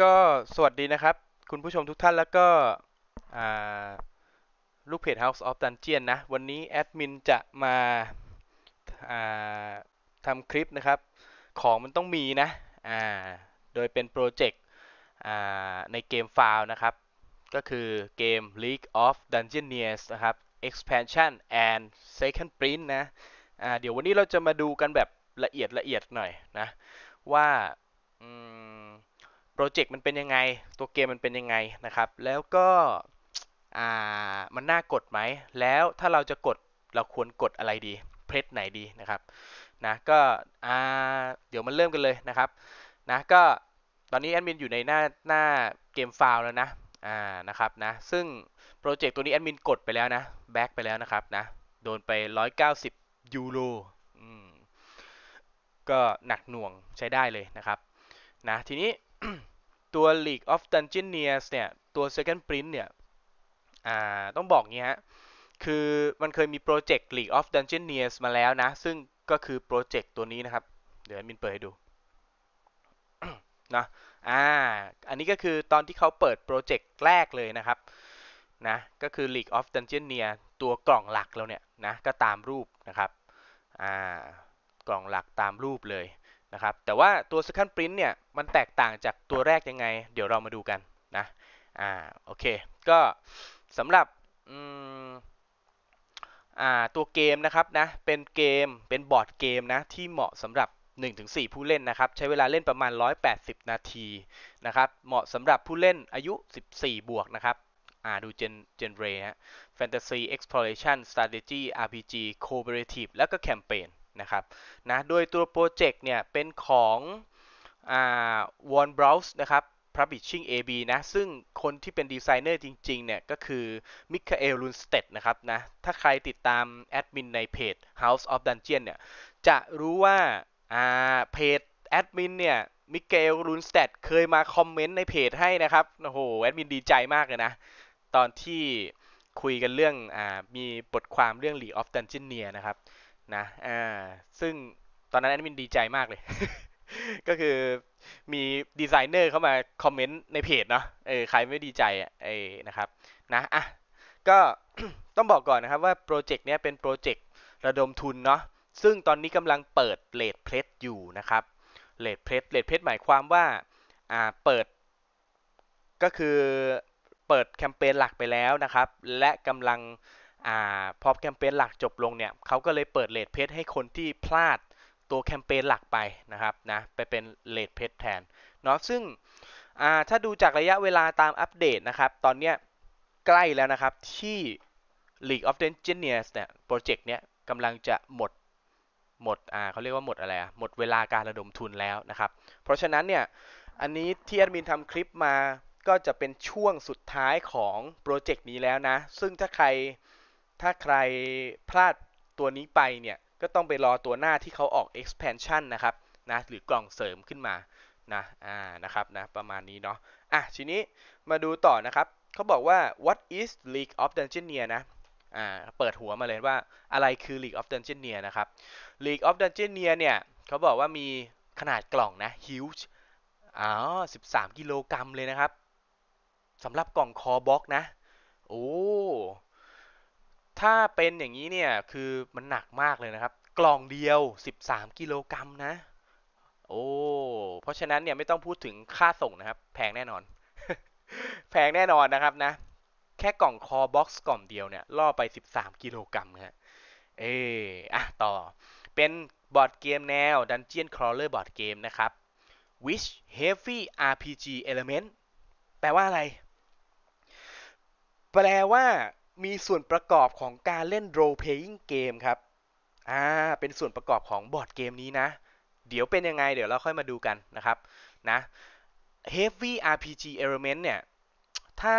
ก็สวัสดีนะครับคุณผู้ชมทุกท่านแล้วก็ลูกเพจ House of Dungeon นะวันนี้แอดมินจะมาทำคลิปนะครับของมันต้องมีนะโดยเป็นโปรเจกต์ในเกมฟาวนะครับก็คือเกม League of Dungeoneers นะครับ Expansion and Second Print นะเดี๋ยววันนี้เราจะมาดูกันแบบละเอียดหน่อยนะว่าโปรเจกต์มันเป็นยังไงตัวเกมมันเป็นยังไงนะครับแล้วก็มันน่ากดไหมแล้วถ้าเราจะกดเราควรกดอะไรดีเพลทไหนดีนะครับนะก็เดี๋ยวมันเริ่มกันเลยนะครับนะก็ตอนนี้แอดมินอยู่ในหน้าเกมฟาวแล้วนะนะครับนะซึ่งโปรเจกต์ตัวนี้แอดมินกดไปแล้วนะแบ็กไปแล้วนะครับนะโดนไป190 ยูโรก็หนักหน่วงใช้ได้เลยนะครับนะทีนี้ ตัว League of Dungeoneers เนี่ยตัว Second Print เนี่ยต้องบอกงี้ฮะคือมันเคยมีโปรเจกต์ League of Dungeoneers มาแล้วนะซึ่งก็คือโปรเจกต์ตัวนี้นะครับเดี๋ยวมินเปิดให้ดู นะอันนี้ก็คือตอนที่เขาเปิดโปรเจกต์แรกเลยนะครับนะก็คือ League of Dungeoneers ตัวกล่องหลักเราเนี่ยนะก็ตามรูปนะครับกล่องหลักตามรูปเลยนะครับแต่ว่าตัว Second Print เนี่ยมันแตกต่างจากตัวแรกยังไงเดี๋ยวเรามาดูกันนะโอเคก็สำหรับตัวเกมนะครับนะเป็นเกมเป็นบอร์ดเกมนะที่เหมาะสำหรับ 1-4 ผู้เล่นนะครับใช้เวลาเล่นประมาณ180 นาทีนะครับเหมาะสำหรับผู้เล่นอายุ 14 บวกนะครับดูเจนเรฮะ Fantasy Exploration Strategy RPG Cooperative แล้วก็แคมเปญนะครับนะโดยตัวโปรเจกต์เนี่ยเป็นของWarn Bros นะครับ Publishing AB นะซึ่งคนที่เป็นดีไซเนอร์จริงๆเนี่ยก็คือมิคาเอล ลุนสเตดนะครับนะถ้าใครติดตามแอดมินในเพจ House of Dungeon เนี่ยจะรู้ว่าเพจแอดมินเนี่ยมิคาเอล ลุนสเตดเคยมาคอมเมนต์ในเพจให้นะครับโอ้โหแอดมินดีใจมากเลยนะตอนที่คุยกันเรื่องมีบทความเรื่อง League of Dungeoneers นะครับนะซึ่งตอนนั้นแอดมินดีใจมากเลย ก็คือมีดีไซเนอร์เข้ามาคอมเมนต์ในเพจเนาะใครไม่ดีใจนะครับนะก็ ต้องบอกก่อนนะครับว่าโปรเจกต์เนี้ยเป็นโปรเจกต์ระดมทุนเนาะซึ่งตอนนี้กำลังเปิดเรทเพลทอยู่นะครับเรทเพลทหมายความว่าเปิดก็คือเปิดแคมเปญหลักไปแล้วนะครับและกำลังพอแคมเปญหลักจบลงเนี่ยเขาก็เลยเปิดเรทเพจให้คนที่พลาดตัวแคมเปญหลักไปนะครับนะไปเป็นเรทเพจแทนเนาะซึ่งถ้าดูจากระยะเวลาตามอัปเดตนะครับตอนเนี้ยใกล้แล้วนะครับที่ League of Dungeoneers เนี่ยโปรเจกต์เนี้ยกำลังจะหมดเขาเรียกว่าหมดอะไรหมดเวลาการระดมทุนแล้วนะครับเพราะฉะนั้นเนี่ยอันนี้ที่แอดมินทำคลิปมาก็จะเป็นช่วงสุดท้ายของโปรเจกต์นี้แล้วนะซึ่งถ้าใครพลาดตัวนี้ไปเนี่ยก็ต้องไปรอตัวหน้าที่เขาออก expansion นะครับนะหรือกล่องเสริมขึ้นมานะนะครับนะประมาณนี้เนาะทีนี้มาดูต่อนะครับเขาบอกว่า what is League of Dungeoneers นะเปิดหัวมาเลยว่าอะไรคือ League of Dungeoneers นะครับ League of Dungeoneers เนี่ยเขาบอกว่ามีขนาดกล่องนะ huge 13 กิโลกรัมเลยนะครับสำหรับกล่องคอบ็อกนะโอ้ถ้าเป็นอย่างนี้เนี่ยคือมันหนักมากเลยนะครับกล่องเดียว13 กิโลกรัมนะโอ้เพราะฉะนั้นเนี่ยไม่ต้องพูดถึงค่าส่งนะครับแพงแน่นอน แพงแน่นอนนะครับนะแค่กล่องคอบ็อกซ์กล่องเดียวเนี่ยล่อไป13 กิโลกรัมนะฮะต่อเป็นบอร์ดเกมแนว Dungeon Crawler บอร์ดเกมนะครับ Which Heavy RPG Element แปลว่าอะไรแปลว่ามีส่วนประกอบของการเล่น role playing game ครับเป็นส่วนประกอบของบอร์ดเกมนี้นะเดี๋ยวเป็นยังไงเดี๋ยวเราค่อยมาดูกันนะครับนะ heavy RPG element เนี่ยถ้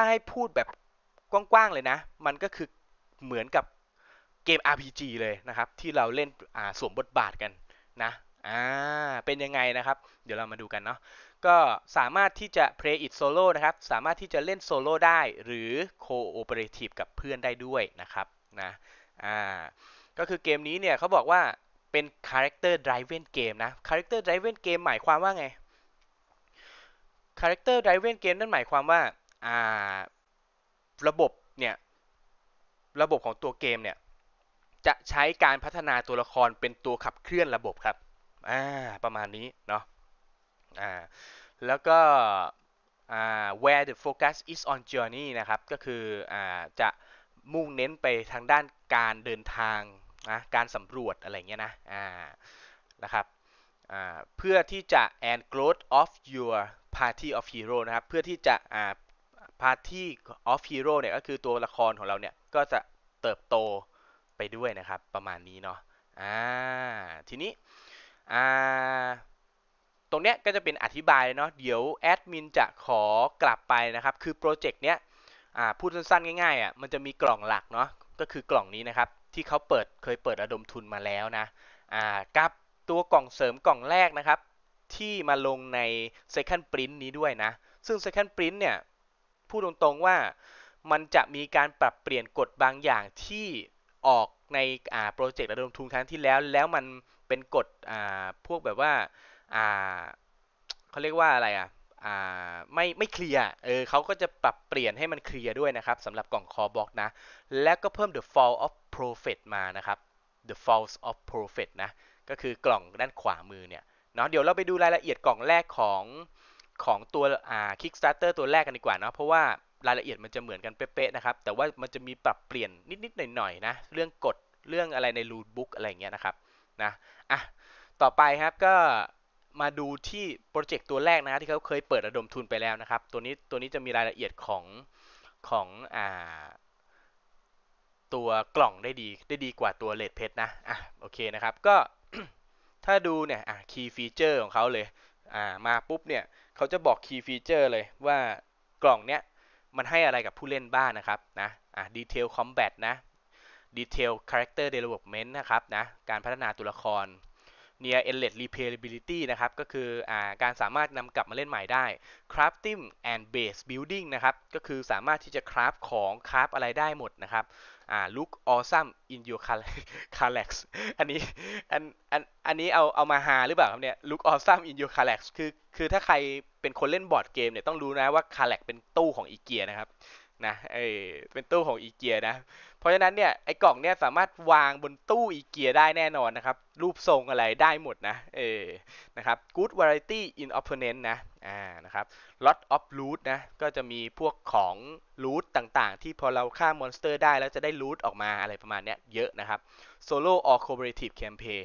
าให้พูดแบบกว้างๆเลยนะมันก็คือเหมือนกับเกม RPG เลยนะครับที่เราเล่นสวมบทบาทกันนะเป็นยังไงนะครับเดี๋ยวเรามาดูกันเนาะก็สามารถที่จะ play it solo นะครับสามารถที่จะเล่นโซโล่ได้หรือ cooperative กับเพื่อนได้ด้วยนะครับนะก็คือเกมนี้เนี่ยเขาบอกว่าเป็น character driven game นะ character driven game หมายความว่าไง Character Driven Game นั่นหมายความว่าระบบเนี่ยระบบของตัวเกมเนี่ยจะใช้การพัฒนาตัวละครเป็นตัวขับเคลื่อนระบบครับประมาณนี้เนาะแล้วก็where the focus is on journey นะครับก็คือจะมุ่งเน้นไปทางด้านการเดินทางนะการสำรวจอะไรเงี้ยนะนะครับเพื่อที่จะ and growth of your party of hero นะครับเพื่อที่จะparty of hero เนี่ยก็คือตัวละครของเราเนี่ยก็จะเติบโตไปด้วยนะครับประมาณนี้เนาะทีนี้ตรงเนี้ยก็จะเป็นอธิบายเนาะเดี๋ยวแอดมินจะขอกลับไปนะครับคือโปรเจกต์เนี้ยพูดสั้นๆง่ายๆมันจะมีกล่องหลักเนาะก็คือกล่องนี้นะครับที่เขาเคยเปิดระดมทุนมาแล้วนะกับตัวกล่องเสริมกล่องแรกนะครับที่มาลงใน Second Print นี้ด้วยนะซึ่ง Second Print เนี่ยพูดตรงๆว่ามันจะมีการปรับเปลี่ยนกฎบางอย่างที่ออกในโปรเจกต์ระดมทุนครั้งที่แล้วมันเป็นกฎพวกแบบว่าเขาเรียกว่าอะไรไม่เคลียร์เขาก็จะปรับเปลี่ยนให้มันเคลียร์ด้วยนะครับสำหรับกล่องคอบ็อกนะแล้วก็เพิ่ม the fall of prophet มานะครับ the falls of prophet นะก็คือกล่องด้านขวามือเนี่ยเนาะเดี๋ยวเราไปดูรายละเอียดกล่องแรกของตัวKickstarter ตัวแรกกันดีกว่าเนาะเพราะว่ารายละเอียดมันจะเหมือนกันเป๊ะๆนะครับแต่ว่ามันจะมีปรับเปลี่ยนนิดๆหน่อยๆนะเรื่องกฎเรื่องอะไรในรูทบุ๊กอะไรอย่างเงี้ยนะครับนะต่อไปครับก็มาดูที่โปรเจกต์ตัวแรกนะที่เขาเคยเปิดระดมทุนไปแล้วนะครับตัวนี้จะมีรายละเอียดของตัวกล่องได้ดีกว่าตัวเลดเพชรนะโอเคนะครับก็ ถ้าดูเนี่ยคีย์ฟีเจอร์ของเขาเลยมาปุ๊บเนี่ยเขาจะบอกคีย์ฟีเจอร์เลยว่ากล่องเนี้ยมันให้อะไรกับผู้เล่นบ้างนะครับนะดีเทลคอมแบทนะดีเทลคาแรคเตอร์เดเวล็อปเมนต์นะครับนะการพัฒนาตัวละครNear Endless Replayability นะครับก็คือการสามารถนำกลับมาเล่นใหม่ได้ Crafting and Base Building นะครับก็คือสามารถที่จะคราฟของคราฟอะไรได้หมดนะครับLook Awesome in your Kallax อันนี้เอามาหาหรือเปล่าครับเนี่ย Look Awesome in your Kallax คือถ้าใครเป็นคนเล่นบอร์ดเกมเนี่ยต้องรู้นะว่า Kallax เป็นตู้ของอีเกียนะครับนะเป็นตู้ของอีเกียนะเพราะฉะนั้นเนี่ยไอ้กล่องเนี่ยสามารถวางบนตู้อีเกียได้แน่นอนนะครับรูปทรงอะไรได้หมดนะนะครับ Good Variety in Opponent นะนะครับ Lot of Loot นะก็จะมีพวกของลูทต่างๆที่พอเราฆ่ามอนสเตอร์ได้แล้วจะได้ลูทออกมาอะไรประมาณเนี้ยเยอะนะครับ Solo or Cooperative Campaign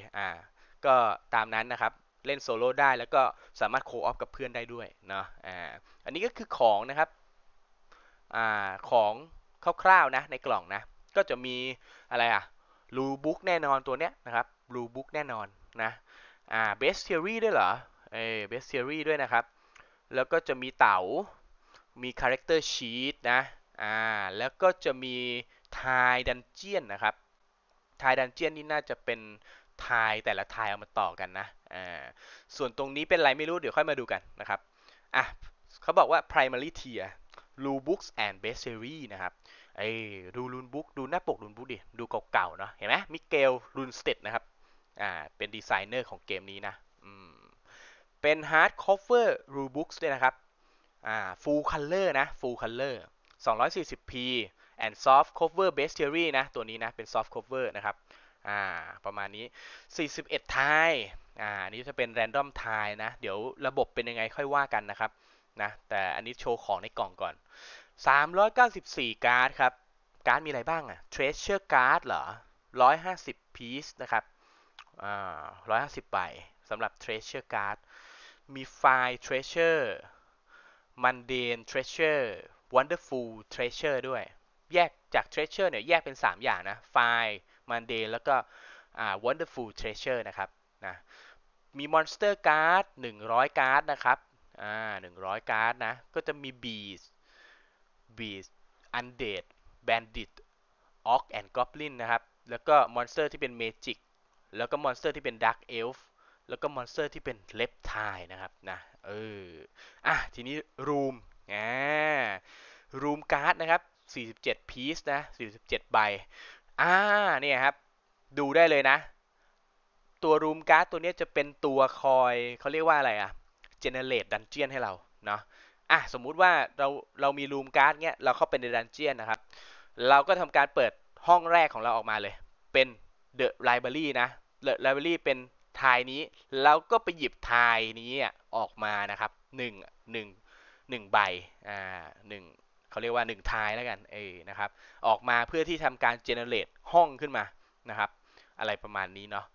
ก็ตามนั้นนะครับเล่นโซโล่ได้แล้วก็สามารถโคออฟกับเพื่อนได้ด้วยเนาะอันนี้ก็คือของนะครับของคร่าวๆนะในกล่องนะก็จะมีอะไรรูบุ๊กแน่นอนตัวเนี้ยนะครับรูบุ๊กแน่นอนนะเบสเทอรี่ด้วยเหรอเบสเทอรี่ด้วยนะครับแล้วก็จะมีเต๋ามีคาแรคเตอร์ชีตนะแล้วก็จะมีทายดันเจียนนะครับทายดันเจียนนี่น่าจะเป็นทายแต่ละทายเอามาต่อกันนะส่วนตรงนี้เป็นอะไรไม่รู้เดี๋ยวค่อยมาดูกันนะครับเขาบอกว่า primary tier rule books and best series นะครับดูรูนบุ๊กดูหน้าปกรูนบุ๊กดิดูเก่าๆเนาะเห็นไหมมิเกลรูนสเตดนะครับเป็นดีไซเนอร์ของเกมนี้นะเป็นฮาร์ดคอฟเวอร์รูนบุ๊กด้วยนะครับฟูลคัลเลอร์นะฟูลคัลเลอร์ 240p and soft cover best theory นะตัวนี้นะเป็น soft cover นะครับประมาณนี้41ทายอันนี้จะเป็น random ทายนะเดี๋ยวระบบเป็นยังไงค่อยว่ากันนะครับนะแต่อันนี้โชว์ของในกล่องก่อน394การ์ดครับการ์ดมีอะไรบ้างTreasure Card เหรอ150 piece นะครับ150ใบสำหรับ Treasure Card มีไฟล์ Treasure Mundane Treasure Wonderful Treasure ด้วยแยกจาก Treasure เนี่ยแยกเป็น 3 อย่างนะไฟล์ Mundane แล้วก็ Wonderful Treasure นะครับนะมี Monster Card 100 การ์ดนะครับ100 การ์ดนะก็จะมี Beast Undead Bandit Orc and Goblin นะครับแล้วก็มอนสเตอร์ที่เป็น Magic แล้วก็มอนสเตอร์ที่เป็น Dark Elf แล้วก็มอนสเตอร์ที่เป็น Reptile นะครับนะทีนี้ Room Room Card นะครับ47 piece นะ47ใบเนี่ยครับดูได้เลยนะตัว Room Card ตัวนี้จะเป็นตัวคอยเขาเรียกว่าอะไรGenerate Dungeon ให้เราเนาะ อ่ะสมมุติว่าเรามีรูมการ์ดเงี้ยเราเข้าเป็นในดันเจียนนะครับเราก็ทำการเปิดห้องแรกของเราออกมาเลยเป็นเดอะไลบรารีนะเดอะไลบรารีเป็นทายนี้เราก็ไปหยิบทายนี้ออกมานะครับ1ใบเขาเรียกว่า1ทายแล้วกันนะครับออกมาเพื่อที่ทำการเจเนเรตห้องขึ้นมานะครับอะไรประมาณนี้เนาะ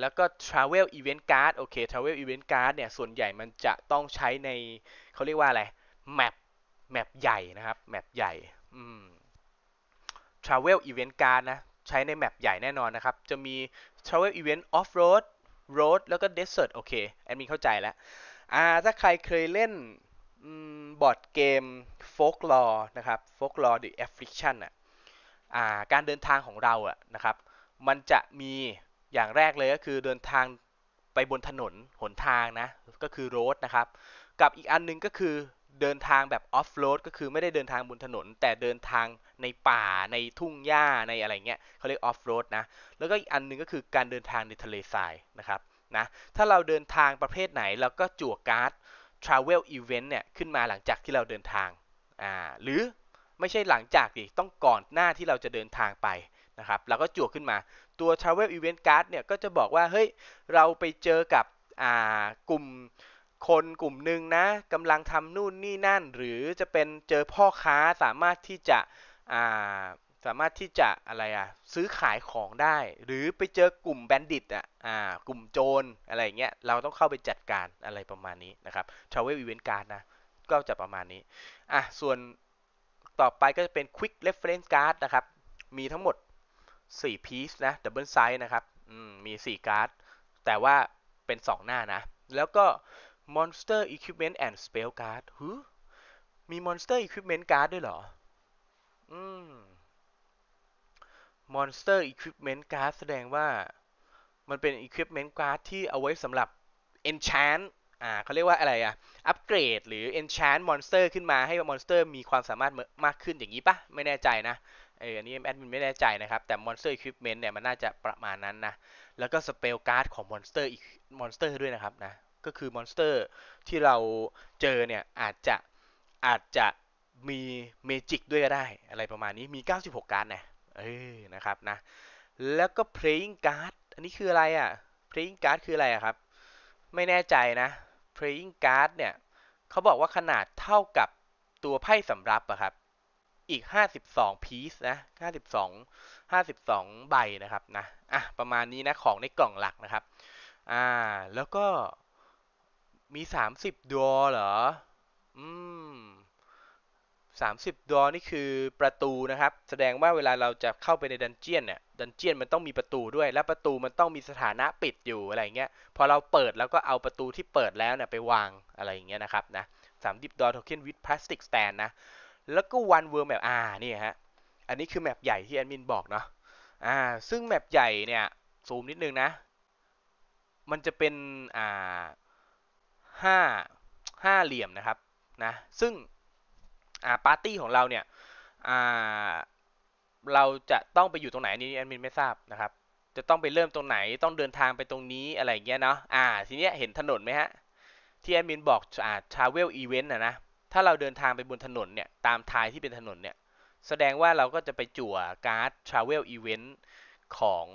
แล้วก็ Travel Event Card โอเค Travel Event Card เนี่ยส่วนใหญ่มันจะต้องใช้ในเขาเรียกว่าอะไรแมปใหญ่นะครับแมปใหญ่Travel Event Card นะใช้ในแมปใหญ่แน่นอนนะครับจะมี Travel Event Off Road Road แล้วก็ Desert โอเคแอดมินเข้าใจแล้วถ้าใครเคยเล่นบอร์ดเกม Folklore นะครับ Folklore The Affliction การเดินทางของเรานะครับมันจะมีอย่างแรกเลยก็คือเดินทางไปบนถนนหนทางนะก็คือโรดนะครับกับอีกอันนึงก็คือเดินทางแบบออฟโรดก็คือไม่ได้เดินทางบนถนนแต่เดินทางในป่าในทุ่งหญ้าในอะไรเงี้ยเขาเรียกออฟโรดนะแล้วก็อีกอันนึงก็คือการเดินทางในทะเลทรายนะครับนะถ้าเราเดินทางประเภทไหนเราก็จั่วการ์ด Travel Event เนี่ยขึ้นมาหลังจากที่เราเดินทางหรือไม่ใช่หลังจากดิต้องก่อนหน้าที่เราจะเดินทางไปนะครับเราก็จั่วขึ้นมาตัว Travel Event Card เนี่ยก็จะบอกว่าเฮ้ยเราไปเจอกับกลุ่มคนกลุ่มหนึ่งนะกำลังทำนู่นนี่นั่นหรือจะเป็นเจอพ่อค้าสามารถที่จะอะไรซื้อขายของได้หรือไปเจอกลุ่มแบนดิตกลุ่มโจรอะไรเงี้ยเราต้องเข้าไปจัดการอะไรประมาณนี้นะครับ Travel Event Card นะก็จะประมาณนี้ส่วนต่อไปก็จะเป็น Quick Reference Card นะครับมีทั้งหมด4 piece นะ double size นะครับมี4การ์ดแต่ว่าเป็น2หน้านะแล้วก็ monster equipment and spell card มี monster equipment card ด้วยเหรอmonster equipment card แสดงว่ามันเป็น equipment card ที่เอาไว้สำหรับ enchant เขาเรียกว่าอะไรอัปเกรดหรือ enchant monster ขึ้นมาให้ monster มีความสามารถมากขึ้นอย่างนี้ปะไม่แน่ใจนะอันนี้แอดมินไม่แน่ใจนะครับแต่ Monster Equipment เนี่ยมันน่าจะประมาณนั้นนะแล้วก็ Spell Card ของ Monster ด้วยนะครับนะก็คือ Monster ที่เราเจอเนี่ยอาจจะมีเมจิกด้วยก็ได้อะไรประมาณนี้มี96การ์ดนะนะครับนะแล้วก็ Playing Card อันนี้คืออะไรPlaying Card คืออะไรครับไม่แน่ใจนะ Playing Card เนี่ยเขาบอกว่าขนาดเท่ากับตัวไพ่สำรับครับอีก52 piece นะ52ใบนะครับนะประมาณนี้นะของในกล่องหลักนะครับแล้วก็มี30ดอเหรอ30ดอนี่คือประตูนะครับแสดงว่าเวลาเราจะเข้าไปในดันเจียนเนี่ยดันเจียนมันต้องมีประตูด้วยและประตูมันต้องมีสถานะปิดอยู่อะไรเงี้ยพอเราเปิดแล้วก็เอาประตูที่เปิดแล้วเนี่ยไปวางอะไรอย่างเงี้ยนะครับนะ30ดอ token with plastic stand นะแล้วก็วันเวิร์มแมปนี่ฮะอันนี้คือแมปใหญ่ที่แอดมินบอกเนาะซึ่งแมปใหญ่เนี่ยซูมนิดนึงนะมันจะเป็นห้าเหลี่ยมนะครับนะซึ่งปาร์ตี้ของเราเนี่ยเราจะต้องไปอยู่ตรงไหนนี่แอดมินไม่ทราบนะครับจะต้องไปเริ่มตรงไหนต้องเดินทางไปตรงนี้อะไรเงี้ยเนาะทีเนี้ยเห็นถนนไหมฮะที่แอดมินบอกTravel Event นะถ้าเราเดินทางไปบนถนนเนี่ยตามทายที่เป็นถนนเนี่ยแสดงว่าเราก็จะไปจั่วการ์ด Travel Event ของ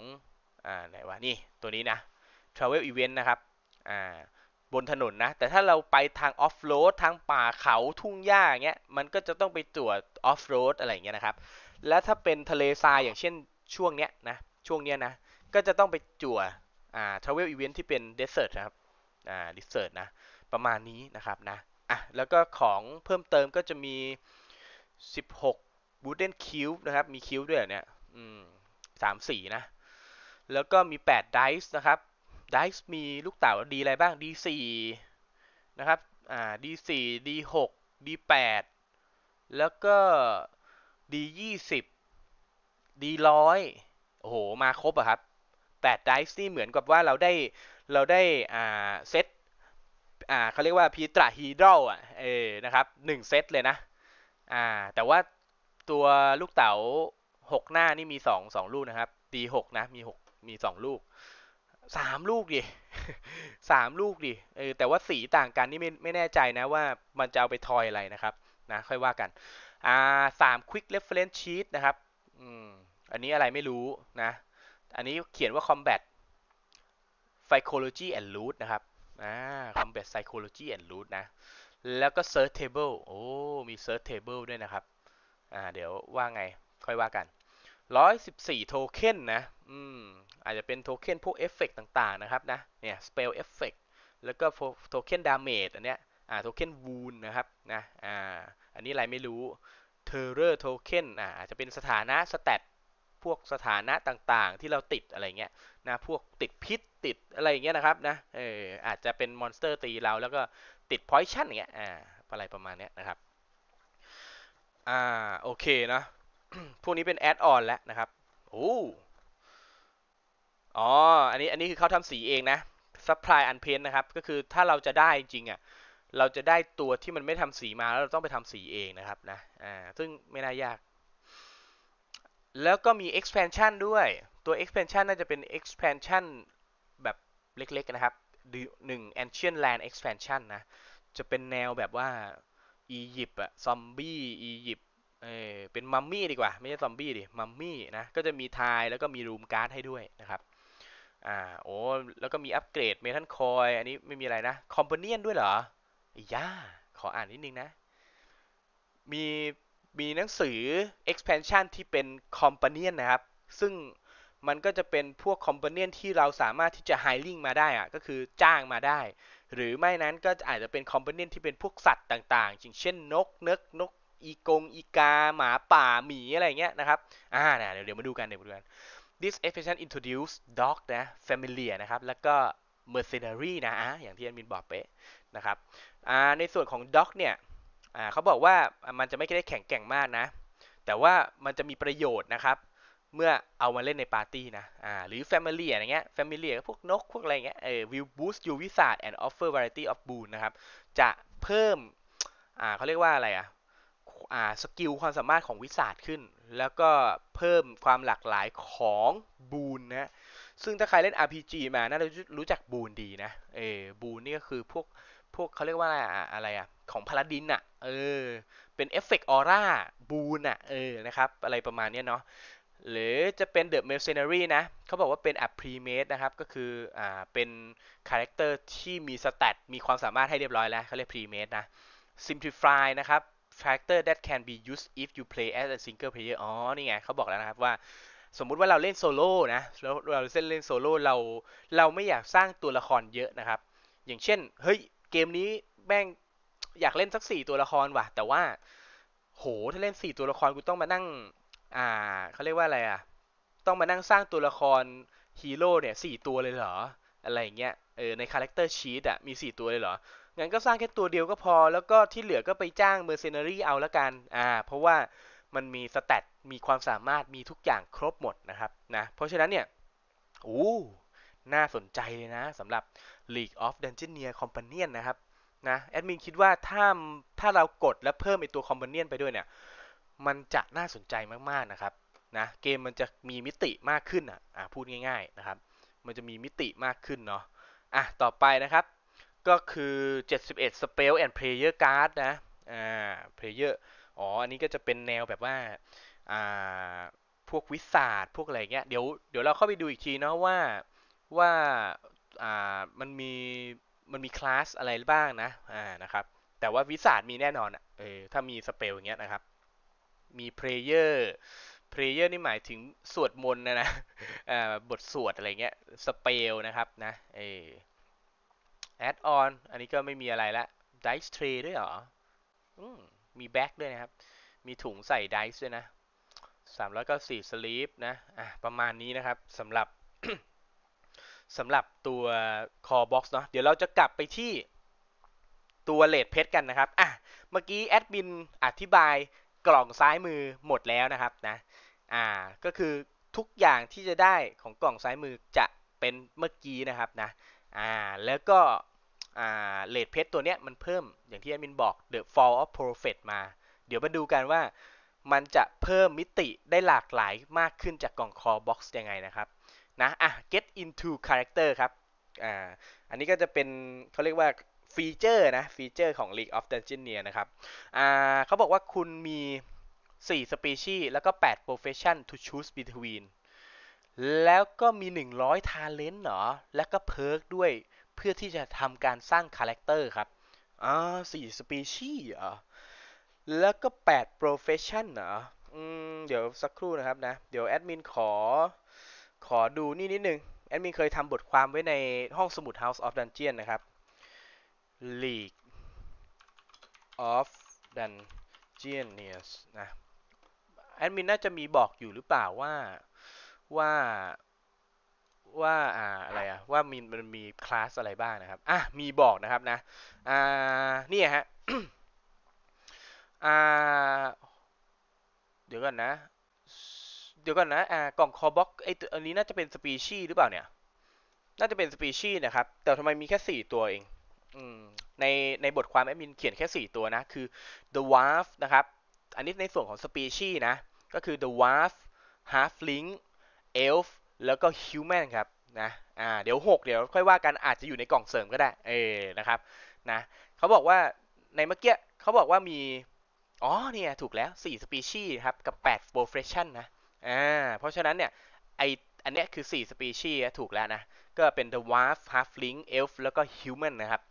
ไหนวะนี่ตัวนี้นะ Travel Event นะครับบนถนนนะแต่ถ้าเราไปทางออฟโรดทางป่าเขาทุ่งหญ้าอย่างเงี้ยมันก็จะต้องไปจั่วออฟโรดอะไรอย่างเงี้ยนะครับและถ้าเป็นทะเลทรายอย่างเช่นช่วงเนี้ยนะก็จะต้องไปจั่วTravel Event ที่เป็น Desert นะครับDesert นะประมาณนี้นะครับนะแล้วก็ของเพิ่มเติมก็จะมี16 wooden cube นะครับมีคิวด้วยเนี่ย3สีนะแล้วก็มี8 dice นะครับ dice มีลูกเต๋าดีอะไรบ้าง D4 นะครับD4 D6 D8 แล้วก็ D20 D100 โอ้โหมาครบครับ8 dice นี่เหมือนกับว่าเราได้เซตเขาเรียกว่าพีตราฮีโร่นะครับ1เซตเลยนะแต่ว่าตัวลูกเต๋า6หน้านี่มี2ลูกนะครับ D6 นะมี2ลูก 3 ลูกดิ 3 ลูกดิแต่ว่าสีต่างกันนี่ไม่แน่ใจนะว่ามันจะเอาไปทอยอะไรนะครับนะค่อยว่ากัน3 Quick Reference Sheet นะครับอันนี้อะไรไม่รู้นะอันนี้เขียนว่า Combat Psychology and Root นะครับCombat Psychology and Root นะแล้วก็ Search Table โอ้มี Search Table ด้วยนะครับเดี๋ยวว่าไงค่อยว่ากัน114โทเค็นนะอาจจะเป็นโทเค็นพวกเอฟเฟกต์ต่างๆนะครับนะเนี่ย Spell Effect แล้วก็โทเค็น Damage อันเนี้ยโทเค็น Wound นะครับนะอันนี้อะไรไม่รู้ Terror Token อาจจะเป็นสถานะ Stat พวกสถานะต่างๆที่เราติดอะไรเงี้ยนะพวกติดพิษติดอะไรเงี้ยนะครับนะอาจจะเป็นมอนสเตอร์ตีเราแล้วก็ติด Poison เงี้ยอะไรประมาณเนี้ยนะครับโอเคเนาะ พวกนี้เป็นแอดออนแล้วนะครับอ๋ออันนี้คือเขาทำสีเองนะ Supply Unpaint นะครับก็คือถ้าเราจะได้จริงอ่ะเราจะได้ตัวที่มันไม่ทำสีมาแล้วเราต้องไปทำสีเองนะครับนะซึ่งไม่น่ายากแล้วก็มี expansion ด้วยตัว expansion น่าจะเป็น expansion แบบเล็กๆนะครับ1 ancient land expansion นะจะเป็นแนวแบบว่าอียิปต์ซอมบี้อียิปต์เป็นมัมมี่ดีกว่าไม่ใช่ซอมบี้ดิมัมมี่นะก็จะมีทายแล้วก็มีรูมการ์ดให้ด้วยนะครับโอ้แล้วก็มีอัปเกรดเมทัลคอยอันนี้ไม่มีอะไรนะคอมเพเนียนด้วยเหรออย่าขออ่านนิดนึงนะมีหนังสือ expansion ที่เป็น companion นะครับซึ่งมันก็จะเป็นพวก companion ที่เราสามารถที่จะ hiring มาได้ก็คือจ้างมาได้หรือไม่นั้นก็อาจจะเป็น companion ที่เป็นพวกสัตว์ต่างๆอย่างเช่นนกอีกาหมาป่าหมีอะไรเงี้ยนะครับเดี๋ยวมาดูกันthis expansion introduce dog นะ familiar นะครับแล้วก็mercenary นะอย่างที่แอดมินบอกไปนะครับในส่วนของ Doc เนี่ยเขาบอกว่ามันจะไม่ได้แข็งแกร่งมากนะแต่ว่ามันจะมีประโยชน์นะครับเมื่อเอามาเล่นในปาร์ตี้นะหรือ Family อะไรเงี้ย Family ก็พวกนกพวกอะไรเงี้ยwill boost your wizard and offer variety of boon นะครับจะเพิ่มเขาเรียกว่าอะไรสกิลความสามารถของวิซาร์ดขึ้นแล้วก็เพิ่มความหลากหลายของบูนนะซึ่งถ้าใครเล่น RPG มาน่าจะรู้จักบูนดีนะบูนนี่ก็คือพวกเขาเรียกว่าอะไรของพาลาดินเป็นเอฟเฟกต์ออร่าบูนนะครับอะไรประมาณนี้เนาะหรือจะเป็น The Mercenary นะเขาบอกว่าเป็น Appremate นะครับก็คือเป็นคาแรคเตอร์ที่มีสแตทมีความสามารถให้เรียบร้อยแล้วเขาเรียก Premate นะ Simplify นะครับ Character that can be used if you play as a single player นี่ไงเขาบอกแล้วนะครับว่าสมมุติว่าเราเล่นโซโล่นะเราเล่นโซโล่เราไม่อยากสร้างตัวละครเยอะนะครับอย่างเช่นเฮ้ยเกมนี้แม่งอยากเล่นสัก4ตัวละครว่ะแต่ว่าโหถ้าเล่น4ตัวละครกูต้องมานั่งเขาเรียกว่าอะไรต้องมานั่งสร้างตัวละครฮีโร่เนี่ย4ตัวเลยเหรออะไรเงี้ยในคาแรคเตอร์ชีตมี4ตัวเลยเหรองั้นก็สร้างแค่ตัวเดียวก็พอแล้วก็ที่เหลือก็ไปจ้างเมอร์เซนารี่เอาละกันเพราะว่ามันมีสแตทมีความสามารถมีทุกอย่างครบหมดนะครับนะเพราะฉะนั้นเนี่ยน่าสนใจเลยนะสำหรับ League of Dungeoneer Companion นะครับนะแอดมินคิดว่าถ้าเรากดและเพิ่มไอตัว Companion ไปด้วยเนี่ยมันจะน่าสนใจมากๆนะครับนะเกมมันจะมีมิติมากขึ้นพูดง่ายๆนะครับมันจะมีมิติมากขึ้นเนาะต่อไปนะครับก็คือ71 Spell and Player Card นะ Player อันนี้ก็จะเป็นแนวแบบว่าพวกวิสาดพวกอะไรเงี้ยเดี๋ยวเราเข้าไปดูอีกทีเนาะว่ามันมีคลาสอะไรบ้างนะนะครับแต่ว่าวิสาดมีแน่นอนถ้ามีสเปลอย่างเงี้ยนะครับมีเพลเยอร์นี่หมายถึงสวดมนต์นะบทสวดอะไรเงี้ยสเปลนะครับนะแอดออนอันนี้ก็ไม่มีอะไรละไดซ์เทรด้วยเหรอมีแบ็กด้วยนะครับมีถุงใส่ไดซ์ด้วยนะ394สลีปนะประมาณนี้นะครับสำหรับตัวคอบ็อกซ์เนาะเดี๋ยวเราจะกลับไปที่ตัวเลดเพชรกันนะครับเมื่อกี้แอดมินอธิบายกล่องซ้ายมือหมดแล้วนะครับนะก็คือทุกอย่างที่จะได้ของกล่องซ้ายมือจะเป็นเมื่อกี้นะครับนะแล้วก็เลดเพชรตัวเนี้ยมันเพิ่มอย่างที่แอดมินบอก The Fall of Prophet มาเดี๋ยวมาดูกันว่า มันจะเพิ่มมิติได้หลากหลายมากขึ้นจากกล่อง Call Box ยังไงนะครับนะอ่ะ get into character ครับอันนี้ก็จะเป็นเขาเรียกว่าฟีเจอร์นะฟีเจอร์ของ League of Legends นะครับเขาบอกว่าคุณมี4 species แล้วก็8 profession to choose between แล้วก็มี100 talent เหรอแล้วก็ perk ด้วยเพื่อที่จะทำการสร้าง character ครับ4 species เหรอแล้วก็8 profession เหรอเดี๋ยวสักครู่นะครับนะเดี๋ยวแอดมินขอดูนี่นิดนึงแอดมินเคยทำบทความไว้ในห้องสมุด House of Dungeon นะครับ League of Dungeon นะแอดมินน่าจะมีบอกอยู่หรือเปล่าว่าอะไรอะว่ามันมีคลาสอะไรบ้างนะครับมีบอกนะครับนะนี่ฮะ เดี๋ยวก่อนนะกล่องคอบ็อกไอตัวนี้น่าจะเป็นสปีชีหรือเปล่าเนี่ยน่าจะเป็นสปีชีนะครับแต่ทำไมมีแค่4ตัวเองในบทความแอดมินเขียนแค่4ตัวนะคือ the dwarf นะครับอันนี้ในส่วนของสปีชีนะก็คือ the dwarf halfling elf แล้วก็ human ครับนะเดี๋ยว6เดี๋ยวค่อยว่ากันอาจจะอยู่ในกล่องเสริมก็ได้นะครับนะเขาบอกว่าในเมื่อกี้เขาบอกว่ามีเนี่ยถูกแล้ว4 species ครับกับ8 profession นะเพราะฉะนั้นเนี่ยอันเนี้ยคือ4 species ถูกแล้วนะก็เป็น the dwarf halfling elf แล้วก็ human นะครับ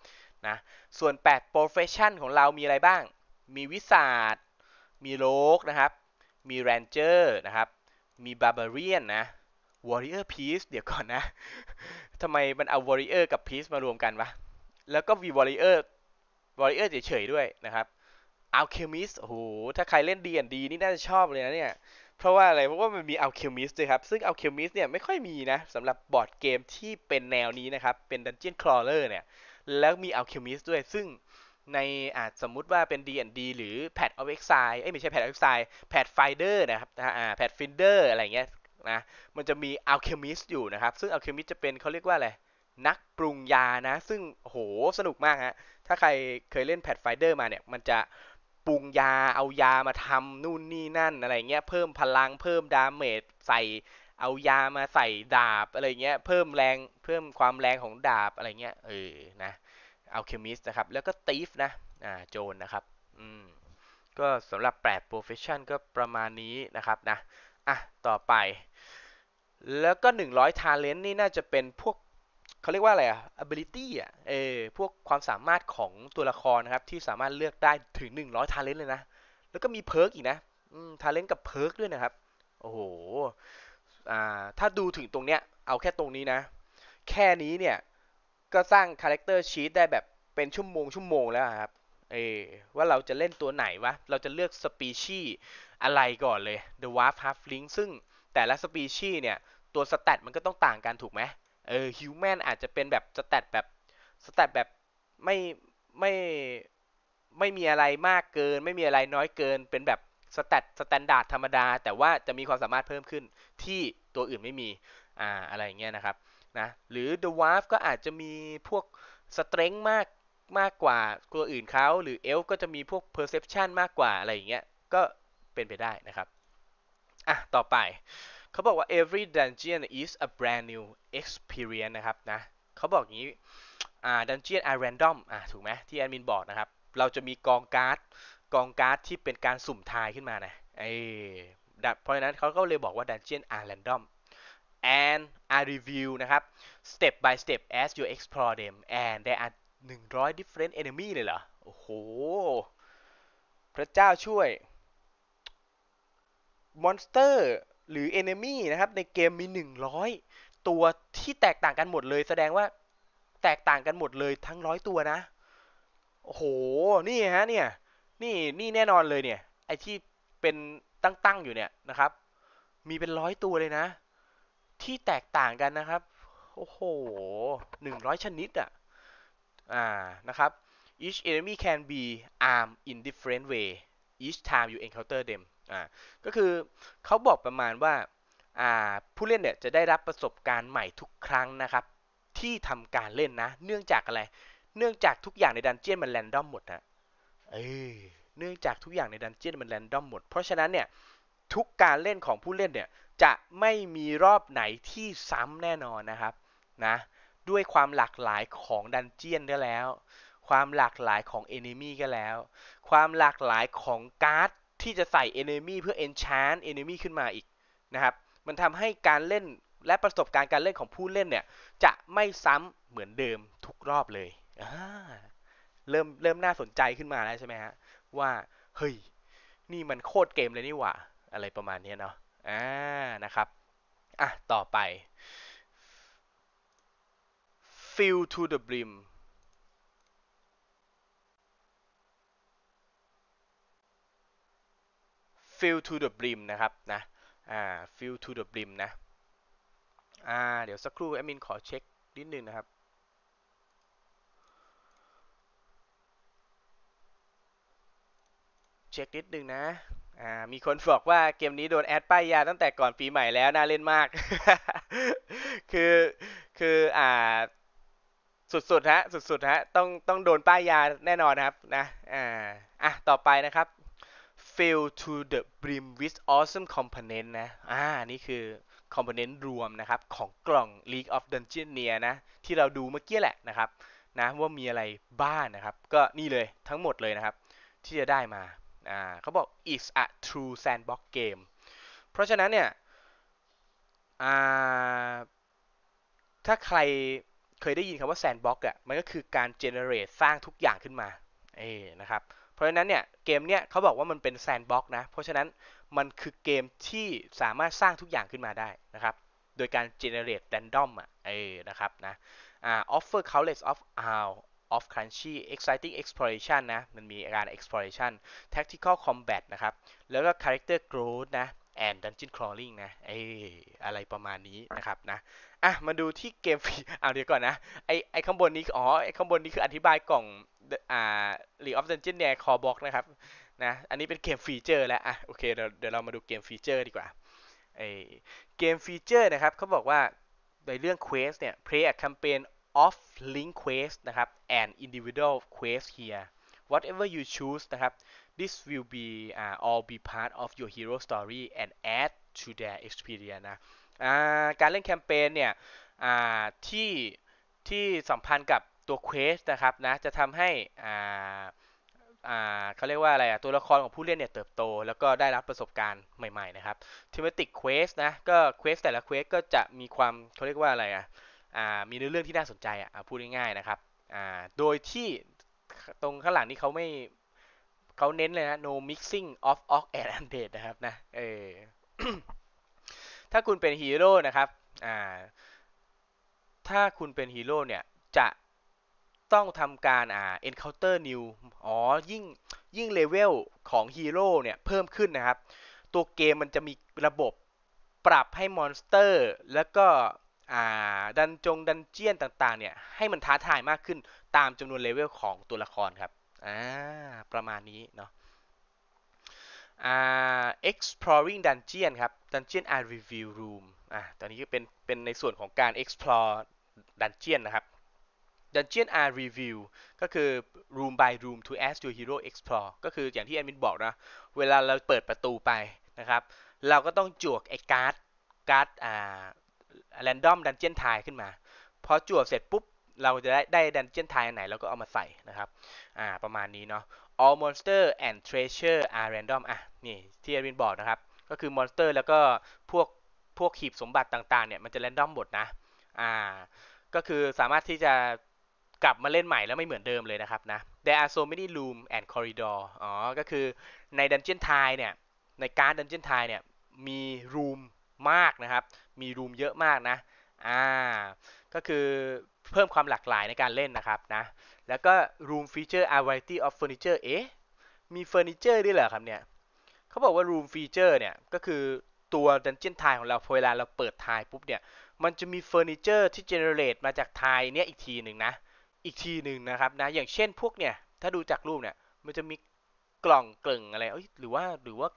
นะส่วน8 profession ของเรามีอะไรบ้างมีวิสาดมีโลกนะครับมี ranger นะครับมี barbarian นะ warrior priest เดี๋ยวก่อนนะทำไมมันเอา warrior กับ priest มารวมกันวะแล้วก็มี warrior เฉยๆด้วยนะครับ alchemist โอ้โหถ้าใครเล่น D&D นี่น่าจะชอบเลยนะเนี่ยเพราะว่าอะไรเพราะว่ามันมี alchemist ด้วยครับซึ่ง alchemist เนี่ยไม่ค่อยมีนะสำหรับบอร์ดเกมที่เป็นแนวนี้นะครับเป็น dungeon crawler เนี่ยแล้วมี alchemist ด้วยซึ่งในอาจสมมุติว่าเป็น D&D หรือ Path of Exile ไม่ใช่ Path of Exile Pathfinder นะครับPathfinder อะไรเงี้ยนะมันจะมี alchemist อยู่นะครับซึ่ง alchemist จะเป็นเขาเรียกว่าอะไรนักปรุงยานะซึ่งโหสนุกมากฮะถ้าใครเคยเล่น Pathfinder มาเนี่ยมันจะปรุงยาเอายามาทำนู่นนี่นั่นอะไรเงี้ยเพิ่มพลังเพิ่มดาเมจใส่เอายามาใส่ดาบอะไรเงี้ยเพิ่มแรงเพิ่มความแรงของดาบอะไรเงี้ยนะalchemist นะครับแล้วก็thief นะโจร นะครับก็สำหรับ8 profession ก็ประมาณนี้นะครับนะต่อไปแล้วก็100 talent นี่น่าจะเป็นพวกเขาเรียกว่าอะไรability พวกความสามารถของตัวละครนะครับที่สามารถเลือกได้ถึง100 talent เลยนะแล้วก็มี perk อีกนะ talent กับ perk ด้วยนะครับโอ้โหถ้าดูถึงตรงเนี้ยเอาแค่ตรงนี้นะแค่นี้เนี่ยก็สร้างคาแรคเตอร์ชีทได้แบบเป็นชั่วโมงแล้วครับว่าเราจะเล่นตัวไหนวะเราจะเลือกสปีชีอะไรก่อนเลย The Dwarf Halfling ซึ่งแต่ละสปีชีเนี่ยตัวสแตทมันก็ต้องต่างกันถูกไหมHuman อาจจะเป็นแบบสแตทแบบไม่มีอะไรมากเกินไม่มีอะไรน้อยเกินเป็นแบบสแตนดาร์ดธรรมดาแต่ว่าจะมีความสามารถเพิ่มขึ้นที่ตัวอื่นไม่มีอะไรอย่างเงี้ยนะครับนะหรือ The Dwarf ก็อาจจะมีพวก Strength มากกว่าตัวอื่นเขาหรือ Elf ก็จะมีพวก Perception มากกว่าอะไรอย่างเงี้ยก็เป็นไปได้นะครับต่อไปเขาบอกว่า every dungeon is a brand new experience นะครับนะเขาบอกอย่างนี้dungeon are random ถูกไหมที่แอดมินบอกนะครับเราจะมีกองการ์ดที่เป็นการสุ่มทายขึ้นมานะเพราะฉะนั้นเขาก็เลยบอกว่า dungeon are random and are review นะครับ step by step as you explore them and there are 100 different enemy เลยเหรอโอ้โหพระเจ้าช่วย monster หรือ enemy นะครับในเกมมี100ตัวที่แตกต่างกันหมดเลยแสดงว่าแตกต่างกันหมดเลยทั้ง100ตัวนะโอ้โหนี่ฮะเนี่ยนี่แน่นอนเลยเนี่ยไอที่เป็นตั้งอยู่เนี่ยนะครับมีเป็น100ตัวเลยนะที่แตกต่างกันนะครับโอ้โห100ชนิดนะครับ each enemy can be armed in different way each time you encounter them ก็คือเขาบอกประมาณว่าผู้เล่นเนี่ยจะได้รับประสบการณ์ใหม่ทุกครั้งนะครับที่ทำการเล่นนะเนื่องจากทุกอย่างในดันเจี้ยนมันแรนดอมหมดนะ เนื่องจากทุกอย่างในดันเจียนมันแรนดอมหมดเพราะฉะนั้นเนี่ยทุกการเล่นของผู้เล่นเนี่ยจะไม่มีรอบไหนที่ซ้ำแน่นอนนะครับนะด้วยความหลากหลายของดันเจียนก็แล้วความหลากหลายของ Enemy ก็แล้วความหลากหลายของการ์ดที่จะใส่ Enemy เพื่อ Enchant Enemy ขึ้นมาอีกนะครับมันทำให้การเล่นและประสบการณ์การเล่นของผู้เล่นเนี่ยจะไม่ซ้ำเหมือนเดิมทุกรอบเลยเริ่มน่าสนใจขึ้นมาแล้วใช่ไหมฮะว่าเฮ้ยนี่มันโคตรเกมเลยนี่หว่าอะไรประมาณนี้เนาะนะครับต่อไป Fill to the brim นะครับนะ Fill to the brim นะเดี๋ยวสักครู่แอดมินขอเช็คนิดนึงนะครับเช็คนิดนึงนะมีคนบอกว่าเกมนี้โดนแอดป้ายยาตั้งแต่ก่อนปีใหม่แล้วน่าเล่นมาก คือสุดๆฮะต้องโดนป้ายยาแน่นอนครับนะต่อไปนะครับ Fill to the brim with awesome component นะนี่คือคอมโพเนนต์รวมนะครับของกล่อง League of Dungeoneer นะที่เราดูเมื่อกี้แหละนะครับนะว่ามีอะไรบ้าง นะครับก็นี่เลยทั้งหมดเลยนะครับที่จะได้มาเขาบอก it's a true sandbox game เพราะฉะนั้นเนี่ยถ้าใครเคยได้ยินคำว่า sandbox อ่ะมันก็คือการ generate สร้างทุกอย่างขึ้นมานะครับเพราะฉะนั้นเนี่ยเกมเนี่ยเขาบอกว่ามันเป็น sandbox นะเพราะฉะนั้นมันคือเกมที่สามารถสร้างทุกอย่างขึ้นมาได้นะครับโดยการ generate random นะครับนะoffer countless of hours of crunchy exciting exploration นะมันมีการ exploration tactical combat นะครับแล้วก็ character growth นะ and dungeon crawling นะอะไรประมาณนี้นะครับนะมาดูที่เกมฟรีเดี๋ยวก่อนนะไอข้างบนนี้ข้างบนนี้คืออธิบายกล่องLeague of Dungeoneer Core Box นะครับนะอันนี้เป็นเกมฟีเจอร์แล้วโอเคเดี๋ยวเรามาดูเกมฟีเจอร์ดีกว่าเกมฟีเจอร์นะครับเขาบอกว่าในเรื่อง Quest เนี่ย Play a campaign of link quest นะครับ and individual quest here whatever you choose นะครับ this will be all be part of your hero story and add to their experience นะการเล่นแคมเปญเนี่ยที่สัมพันธ์กับตัว Quest นะครับนะจะทำให้เขาเรียกว่าอะไรตัวละครของผู้เล่นเนี่ยเติบโตแล้วก็ได้รับประสบการณ์ใหม่ๆนะครับ Thematic Quest นะก็ Quest แต่ละ Quest ก็จะมีความเขาเรียกว่าอะไรมีเรื่องที่น่าสนใจพูดง่ายๆนะครับโดยที่ตรงข้างหลังนี้เขาเน้นเลยนะ No mixing of orc and undead นะครับนะถ้าคุณเป็นฮีโร่นะครับถ้าคุณเป็นฮีโร่เนี่ยจะต้องทำการencounter new ยิ่งเลเวลของฮีโร่เนี่ยเพิ่มขึ้นนะครับตัวเกมมันจะมีระบบปรับให้มอนสเตอร์แล้วก็ดันเจียนต่างๆเนี่ยให้มันท้าทายมากขึ้นตามจำนวนเลเวลของตัวละครครับประมาณนี้เนาะexploring dungeon ครับ dungeon and review room ตอนนี้ก็เป็นในส่วนของการ explore dungeon นะครับ dungeon and review ก็คือ room by room to as your hero explore ก็คืออย่างที่แอดมินบอกนะเวลาเราเปิดประตูไปนะครับเราก็ต้องจวกไอ้การ์ดrandom dungeon tile ขึ้นมาพอจวกเสร็จปุ๊บเราจะได้dungeon tile อันไหนเราก็เอามาใส่นะครับประมาณนี้เนาะAll monster and treasure are random นี่ที่แอดมินบอกนะครับก็คือมอนสเตอร์แล้วก็พวกหีบสมบัติต่างๆเนี่ยมันจะแรนดอมหมดนะก็คือสามารถที่จะกลับมาเล่นใหม่แล้วไม่เหมือนเดิมเลยนะครับนะ There are so many room and corridor ก็คือในดันเจียนไทยเนี่ยในการดันเจียนไทยเนี่ยมีรูมมากนะครับมีรูมเยอะมากนะก็คือเพิ่มความหลากหลายในการเล่นนะครับนะแล้วก็ room feature a variety of furniture มีเฟอร์นิเจอร์ด้วยเหรอครับเนี่ยเขาบอกว่า room feature เนี่ยก็คือตัว Dungeon Tile ของเราพอเวลาเราเปิด Tile ปุ๊บเนี่ยมันจะมีเฟอร์นิเจอร์ที่ generate มาจาก Tile เนี่ยอีกทีหนึ่งนะครับนะอย่างเช่นพวกเนี่ยถ้าดูจากรูปเนี่ยมันจะมีกล่องเกลิ่งอะไรหรือว่า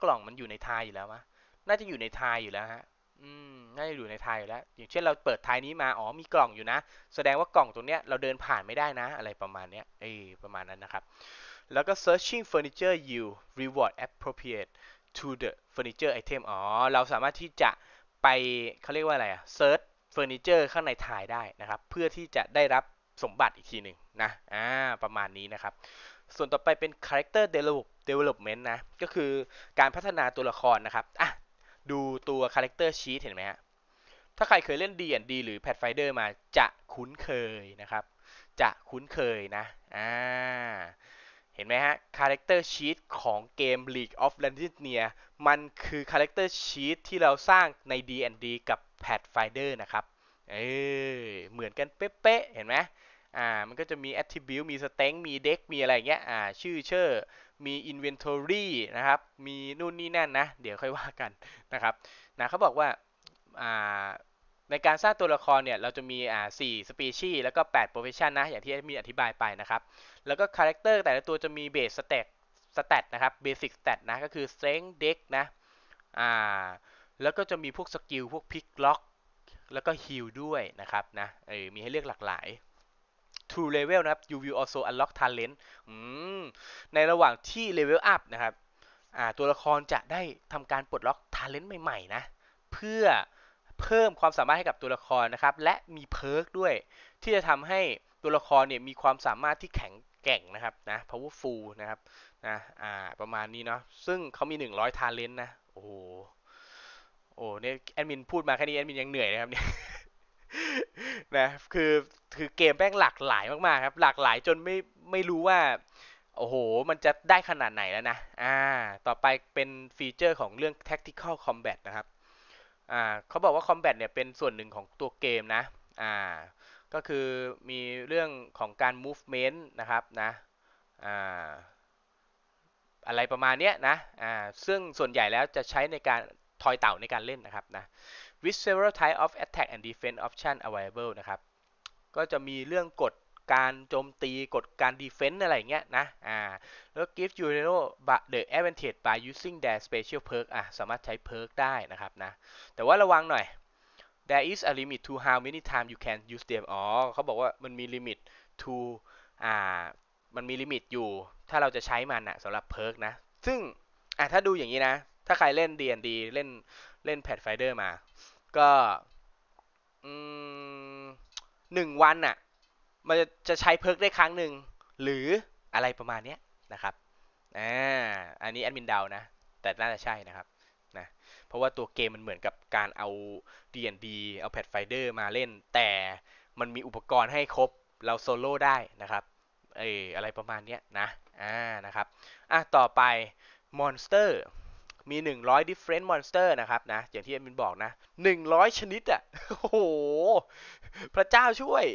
กล่องมันอยู่ใน Tile อยู่แล้วมั้ยน่าจะอยู่ใน Tile อยู่แล้วฮะน่าจะอยู่ในไทยแล้วอย่างเช่นเราเปิดไทยนี้มามีกล่องอยู่นะแสดงว่ากล่องตรงเนี้ยเราเดินผ่านไม่ได้นะอะไรประมาณเนี้ยประมาณนั้นนะครับ แล้วก็ searching furniture yield reward appropriate to the furniture item อ๋อเราสามารถที่จะไปเขาเรียกว่าอะไรอะ search furniture ข้างในถ่ายได้นะครับเพื่อที่จะได้รับสมบัติอีกทีหนึ่งนะประมาณนี้นะครับส่วนต่อไปเป็น character development นะก็คือการพัฒนาตัวละครนะครับดูตัว character sheet เห็นไหมฮะถ้าใครเคยเล่น D&D หรือ Pathfinder มาจะคุ้นเคยนะครับจะคุ้นเคยนะเห็นไหมฮะ character sheet ของเกม League of Legends มันคือ character sheet ที่เราสร้างใน D&D กับ Pathfinder นะครับเหมือนกันเป๊ะๆเห็นไหมมันก็จะมี attribute มี strength มี dex มีอะไรเงี้ยชื่อเชื่อมี inventory นะครับมีนู่นนี่นั่นนะเดี๋ยวค่อยว่ากันนะครับนะเขาบอกว่าในการสร้างตัวละครเนี่ยเราจะมี4 species แล้วก็8 profession นะอย่างที่มีอธิบายไปนะครับแล้วก็ character แต่ละตัวจะมี base stat นะครับ basic stat นะก็คือ strength dex นะแล้วก็จะมีพวก skill พวก pick lock แล้วก็ heal ด้วยนะครับนะมีให้เลือกหลากหลาย True level นะครับ you will also unlock talent ในระหว่างที่ level up นะครับตัวละครจะได้ทำการปลดล็อก talent ใหม่ๆนะเพื่อเพิ่มความสามารถให้กับตัวละครนะครับและมีเพิร์กด้วยที่จะทำให้ตัวละครเนี่ยมีความสามารถที่แข็งแกร่งนะครับนะ powerful นะครับนะประมาณนี้เนาะซึ่งเขามี100 talent นะโอ้โหเนี่ยแอดมินพูดมาแค่นี้แอดมินยังเหนื่อยนะครับเนี่ยนะคือเกมแม่งหลากหลายมากๆครับหลากหลายจนไม่รู้ว่าโอ้โหมันจะได้ขนาดไหนแล้วนะต่อไปเป็นฟีเจอร์ของเรื่อง tactical combat นะครับเขาบอกว่า combat เนี่ยเป็นส่วนหนึ่งของตัวเกมนะก็คือมีเรื่องของการ movement นะครับนะอะไรประมาณนี้นะซึ่งส่วนใหญ่แล้วจะใช้ในการทอยเต่าในการเล่นนะครับนะ with several types of attack and defense option available นะครับก็จะมีเรื่องกฎการโจมตีกฎการ defense อะไรอย่างเงี้ยนะแล้ว give your hero the advantage by using their special perk สามารถใช้ perk ได้นะครับนะแต่ว่าระวังหน่อย there is a limit to how many times you can use them อ๋อเขาบอกว่ามันมีลิมิต to มันมีลิมิตอยู่ถ้าเราจะใช้มันสำหรับ perk นะซึ่งถ้าดูอย่างนี้นะถ้าใครเล่น D&D เล่น Pathfinder มาก็1วันมันจะใช้เพิร์กได้ครั้งหนึ่งหรืออะไรประมาณนี้นะครับอันนี้แอดมินเดานะแต่น่าจะใช่นะครับนะเพราะว่าตัวเกมมันเหมือนกับการเอา D&D เอา Pathfinder มาเล่นแต่มันมีอุปกรณ์ให้ครบเราโซโล่ได้นะครับอะไรประมาณนี้นะนะครับต่อไปมอนสเตอร์มี100 different monster นะครับนะอย่างที่แอดมินบอกนะ100ชนิดโอ้โหพระเจ้าช่วย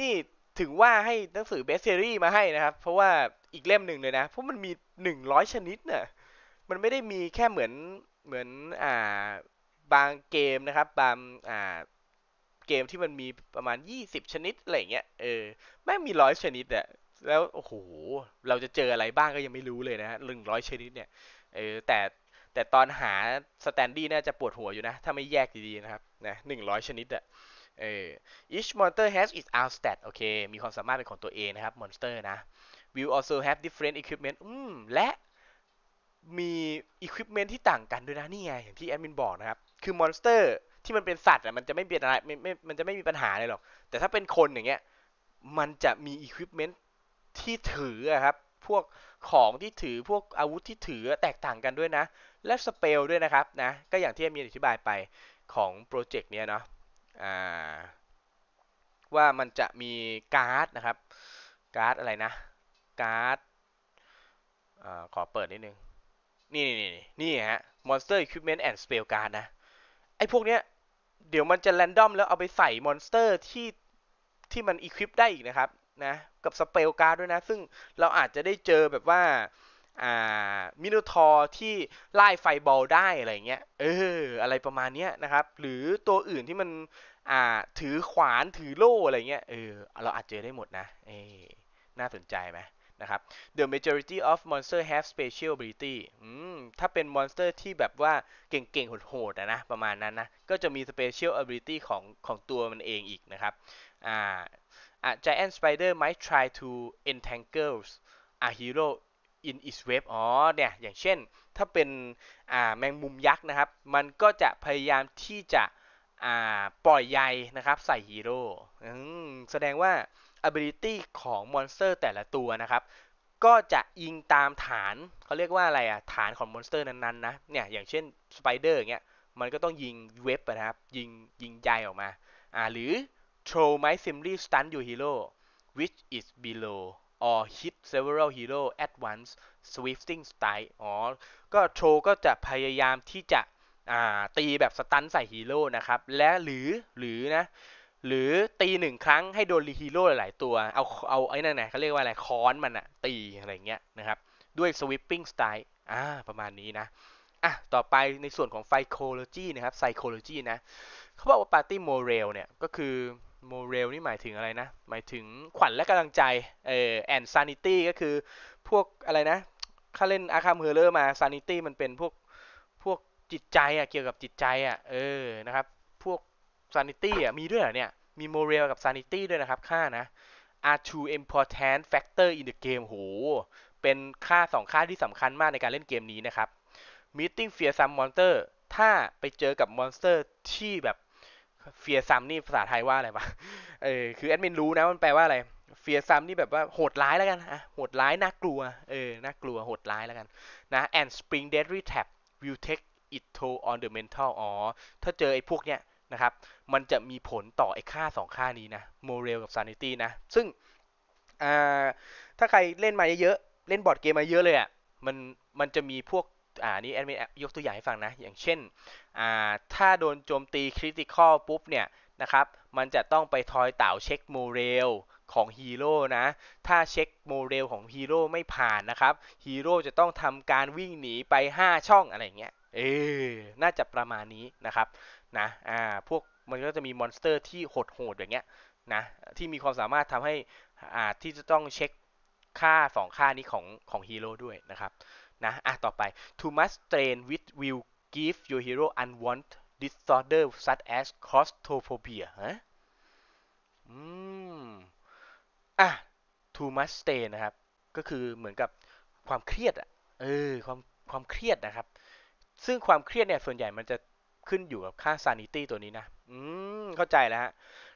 นี่ถึงว่าให้หนังสือ Best Series มาให้นะครับเพราะว่าอีกเล่มหนึ่งเลยนะเพราะมันมี100ชนิดน่ะมันไม่ได้มีแค่เหมือนบางเกมนะครับบางเกมที่มันมีประมาณ20ชนิดอะไรเงี้ยไม่มี100ชนิดแล้วโอ้โหเราจะเจออะไรบ้างก็ยังไม่รู้เลยนะ100ชนิดเนี่ยแต่ตอนหาสแตนดี้น่าจะปวดหัวอยู่นะถ้าไม่แยกดีๆนะครับนะ100ชนิดeach monster has its own stat โอเคมีความสามารถเป็นของตัวเองนะครับ monster นะ will also have different equipment และมี equipment ที่ต่างกันด้วยนะนี่ไงอย่างที่แอดมินบอกนะครับคือ monster ที่มันเป็นสัตว์มันจะไม่เป็นอะไรมันจะไม่มีปัญหาเลยหรอกแต่ถ้าเป็นคนอย่างเงี้ยมันจะมี equipment ที่ถือครับพวกของที่ถือพวกอาวุธที่ถือแตกต่างกันด้วยนะและสเปลด้วยนะครับนะก็อย่างที่แอดมินอธิบายไปของโปรเจกต์เนี้ยเนาะว่ามันจะมีการ์ดนะครับการ์ดอะไรนะการ์ดขอเปิดนิดนึงนี่ฮะ Monster Equipment and Spell Card นะไอ้พวกเนี้ยเดี๋ยวมันจะแรนดอมแล้วเอาไปใส่มอนสเตอร์ที่มัน equip ได้อีกนะครับนะกับ Spell Card ด้วยนะซึ่งเราอาจจะได้เจอแบบว่ามิโนทอร์ที่ไล่ไฟบอลได้อะไรเงี้ยอะไรประมาณเนี้ยนะครับหรือตัวอื่นที่มันถือขวานถือโล่อะไรเงี้ยเราอาจเจอได้หมดนะน่าสนใจไหมนะครับ The majority of monster have special ability ถ้าเป็นมอนสเตอร์ที่แบบว่าเก่งๆโหดๆนะประมาณนั้นนะก็จะมี special ability ของตัวมันเองอีกนะครับgiant spider might try to entangle a hero in its web อ๋อเนี่ยอย่างเช่นถ้าเป็นแมงมุมยักษ์นะครับมันก็จะพยายามที่จะปล่อยใยนะครับใส่ฮีโร่แสดงว่า ability ของมอนสเตอร์แต่ละตัวนะครับก็จะอิงตามฐานเขาเรียกว่าอะไรอ่ะฐานของมอนสเตอร์นั้นๆนะเนี่ยอย่างเช่นสไปเดอร์อย่างเงี้ยมันก็ต้องยิงเว็บนะครับยิงใยออกมาหรือ throw my simply stun your hero which is below or hit several hero at once swifting strike อ๋อก็ throw ก็จะพยายามที่จะตีแบบสตันใส่ฮีโร่นะครับและหรือตีหนึ่งครั้งให้โดนฮีโร่หลายตัวเอาไอ้นั่นนะเขาเรียกว่าอะไรค้อนมันอะตีอะไรเงี้ยนะครับด้วย sweeping style ประมาณนี้นะต่อไปในส่วนของ psychology นะครับ psychology นะเขาบอกว่า party morale เนี่ยก็คือ morale นี่หมายถึงอะไรนะหมายถึงขวัญและกำลังใจand sanity ก็คือพวกอะไรนะถ้าเล่น Arkham Horror มา sanity มันเป็นพวกจิตใจเกี่ยวกับจิตใจนะครับพวก sanity มีด้วยเหรอเนี่ยมี morale กับ sanity ด้วยนะครับค่านะ are two important factor in the game โหเป็นค่า2ค่าที่สำคัญมากในการเล่นเกมนี้นะครับ meeting fearsome monster ถ้าไปเจอกับมอนสเตอร์ที่แบบ fearsome นี่ภาษาไทยว่าอะไรวะคือแอดมินรู้นะมันแปลว่าอะไร fearsome นี่แบบว่าโหดร้ายแล้วกันโหดร้ายน่ากลัวน่ากลัวโหดร้ายแล้วกันนะ and spring deadly trap will take it toll on the mental อ๋อถ้าเจอไอ้พวกเนี้ยนะครับมันจะมีผลต่อไอ้ค่า2ค่านี้นะ morale กับ sanity นะซึ่งถ้าใครเล่นมาเยอะๆเล่นบอร์ดเกมมาเยอะเลยอ่ะมันจะมีพวกนี่แอดมินยกตัวอย่างให้ฟังนะอย่างเช่นถ้าโดนโจมตี critical ปุ๊บเนี่ยนะครับมันจะต้องไปทอยเต่าเช็ค morale ของฮีโร่นะถ้าเช็คโมเดลของฮีโร่ไม่ผ่านนะครับฮีโร่จะต้องทำการวิ่งหนีไป5ช่องอะไรเงี้ยน่าจะประมาณนี้นะครับนะพวกมันก็จะมีมอนสเตอร์ที่โหดๆอย่างเงี้ยนะที่มีความสามารถทำให้ที่จะต้องเช็คค่า2ค่านี้ของฮีโร่ด้วยนะครับนะต่อไป too much strain which will give your hero unwanted disorder such as claustrophobia too much strain นะครับก็คือเหมือนกับความเครียดความเครียดนะครับซึ่งความเครียดเนี่ยส่วนใหญ่มันจะขึ้นอยู่กับค่า sanity ตัวนี้นะเข้าใจแล้วฮะ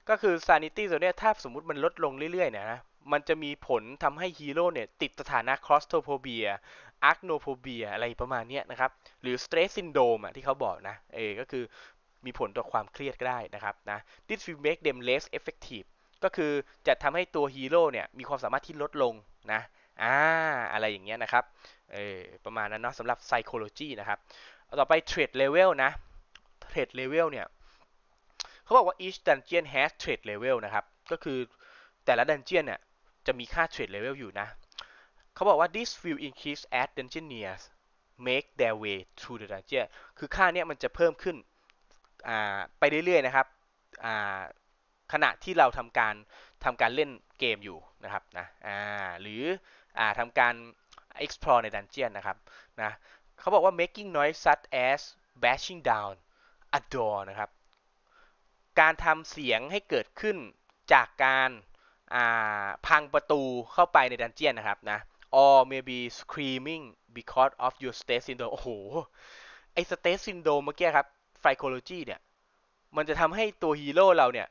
ก็คือ sanity ตัวเนี้ยถ้าสมมุติมันลดลงเรื่อยๆเนี่ยนะมันจะมีผลทำให้ฮีโร่เนี่ยติดสถานะ claustrophobia arachnophobia อะไรประมาณเนี้ยนะครับหรือ stress syndrome ที่เขาบอกนะก็คือมีผลต่อความเครียดก็ได้นะครับนะ this will make them less effective ก็คือจะทำให้ตัวฮีโร่เนี่ยมีความสามารถที่ลดลงนะอะไรอย่างเงี้ยนะครับประมาณนั้นเนาะสำหรับ psychology นะครับต่อไป trait level นะ trait level เนี่ยเขาบอกว่า each dungeon has trait level นะครับก็คือแต่ละ dungeon เนี่ยจะมีค่า trait level อยู่นะเขาบอกว่า this will increase as dungeoneers make their way through the dungeon คือค่าเนี้ยมันจะเพิ่มขึ้นไปเรื่อยๆนะครับขณะที่เราทำการเล่นเกมอยู่นะครับนะหรือทำการ explore ใน dungeon นะครับนะเขาบอกว่า making noise such as bashing down a door นะครับการทำเสียงให้เกิดขึ้นจากการพังประตูเข้าไปใน dungeon นะครับนะ or maybe screaming because of your stress syndrome โอ้โหไอ้ stress syndrome เมื่อกี้ครับ psychology เนี่ยมันจะทำให้ตัวฮีโร่เราเนี่ย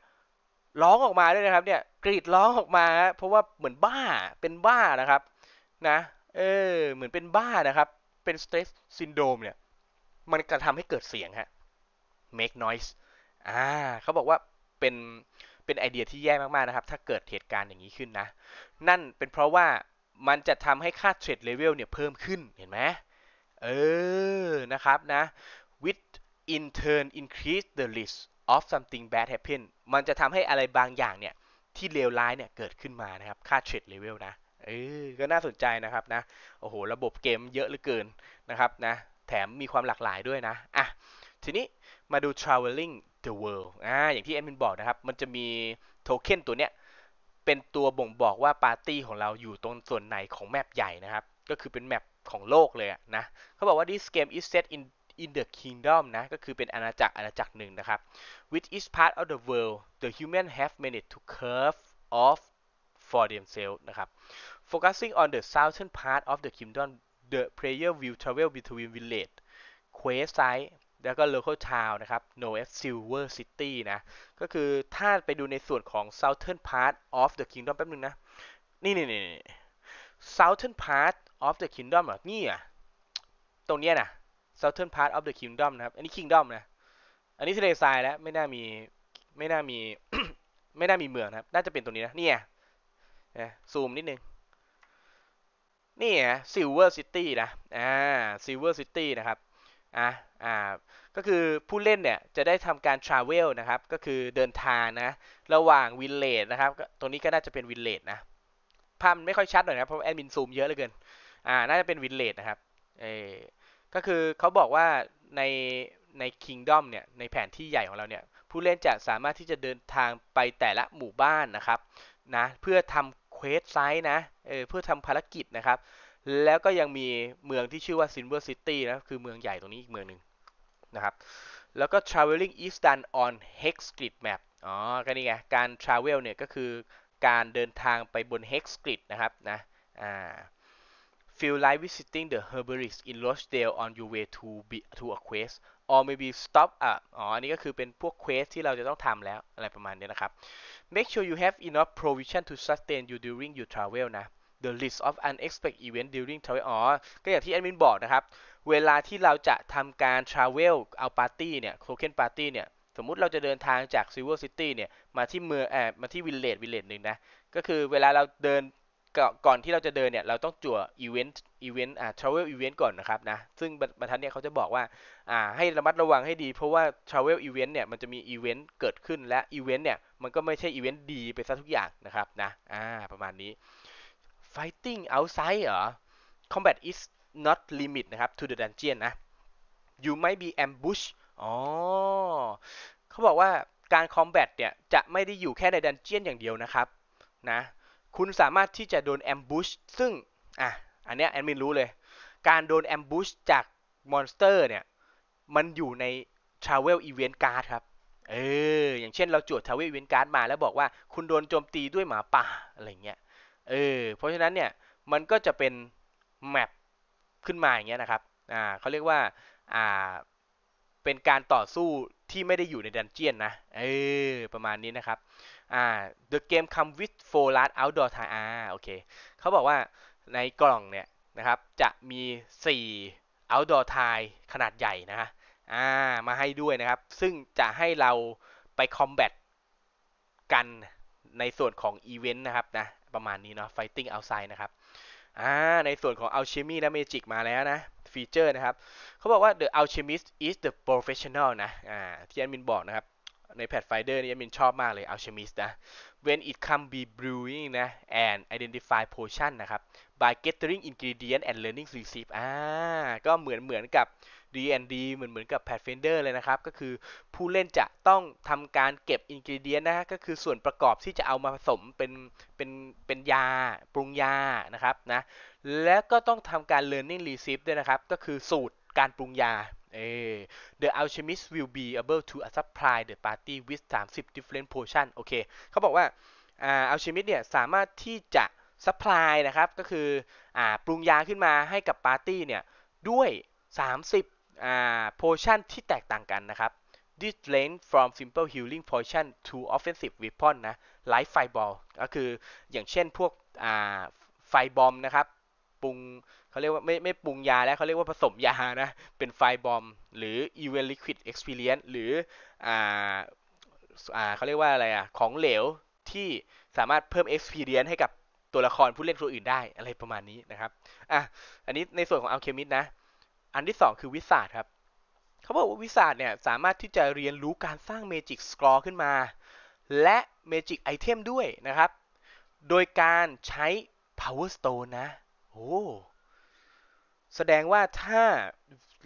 ร้องออกมาด้วยนะครับเนี่ยกรีดร้องออกมาเพราะว่าเหมือนบ้าเป็นบ้านะครับนะเหมือนเป็นบ้านะครับเป็น stress syndrome เนี่ยมันกระทำให้เกิดเสียงฮะ make noise เขาบอกว่าเป็นไอเดียที่แย่มากๆนะครับถ้าเกิดเหตุการณ์อย่างนี้ขึ้นนะนั่นเป็นเพราะว่ามันจะทำให้ค่า trait level เนี่ยเพิ่มขึ้นเห็นไหมนะครับนะ with in turn increase the risk of something bad happen มันจะทำให้อะไรบางอย่างเนี่ยที่เลวร้ายเนี่ยเกิดขึ้นมานะครับค่า trait level นะก็น่าสนใจนะครับนะโอ้โหระบบเกมเยอะเหลือเกินนะครับนะแถมมีความหลากหลายด้วยนะทีนี้มาดู traveling the world อย่างที่แอดมินบอกนะครับมันจะมีโทเค็นตัวเนี้ยเป็นตัวบ่งบอกว่าปาร์ตี้ของเราอยู่ตรงส่วนไหนของแมปใหญ่นะครับก็คือเป็นแมปของโลกเลยนะเขาบอกว่า this game is set in the kingdom นะก็คือเป็นอาณาจักรหนึ่งนะครับ which is part of the world the human have managed to curve off for themselves นะครับ Focusing on the southern part of the kingdom, the player will travel between village, quest site แล้วก็ local town นะครับ Noest Silver City นะก็คือถ้าไปดูในส่วนของ southern part of the kingdom แป๊บนึงนะนี่ southern part of the kingdom อ่ะนี่อ่ะตรงเนี้ยนะ southern part of the kingdom นะครับอันนี้ kingdom นะอันนี้ทะเลทรายแล้วไม่น่ามี ไม่น่ามีเมืองนะครับน่าจะเป็นตรงนี้นะนี่อ่ะซูมนิดนึงนี่อ่ะ Silver City นะSilver City นะครับก็คือผู้เล่นเนี่ยจะได้ทำการ travel นะครับก็คือเดินทางนะระหว่างวิลเลจนะครับตรงนี้ก็น่าจะเป็นวิลเลจนะภาพไม่ค่อยชัดหน่อยนะเพราะแอดมินซูมเยอะเหลือเกินน่าจะเป็นวิลเลจนะครับก็คือเขาบอกว่าใน Kingdom เนี่ยในแผนที่ใหญ่ของเราเนี่ยผู้เล่นจะสามารถที่จะเดินทางไปแต่ละหมู่บ้านนะครับนะเพื่อทำเควสไซต์นะเพื่อทำภารกิจนะครับแล้วก็ยังมีเมืองที่ชื่อว่า Silver City นะคือเมืองใหญ่ตรงนี้อีกเมืองหนึ่งนะครับแล้วก็ traveling is done on hex grid map ก็นี่ไงการ travel เนี่ยก็คือการเดินทางไปบน hex grid นะครับนะfeel like visiting the herbalist in Rochdale on your way to a quest or maybe stop up อันนี้ก็คือเป็นพวก quest ที่เราจะต้องทำแล้วอะไรประมาณนี้นะครับ make sure you have enough provision to sustain you during your travel นะThe list of unexpected events during travel ก็อย่างที่แอดมินบอกนะครับเวลาที่เราจะทำการ travel เอา party เนี่ย token party เนี่ยสมมุติเราจะเดินทางจาก Silver City เนี่ยมาที่เมืองมาที่ village หนึ่งนะก็คือเวลาเราเดินก่อนที่เราจะเดินเนี่ยเราต้องจั่ว event travel event ก่อนนะครับนะซึ่งบรรทัดเนี่ยเขาจะบอกว่าให้ระมัดระวังให้ดีเพราะว่า travel event เนี่ยมันจะมี event เกิดขึ้นและ event เนี่ยมันก็ไม่ใช่ event ดีไปซะทุกอย่างนะครับนะประมาณนี้Fighting outside Combat is not limit นะครับ to the dungeon นะ You might be ambushed เขาบอกว่าการ combat เนี่ยจะไม่ได้อยู่แค่ในดันเจียนอย่างเดียวนะครับนะคุณสามารถที่จะโดน ambush ซึ่งอันเนี้ยแอดมินรู้เลยการโดน ambush จากมอนสเตอร์เนี่ยมันอยู่ใน travel event card ครับอย่างเช่นเราจวด travel event card มาแล้วบอกว่าคุณโดนโจมตีด้วยหมาป่าอะไรเงี้ยเพราะฉะนั้นเนี่ยมันก็จะเป็นแมปขึ้นมาอย่างเงี้ยนะครับเขาเรียกว่าเป็นการต่อสู้ที่ไม่ได้อยู่ในดันเจียนนะประมาณนี้นะครับthe game come with four large outdoor tiles โอเคเขาบอกว่าในกล่องเนี่ยนะครับจะมี4 outdoor tiles ขนาดใหญ่นะฮะมาให้ด้วยนะครับซึ่งจะให้เราไปคอมแบทกันในส่วนของอีเวนต์นะครับนะประมาณนี้เนาะ fighting outside นะครับในส่วนของ alchemy และ magic มาแล้วนะฟีเจอร์นะครับเขาบอกว่า the alchemist is the professional นะที่แอดมินบอกนะครับในแพทไฟเดอร์นี่แอดมินชอบมากเลย alchemist นะ when it come be brewing นะ and identify potion นะครับ by gathering ingredient and learning recipe ก็เหมือนกับ D&D เหมือนกับ Pathfinder เลยนะครับก็คือผู้เล่นจะต้องทำการเก็บ ingredient นะก็คือส่วนประกอบที่จะเอามาผสมเป็นยาปรุงยานะครับนะแล้วก็ต้องทำการ learning recipe ด้วยนะครับก็คือสูตรการปรุงยาthe alchemist will be able to supply the party with 30 different potion โอเคเขาบอกว่าalchemist เนี่ยสามารถที่จะ supply นะครับก็คือปรุงยาขึ้นมาให้กับปาร์ตี้เนี่ยด้วย30โพชั่นที่แตกต่างกันนะครับ this range from simple healing potion to offensive weapon นะ like fireball ก็คืออย่างเช่นพวกไฟบอมนะครับปรุงเขาเรียกว่าไม่ปรุงยาแล้วเขาเรียกว่าผสมยานะเป็นไฟบอมหรือ event liquid experience หรือเขาเรียกว่าอะไรของเหลวที่สามารถเพิ่ม experience ให้กับตัวละครผู้เล่นตัวอื่นได้อะไรประมาณนี้นะครับอันนี้ในส่วนของ alchemist นะอันที่2คือวิสาดครับเขาบอกว่าวิสาดเนี่ยสามารถที่จะเรียนรู้การสร้างเมจิกสกอร์ขึ้นมาและเมจิกไอเทมด้วยนะครับโดยการใช้ power stone นะแสดงว่าถ้า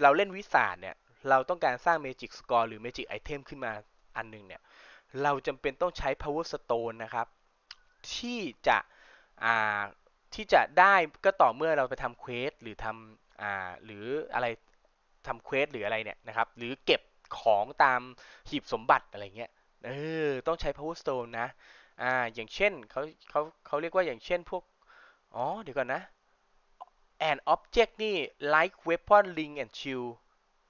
เราเล่นวิสาดเนี่ยเราต้องการสร้างเมจิกสกอร์หรือเมจิกไอเทมขึ้นมาอันนึงเนี่ยเราจำเป็นต้องใช้ power stone นะครับที่จะได้ก็ต่อเมื่อเราไปทำเควสหรือทำหรืออะไรทำเควสหรืออะไรเนี่ยนะครับหรือเก็บของตามหีบสมบัติอะไรเงี้ยต้องใช้ power stone นะอย่างเช่นเขาเรียกว่าอย่างเช่นพวก อ๋อเดี๋ยวก่อนนะ an object นี่ like weapon ring and shield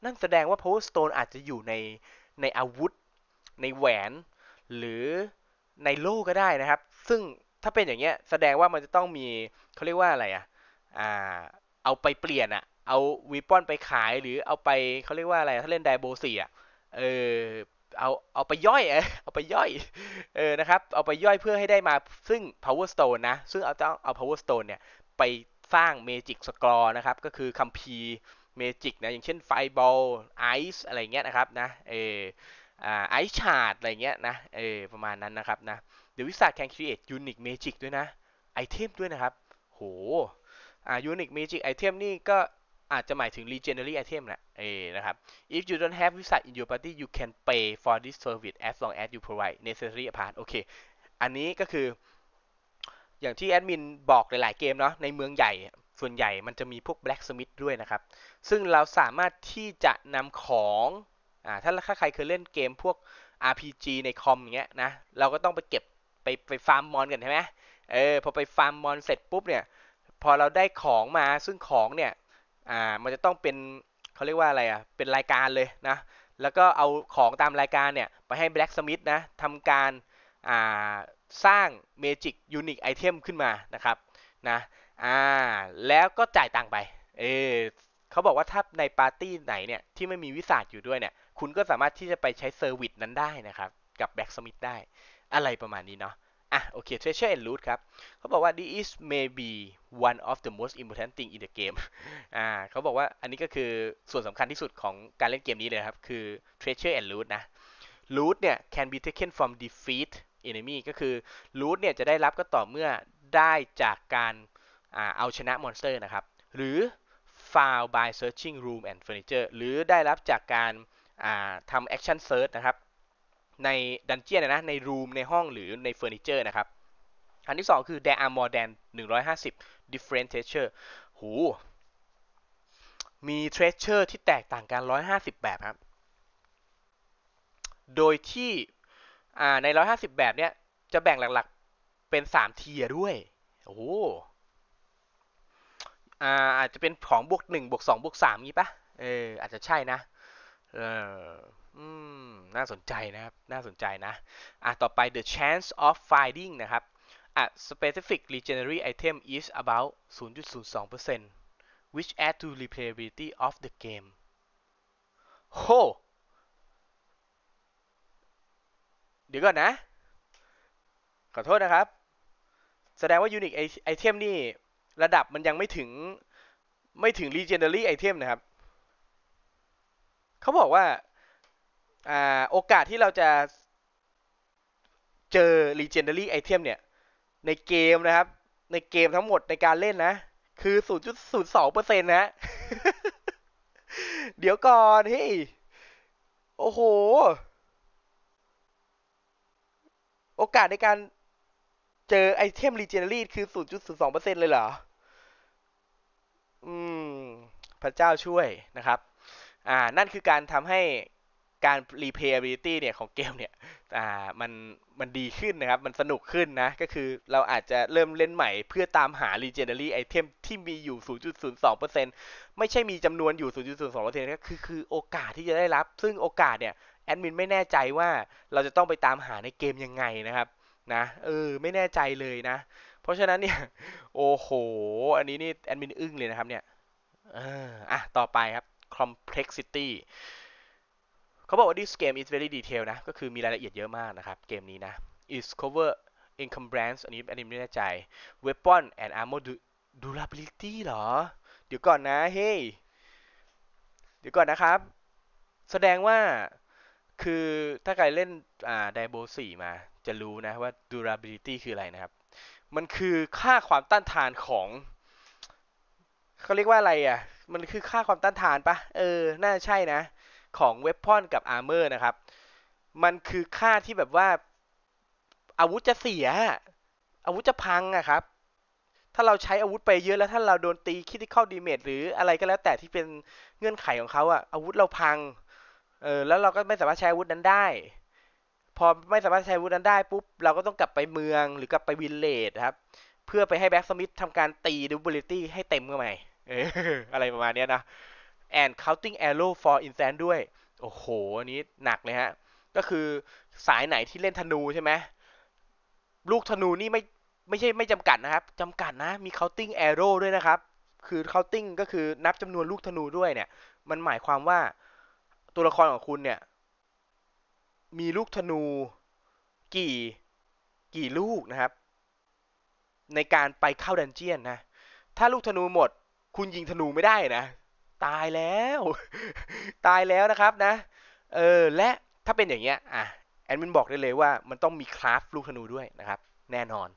นั่นแสดงว่า power stone อาจจะอยู่ในอาวุธในแหวนหรือในโล่ก็ได้นะครับซึ่งถ้าเป็นอย่างเงี้ยแสดงว่ามันจะต้องมีเขาเรียกว่าอะไรอ่ะเอาไปเปลี่ยนอ่ะเอาวีปอนไปขายหรือเอาไปเขาเรียกว่าอะไรถ้าเล่นไดโบสี่อ่ะเอาไปย่อยนะครับเอาไปย่อยเพื่อให้ได้มาซึ่ง power stone นะซึ่งเอา power stone เนี่ยไปสร้าง magic scroll นะครับก็คือคัมภีร์ magic นะอย่างเช่น fireball ice อะไรเงี้ยนะครับนะice shard อะไรเงี้ยนะประมาณนั้นนะครับนะเดี๋ยววิสา can create unique magic ด้วยนะไอเทมด้วยนะครับโหunique magic item นี่ก็อาจจะหมายถึง legendary item นะนะครับ if you don't have wizard in your party you can pay for this service as long as you provide necessary part โอเคอันนี้ก็คืออย่างที่แอดมินบอกหลายๆเกมเนาะในเมืองใหญ่ส่วนใหญ่มันจะมีพวก blacksmith ด้วยนะครับซึ่งเราสามารถที่จะนำของถ้าใครเคยเล่นเกมพวก RPG ในคอมอย่างเงี้ยนะเราก็ต้องไปเก็บไปฟาร์มมอนกันใช่ไหมพอไปฟาร์มมอนเสร็จปุ๊บเนี่ยพอเราได้ของมาซึ่งของเนี่ยมันจะต้องเป็นเขาเรียกว่าอะไรอ่ะเป็นรายการเลยนะแล้วก็เอาของตามรายการเนี่ยไปให้ Blacksmith นะทำการสร้าง Magic Unique Item ขึ้นมานะครับนะแล้วก็จ่ายตังค์ไปเขาบอกว่าถ้าในปาร์ตี้ไหนเนี่ยที่ไม่มีวิสาดอยู่ด้วยเนี่ยคุณก็สามารถที่จะไปใช้เซอร์วิสนั้นได้นะครับกับ Blacksmith ได้อะไรประมาณนี้เนาะโอเค Treasure and Loot ครับเขาบอกว่า this is maybe one of the most important thing in the game เขาบอกว่าอันนี้ก็คือส่วนสำคัญที่สุดของการเล่นเกมนี้เลยครับคือ Treasure and Loot นะ Loot เนี่ย can be taken from defeat enemy ก็คือ Loot เนี่ยจะได้รับก็ต่อเมื่อได้จากการเอาชนะมอนสเตอร์นะครับหรือ found by searching room and furniture หรือได้รับจากการทำ action search นะครับในดันเจี้ยนนะในรูมในห้องหรือในเฟอร์นิเจอร์นะครับอันที่2คือ there are more than 150 different treasure หูมี treasure ที่แตกต่างกัน150แบบครับโดยที่ใน150แบบเนี้ยจะแบ่งหลักๆเป็น3เทียร์ด้วยโอ้โหอาจจะเป็นของบวก1บวก2บวก3งี้ปะอาจจะใช่นะน่าสนใจนะครับน่าสนใจนะต่อไป the chance of finding นะครับ a specific legendary item is about 0.02% which add to replayability of the game โหเดี๋ยวก่อนนะขอโทษนะครับแสดงว่า unique item นี่ระดับมันยังไม่ถึง legendary item นะครับเขาบอกว่าโอกาสที่เราจะเจอ legendary item เนี่ยในเกมนะครับในเกมทั้งหมดในการเล่นนะคือ 0.02% นะ เดี๋ยวก่อนเฮ้ยโอ้โหโอกาสในการเจอไอเทม legendary คือ 0.02% เลยเหรอพระเจ้าช่วยนะครับนั่นคือการทำให้การ replayability เนี่ยของเกมเนี่ยมันดีขึ้นนะครับมันสนุกขึ้นนะก็คือเราอาจจะเริ่มเล่นใหม่เพื่อตามหา legendary item ที่มีอยู่ 0.02% ไม่ใช่มีจำนวนอยู่ 0.02% ก็คือโอกาสที่จะได้รับซึ่งโอกาสเนี่ยแอดมินไม่แน่ใจว่าเราจะต้องไปตามหาในเกมยังไงนะครับนะไม่แน่ใจเลยนะเพราะฉะนั้นเนี่ยโอ้โหอันนี้นี่แอดมินอึ้งเลยนะครับเนี่ยต่อไปครับ complexityเขาบอกว่า this game is very detail นะก็คือมีรายละเอียดเยอะมากนะครับเกมนี้นะ is cover encumbrance อันนี้ไม่แน่ใจ weapon and armor durability เหรอเดี๋ยวก่อนนะเฮ้ยเดี๋ยวก่อนนะครับแสดงว่าคือถ้าใครเล่นDiablo 4มาจะรู้นะว่า durability คืออะไรนะครับมันคือค่าความต้านทานของเขาเรียกว่าอะไรอ่ะมันคือค่าความต้านทานปะน่าใช่นะของ weapon กับ armor นะครับมันคือค่าที่แบบว่าอาวุธจะเสียอาวุธจะพังอะครับถ้าเราใช้อาวุธไปเยอะแล้วถ้าเราโดนตี critical damage หรืออะไรก็แล้วแต่ที่เป็นเงื่อนไขของเขาอะอาวุธเราพังแล้วเราก็ไม่สามารถใช้อาวุธนั้นได้พอไม่สามารถใช้อาวุธนั้นได้ปุ๊บเราก็ต้องกลับไปเมืองหรือกลับไปวิลเลจครับเ พื่อไปให้แบ็กสมิธทำการตีดิวเบลิตี้ให้เต็มเข้าไปอะไรประมาณนี้นะ and counting arrow for instant ด้วยโอ้โหอันนี้หนักเลยฮะก็คือสายไหนที่เล่นธนูใช่ไหมลูกธนูนี่ไม่ใช่ไม่จำกัดนะครับจำกัดนะมี counting arrow ด้วยนะครับคือ counting ก็คือนับจำนวนลูกธนูด้วยเนี่ยมันหมายความว่าตัวละครของคุณเนี่ยมีลูกธนูกี่ลูกนะครับในการไปเข้าดันเจียนนะถ้าลูกธนูหมดคุณยิงธนูไม่ได้นะตายแล้วตายแล้วนะครับนะและถ้าเป็นอย่างเงี้ยอ่ะแอดมินบอกได้เลยว่ามันต้องมีคราฟลูกธนูด้วยนะครับแน่นอน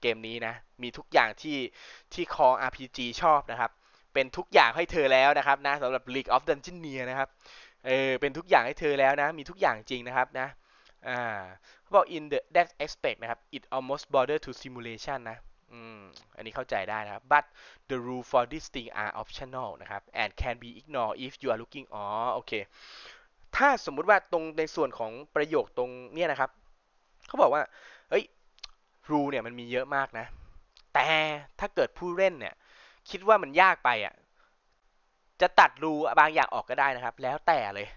เกมนี้นะมีทุกอย่างที่คอ RPG ชอบนะครับเป็นทุกอย่างให้เธอแล้วนะครับนะสำหรับ League of Dungeoneer นะครับเป็นทุกอย่างให้เธอแล้วนะมีทุกอย่างจริงนะครับนะเขาบอก in the that aspect นะครับ it almost border to simulation นะอันนี้เข้าใจได้นะครับ but the rule for this thing are optional นะครับ and can be ignored if you are looking อ๋อโอเคถ้าสมมุติว่าตรงในส่วนของประโยคตรงเนี้ยนะครับเขาบอกว่าเฮ้ย rule เนี่ยมันมีเยอะมากนะแต่ถ้าเกิดผู้เล่นเนี่ยคิดว่ามันยากไปอ่ะจะตัดรูบางอย่างออกก็ได้นะครับแล้วแต่เลย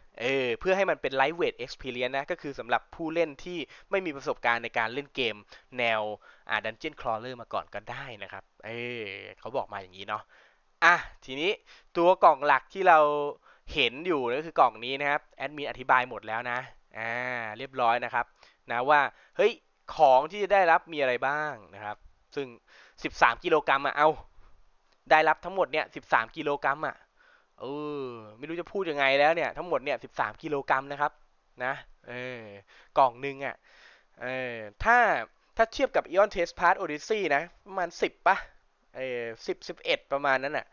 เพื่อให้มันเป็นไลท์เวทเอ็กซ์เพรียนซ์นะก็คือสำหรับผู้เล่นที่ไม่มีประสบการณ์ในการเล่นเกมแนวดันเจียนคลอเลอร์มาก่อนก็ได้นะครับเขาบอกมาอย่างนี้เนาะอ่ะทีนี้ตัวกล่องหลักที่เราเห็นอยู่ก็คือกล่องนี้นะครับแอดมินอธิบายหมดแล้วนะเรียบร้อยนะครับนะว่าเฮ้ยของที่จะได้รับมีอะไรบ้างนะครับซึ่ง13กิโลกรัมอ่ะเอาได้รับทั้งหมดเนี่ย13กิโลกรัมอ่ะไม่รู้จะพูดยังไงแล้วเนี่ยทั้งหมดเนี่ย13กิโลกรัมนะครับนะกล่องนึงอ่ะถ้าเทียบกับ Ion Test Pass Odyssey นะประมาณ10ป่ะ10-11ประมาณนั้นอ่ะ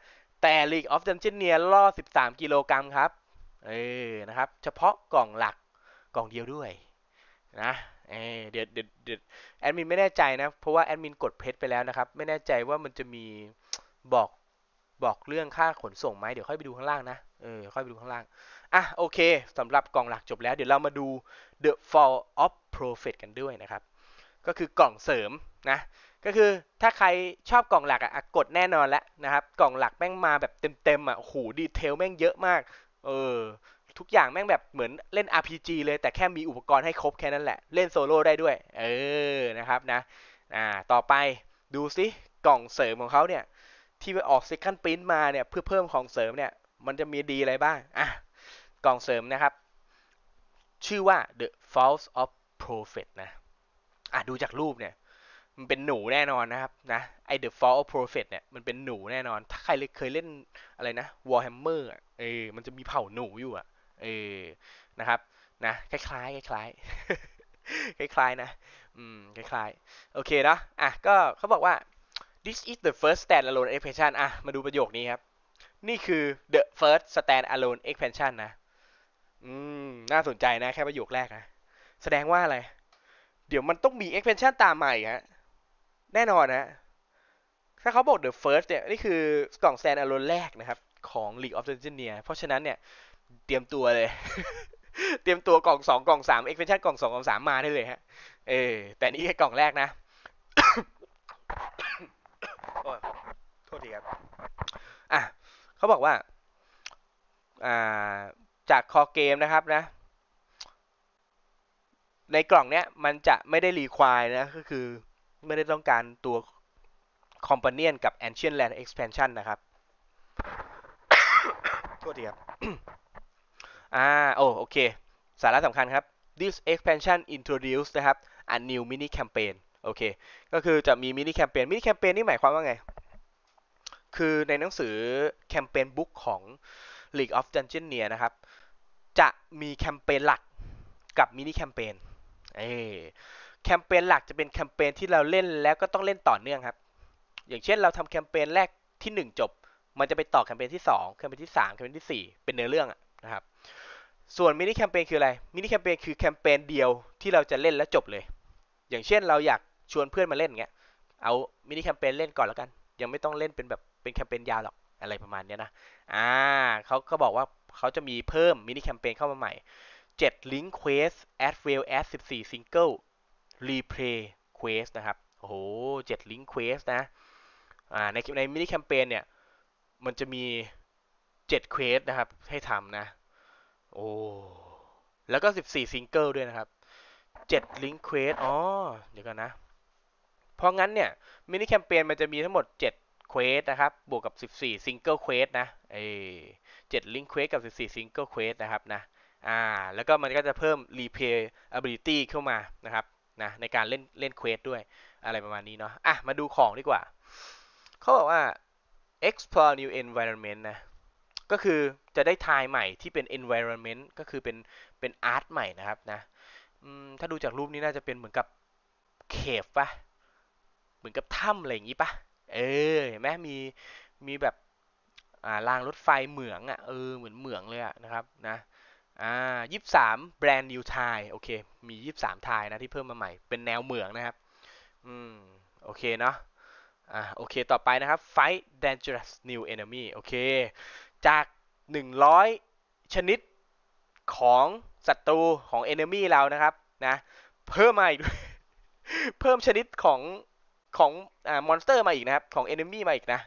แต่ League of Dungeoneer ล่อ13กิโลกรัมครับนะครับเฉพาะกล่องหลักกล่องเดียวด้วยนะเดี๋ยวแอดมินไม่แน่ใจนะเพราะว่าแอดมินกดเพจไปแล้วนะครับไม่แน่ใจว่ามันจะมีบอกเรื่องค่าขนส่งไหมเดี๋ยวค่อยไปดูข้างล่างนะค่อยไปดูข้างล่างอ่ะโอเคสำหรับกล่องหลักจบแล้วเดี๋ยวเรามาดู The Fall of Prophet กันด้วยนะครับก็คือกล่องเสริมนะก็คือถ้าใครชอบกล่องหลักอ่ะกดแน่นอนแล้วนะครับกล่องหลักแม่งมาแบบเต็มอ่ะโหดีเทลแม่งเยอะมากทุกอย่างแม่งแบบเหมือนเล่น RPG เลยแต่แค่มีอุปกรณ์ให้ครบแค่นั้นแหละเล่นโซโล่ได้ด้วยนะครับนะต่อไปดูซิกล่องเสริมของเขาเนี่ยที่ไปออก Second Print มาเนี่ยเพื่อเพิ่มของเสริมเนี่ยมันจะมีดีอะไรบ้างอ่ะกล่องเสริมนะครับชื่อว่า The Fall of Prophet นะดูจากรูปเนี่ยมันเป็นหนูแน่นอนนะครับนะไอ้ The Fall of Prophet เนี่ยมันเป็นหนูแน่นอนถ้าใครเคยเล่นอะไรนะ Warhammer มันจะมีเผ่าหนูอยู่อ่ะนะครับนะคล้ายๆนะคล้ายๆโอเคเนาะก็เขาบอกว่าThis is the first stand-alone expansion มาดูประโยคนี้ครับนี่คือ the first stand-alone expansion นะน่าสนใจนะแค่ประโยคแรกนะแสดงว่าอะไรเดี๋ยวมันต้องมี expansion ตามมาอีกฮะแน่นอนนะถ้าเขาบอก the first เนี่ยนี่คือกล่อง stand-alone แรกนะครับของ League of Legends เพราะฉะนั้นเนี่ยเตรียมตัวเลย เตรียมตัวกล่อง2กล่อง3 expansion กล่อง2กล่อง3มาได้เลยฮะแต่นี่แค่กล่องแรกนะ โทษทีครับเขาบอกว่าจากคอเกมนะครับนะในกล่องเนี้ยมันจะไม่ได้รีควายนะก็คือไม่ได้ต้องการตัว Companion กับ Ancient Land Expansion นะครับ โทษทีครับ โอเคสาระสำคัญครับ This expansion introduced นะครับ a new mini campaignโอเคก็คือจะมีมินิแคมเปญนี่หมายความว่าไงคือในหนังสือแคมเปญบุ๊กของ League of Dungeoneer นะครับจะมีแคมเปญหลักกับมินิแคมเปญแคมเปญหลักจะเป็นแคมเปญที่เราเล่นแล้วก็ต้องเล่นต่อเนื่องครับอย่างเช่นเราทำแคมเปญแรกที่1จบมันจะไปต่อแคมเปญที่2แคมเปญที่3แคมเปญที่4เป็นเนื้อเรื่องนะครับส่วนมินิแคมเปญคืออะไรมินิแคมเปญคือแคมเปญเดียวที่เราจะเล่นแล้วจบเลยอย่างเช่นเราอยากชวนเพื่อนมาเล่นเงี้ยเอามินิแคมเปญเล่นก่อนแล้วกันยังไม่ต้องเล่นเป็นแบบเป็นแคมเปญยาวหรอกอะไรประมาณนี้นะเขาบอกว่าเขาจะมีเพิ่มมินิแคมเปญเข้ามาใหม่7 Link Quest as well as 14 Single Replay Quest นะครับ โอ้โห7ลิงก์เควสนะในมินิแคมเปญเนี่ยมันจะมี7เควสนะครับให้ทำนะโอ้แล้วก็14ซิงเกิลด้วยนะครับ7ลิงก์เควสอ๋อเดี๋ยวกันนะเพราะงั้นเนี่ยมินิแคมเปญมันจะมีทั้งหมด7เควสนะครับบวกกับ14ซิงเกิลเควสนะ7ลิงก์เควสกับ14ซิงเกิลเควสนะครับนะแล้วก็มันก็จะเพิ่ม replayability เข้ามานะครับนะในการเล่นเควสด้วยอะไรประมาณนี้เนาะมาดูของดีกว่าเขาบอกว่า explore new environment นะก็คือจะได้ทายใหม่ที่เป็น environment ก็คือเป็น art ใหม่นะครับนะถ้าดูจากรูปนี้น่าจะเป็นเหมือนกับเขฟป่ะเหมือนกับถ้ำอะไรอย่างนี้ป่ะเห็นไหมมีแบบรางรถไฟเหมืองอ่ะเหมือนเหมืองเลยอ่ะนะครับนะ23 brand new Thai โอเคมี23 Thai นะที่เพิ่มมาใหม่เป็นแนวเหมืองนะครับโอเคเนาะโอเคต่อไปนะครับ fight dangerous new enemy โอเคจาก100ชนิดของศัตรูของ enemy เรานะครับนะเพิ่มมาอีก เพิ่มชนิดของมอนสเตอร์มาอีกนะครับของ enemy มาอีกนะ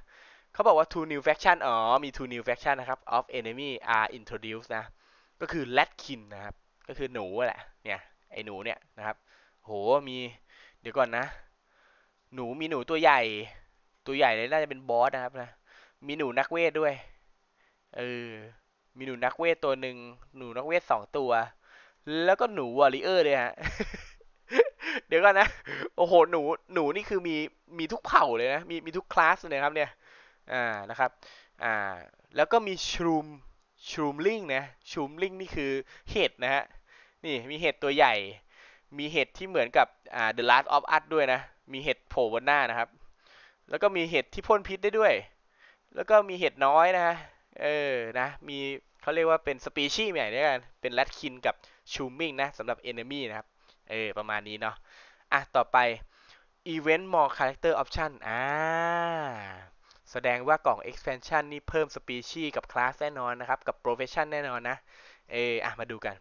เขาบอกว่า two new faction อ๋อมี two new faction นะครับ of enemy are introduced นะก็คือแรดคินนะครับก็คือหนูแหละเนี่ยไอหนูเนี่ยนะครับโหมีเดี๋ยวก่อนนะมีหนูตัวใหญ่เลยน่าจะเป็นบอสนะครับนะมีหนูนักเวทด้วยมีหนูนักเวทตัวหนึ่งหนูนักเวท2ตัวแล้วก็หนูวอริเออร์เลยฮะ เดี๋ยวก่อนนะโอ้โหหนูนี่คือมีทุกเผ่าเลยนะมีทุกคลาสเลยครับเนี่ยนะครับแล้วก็มีชูมลิงนะชูมลิงนี่คือเห็ดนะฮะนี่มีเห็ดตัวใหญ่มีเห็ดที่เหมือนกับThe Last of Us ด้วยนะมีเห็ดโผล่บนหน้านะครับแล้วก็มีเห็ดที่พ่นพิษได้ด้วยแล้วก็มีเห็ดน้อยนะฮะนะมีเขาเรียกว่าเป็นสปีชีส์ใหม่ด้วยกันเป็นแรดคินกับชูมิงนะสำหรับ Enemy นะครับประมาณนี้เนาะต่อไป Event More Character Option แสดงว่ากล่อง expansion นี่เพิ่ม species กับ class แน่นอนนะครับกับ profession แน่นอนนะมาดูกัน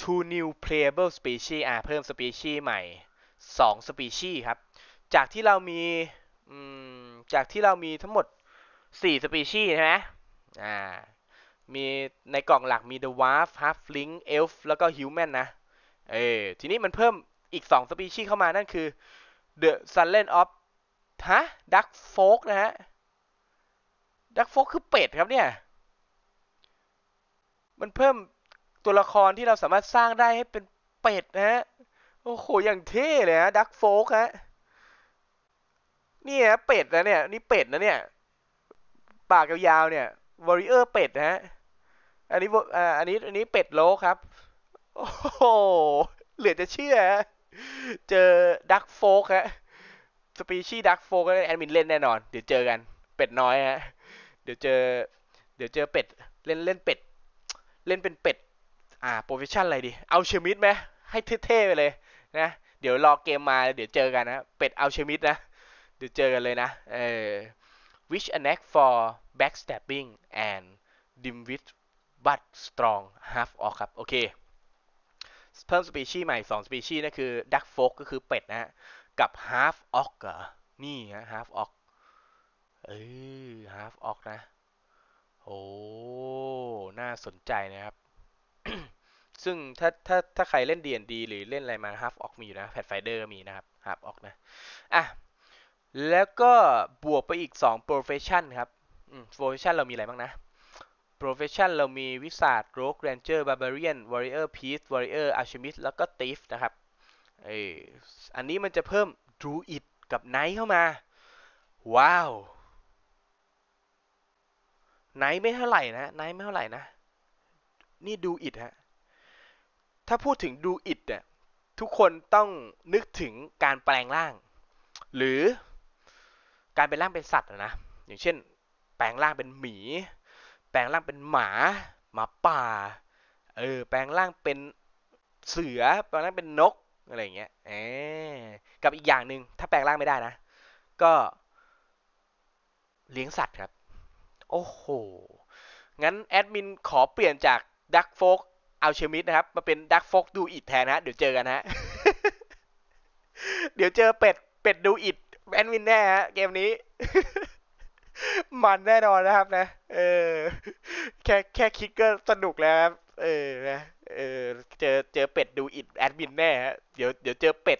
two new playable species เพิ่ม species ใหม่2 species ครับจากที่เรามีทั้งหมด4 species ใช่ไหมมีในกล่องหลักมี the dwarf halfling elf แล้วก็ human นะทีนี้มันเพิ่มอีก2 species เข้ามานั่นคือ the silent of ดักโฟกนะฮะดักโฟกคือเป็ดครับเนี่ยมันเพิ่มตัวละครที่เราสามารถสร้างได้ให้เป็นเป็ดนะฮะโอ้โหอย่างเท่เลยฮะดักโฟกฮะนี่ฮะเป็ดนะเนี่ยนี่เป็ดนะเนี่ยปากยาวๆเนี่ยวอริเออร์เป็ดนะฮะอันนี้เป็ดโลครับโอ้โหเหลือจะเชื่อเจอดักโฟกฮะสปีชีส์ดักโฟก็แอดมินเล่นแน่นอนเดี๋ยวเจอกันเป็ดน้อยฮะเดี๋ยวเจอเป็ดเล่นเป็ดเล่นเป็นเป็ดโปรเฟสชั่นอะไรดีเอาเชมิดไหมให้เท่ๆไปเลยนะเดี๋ยวรอเกมมาเดี๋ยวเจอกันนะเป็ดเอาเชมิดนะเดี๋ยวเจอกันเลยนะwhich attack for backstabbing and dimwit but strong half orc ครับโอเคเพิ่มสปีชีส์ใหม่2สปีชีส์นั่นคือดักโฟก็คือเป็ดนะฮะกับ half orc เหรอนี่ฮะ half orc half orc นะโอ้น่าสนใจนะครับ ซึ่งถ้าใครเล่น D&D หรือเล่นอะไรมา half orc มีอยู่นะ Pathfinder มีนะครับ half orc นะแล้วก็บวกไปอีก2 profession ครับ profession เรามีอะไรบ้างนะ profession เรามี wizard rogue ranger barbarian warrior priest warrior alchemist แล้วก็ thief นะครับอันนี้มันจะเพิ่ม Druid กับ Knight เข้ามาว้าว Knight ไม่เท่าไหร่นะ Knight ไม่เท่าไหร่นะนี่ Druid ฮะถ้าพูดถึง Druid เนี่ยทุกคนต้องนึกถึงการแปลงร่างหรือการเป็นร่างเป็นสัตว์นะอย่างเช่นแปลงร่างเป็นหมีแปลงร่างเป็นหมาป่าแปลงร่างเป็นเสือแปลงร่างเป็นนกอะไรอย่างเงี้ยกับอีกอย่างหนึ่งถ้าแปลงร่างไม่ได้นะก็เลี้ยงสัตว์ครับโอ้โหงั้นแอดมินขอเปลี่ยนจากดักโฟกอัลเชมิสนะครับมาเป็นดักโฟกดูอิดแทนนะเดี๋ยวเจอกันฮะ เดี๋ยวเจอเป็ด เป็ดดูอิดแอนวินแน่ฮะเกมนี้ มันแน่นอนนะครับนะแค่คิดก็สนุกแล้วครับนะเจอเป็ดดูอิดแอดมินแน่ฮะเดี๋ยวเจอเป็ด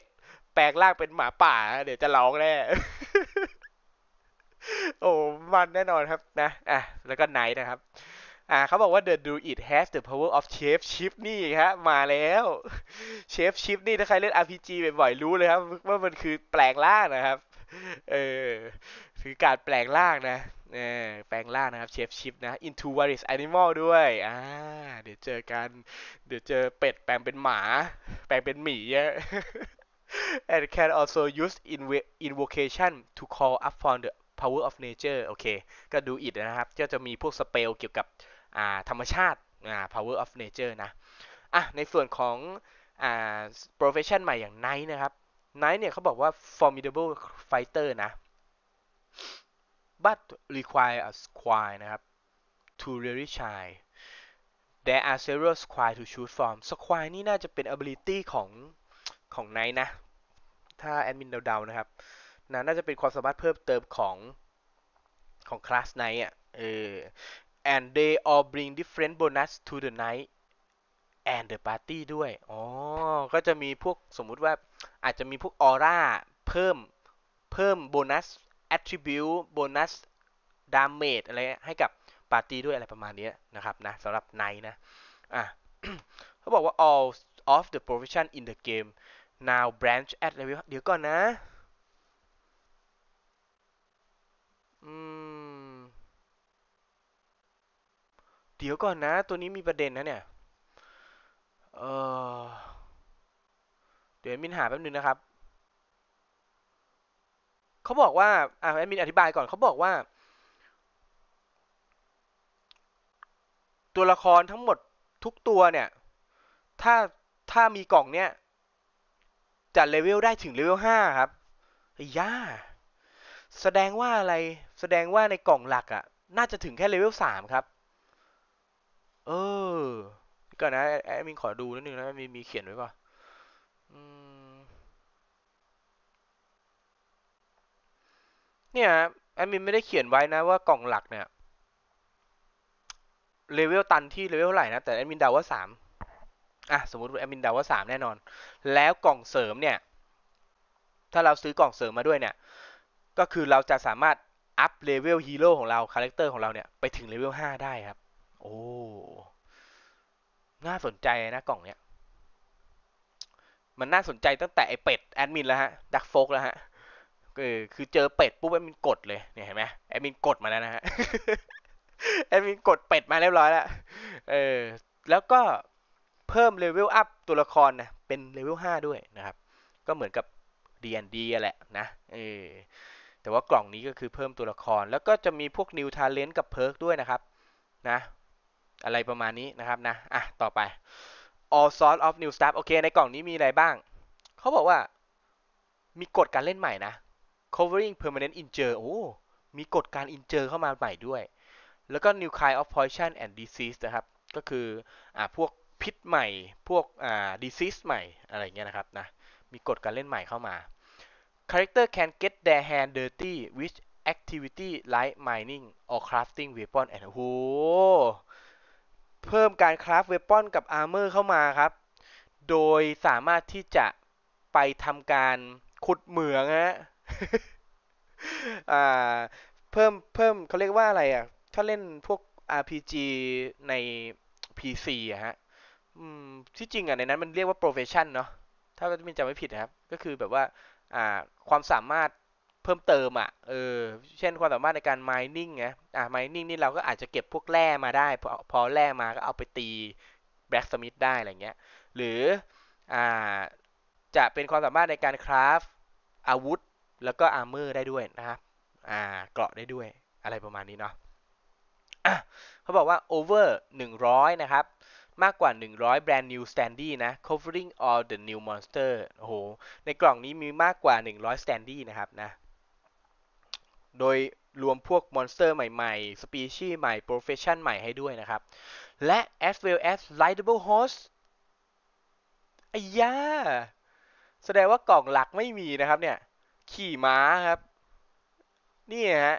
แปลงร่างเป็นหมาป่าเดี๋ยวจะร้องแน่ โอ้มันแน่นอนครับนะอ่ะแล้วก็ไนท์นะครับเขาบอกว่า The Druid has the power of Shape Shift นี่ครับมาแล้ว Shape Shift นี่ถ้าใครเล่น RPG บ่อยๆรู้เลยครับว่ามันคือแปลงร่างนะครับคือการแปลงร่างนะแปลงร่างนะครับ Shape Shift นะ Into various animal ด้วยเดี๋ยวเจอกันเดี๋ยวเจอเป็ดแปลงเป็นหมาแปลงเป็นหมีอะ and can also use invocation to call up from the power of nature โอเคก็ดูอิดนะครับก็จะมีพวกสเปลเกี่ยวกับธรรมชาติpower of nature นะในส่วนของprofession ใหม่อย่าง Knight นะครับ Knight เนี่ยเขาบอกว่า formidable fighter นะ but require a squire นะครับ to really shine there are several squire to choose from squire นี่น่าจะเป็น ability ของ Knight นะถ้าแอดมินเดาๆนะครับน่าจะเป็นความสามารถเพิ่มเติมของคลาสไนท์อ่ะand they all bring different bonus to the night and the party ด้วยอ๋อก็จะมีพวกสมมุติว่าอาจจะมีพวกออร่าเพิ่มโบนัส attribute โบนัส damage อะไรให้กับปาร์ตี้ด้วยอะไรประมาณนี้นะครับนะสำหรับไนท์นะเขาบอกว่า all of the profession in the game now branch at level เดี๋ยวก่อนนะเดี๋ยวก่อนนะตัวนี้มีประเด็นนะเนี่ยเดี๋ยวมินหาแป๊บนึงนะครับเขาบอกว่าแอดมินอธิบายก่อนเขาบอกว่าตัวละครทั้งหมดทุกตัวเนี่ยถ้ามีกล่องเนี่ยจัดเลเวลได้ถึงเลเวล5ครับย่าแสดงว่าอะไรแสดงว่าในกล่องหลักอ่ะน่าจะถึงแค่เลเวล3ครับก่อนนะแอดมินขอดูนิดนึงนะมีเขียนไว้ป่ะเนี่ยแอดมินไม่ได้เขียนไว้นะว่ากล่องหลักเนี่ยเลเวลตันที่เลเวลเท่าไหร่นะแต่แอดมินเดาว่า3สมมุติแอดมินเดาว่า3แน่นอนแล้วกล่องเสริมเนี่ยถ้าเราซื้อกล่องเสริมมาด้วยเนี่ยก็คือเราจะสามารถอัพเลเวลฮีโร่ของเราคาแรคเตอร์ของเราเนี่ยไปถึงเลเวล5ได้ครับโอ้น่าสนใจนะกล่องเนี้ยมันน่าสนใจตั้งแต่ไอเป็ดแอดมินแล้วฮะดักโฟกแล้วฮะคือเจอเป็ดปุ๊บแอดมินกดเลยเนี่ยเห็นไหมแอดมินกดมาแล้วนะฮะ แอดมินกดเป็ดมาเรียบร้อยแล้วแล้วก็เพิ่มเลเวลอัพตัวละครนะเป็นเลเวล5ด้วยนะครับก็เหมือนกับD&D แหละนะแต่ว่ากล่องนี้ก็คือเพิ่มตัวละครแล้วก็จะมีพวก New Talent กับ Perk ด้วยนะครับนะอะไรประมาณนี้นะครับนะต่อไป All Sorts of New Stuff โอเคในกล่องนี้มีอะไรบ้างเขาบอกว่ามีกฎการเล่นใหม่นะ Covering Permanent Injury โอ้มีกฎการ Injury เข้ามาใหม่ด้วยแล้วก็ New Kind of Poison and Disease นะครับก็คือพวกพิษใหม่พวกDisease ใหม่อะไรเงี้ยนะครับนะมีกฎการเล่นใหม่เข้ามา Character can get their hand dirty with activity like mining or crafting weapon and โหเพิ่มการคราฟเวปอนกับอาร์เมอร์เข้ามาครับโดยสามารถที่จะไปทำการขุดเหมืองฮะ เพิ่มเขาเรียกว่าอะไรอ่ะถ้าเล่นพวก RPG ใน PC อ่ะฮะที่จริงอ่ะในนั้นมันเรียกว่า profession เนาะถ้ามินจำไม่ผิดนะครับก็คือแบบว่าความสามารถเพิ่มเติมเช่นความสามารถในการ mining นะmining นี่เราก็อาจจะเก็บพวกแร่มาได้พอแร่มาก็เอาไปตี blacksmith ได้อะไรเงี้ยหรือจะเป็นความสามารถในการคราฟอาวุธแล้วก็ armor ได้ด้วยนะครับเกราะได้ด้วยอะไรประมาณนี้เนาะเขาบอกว่า over 100นะครับมากกว่า100 brand new standee นะ covering all the new monster โอ้โหในกล่องนี้มีมากกว่า100 standee นะครับนะโดยรวมพวก monster ใหม่ๆ species ใหม่ profession ใหม่ให้ด้วยนะครับและ as well as lightable host แสดงว่ากล่องหลักไม่มีนะครับเนี่ย ขี่ม้าครับนี่ฮะ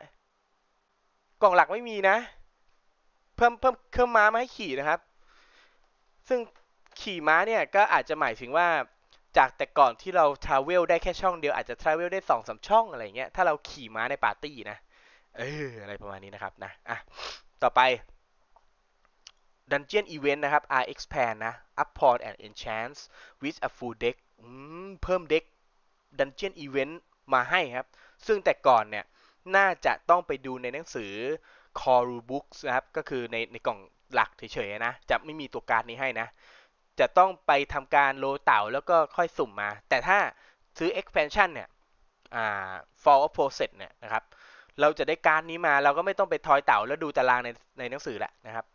กล่องหลักไม่มีนะเพิ่มเครื่องม้ามาให้ขี่นะครับซึ่งขี่ม้าเนี่ยก็อาจจะหมายถึงว่าจากแต่ก่อนที่เราทราเวลได้แค่ช่องเดียวอาจจะทราเวลได้ 2-3 ช่องอะไรเงี้ยถ้าเราขี่ม้าในปาร์ตี้นะอะไรประมาณนี้นะครับนะอ่ะต่อไป Dungeon Event นะครับ are expand นะ Upon and Enchant with a full deck เพิ่มเด็ก Dungeon Event มาให้ครับซึ่งแต่ก่อนเนี่ยน่าจะต้องไปดูในหนังสือ Core Rule Books นะครับก็คือในกล่องหลักเฉยๆนะจะไม่มีตัวการนี้ให้นะจะต้องไปทำการโลเต่าแล้วก็ค่อยสุ่มมาแต่ถ้าซื้อ expansion เนี่ยFall of Process เนี่ยนะครับเราจะได้การนี้มาเราก็ไม่ต้องไปทอยเต่าแล้วดูตารางในหนังสือละนะครับ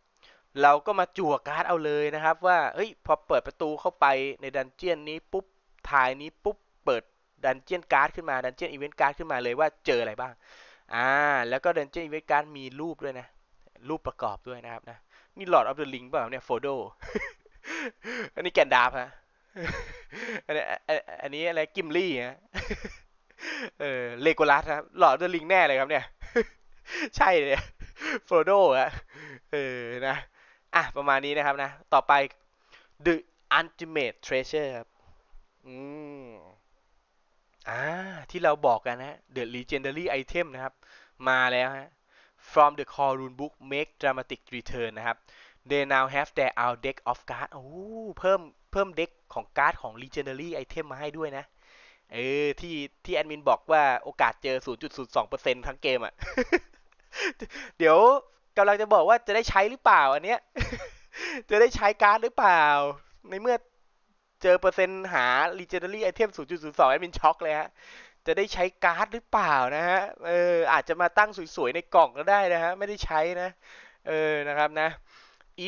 เราก็มาจั่วการ์ดเอาเลยนะครับว่าเฮ้ยพอเปิดประตูเข้าไปในดันเจียนนี้ปุ๊บทายนี้ปุ๊บเปิดดันเจียนการ์ดขึ้นมาดันเจียนอีเวนต์การ์ดขึ้นมาเลยว่าเจออะไรบ้างแล้วก็ดันเจียนอีเวนต์การ์ดมีรูปด้วยนะรูปประกอบด้วยนะครับนะนี่ Lord of the Ring เปล่าเนี่ย Frodo อันนี้แกนดาบฮะอันนี้อะไรกิมลี่ฮะเลโกลัสครับหลอดเดอร์ลิงแน่เลยครับเนี่ยใช่เนี่ยโฟโดะนะประมาณนี้นะครับนะต่อไป The Ultimate Treasure ครับที่เราบอกกันนะ The Legendary Item นะครับมาแล้วฮะ From the Core Rule Book Make Dramatic Return นะครับ They now have their own deck of card เพิ่มเด็กของการ์ดของ Legendary Item มาให้ด้วยนะที่แอดมินบอกว่าโอกาสเจอ 0.02% ทั้งเกมอ่ะ เดี๋ยวกำลังจะบอกว่าจะได้ใช้หรือเปล่าอันเนี้ย จะได้ใช้การ์ดหรือเปล่าในเมื่อเจอเปอร์เซ็นต์หา Legendary Item 0.02 แอดมินช็อกเลยฮะจะได้ใช้การ์ดหรือเปล่านะฮะอาจจะมาตั้งสวยๆในกล่องก็ได้นะฮะไม่ได้ใช้นะนะครับนะ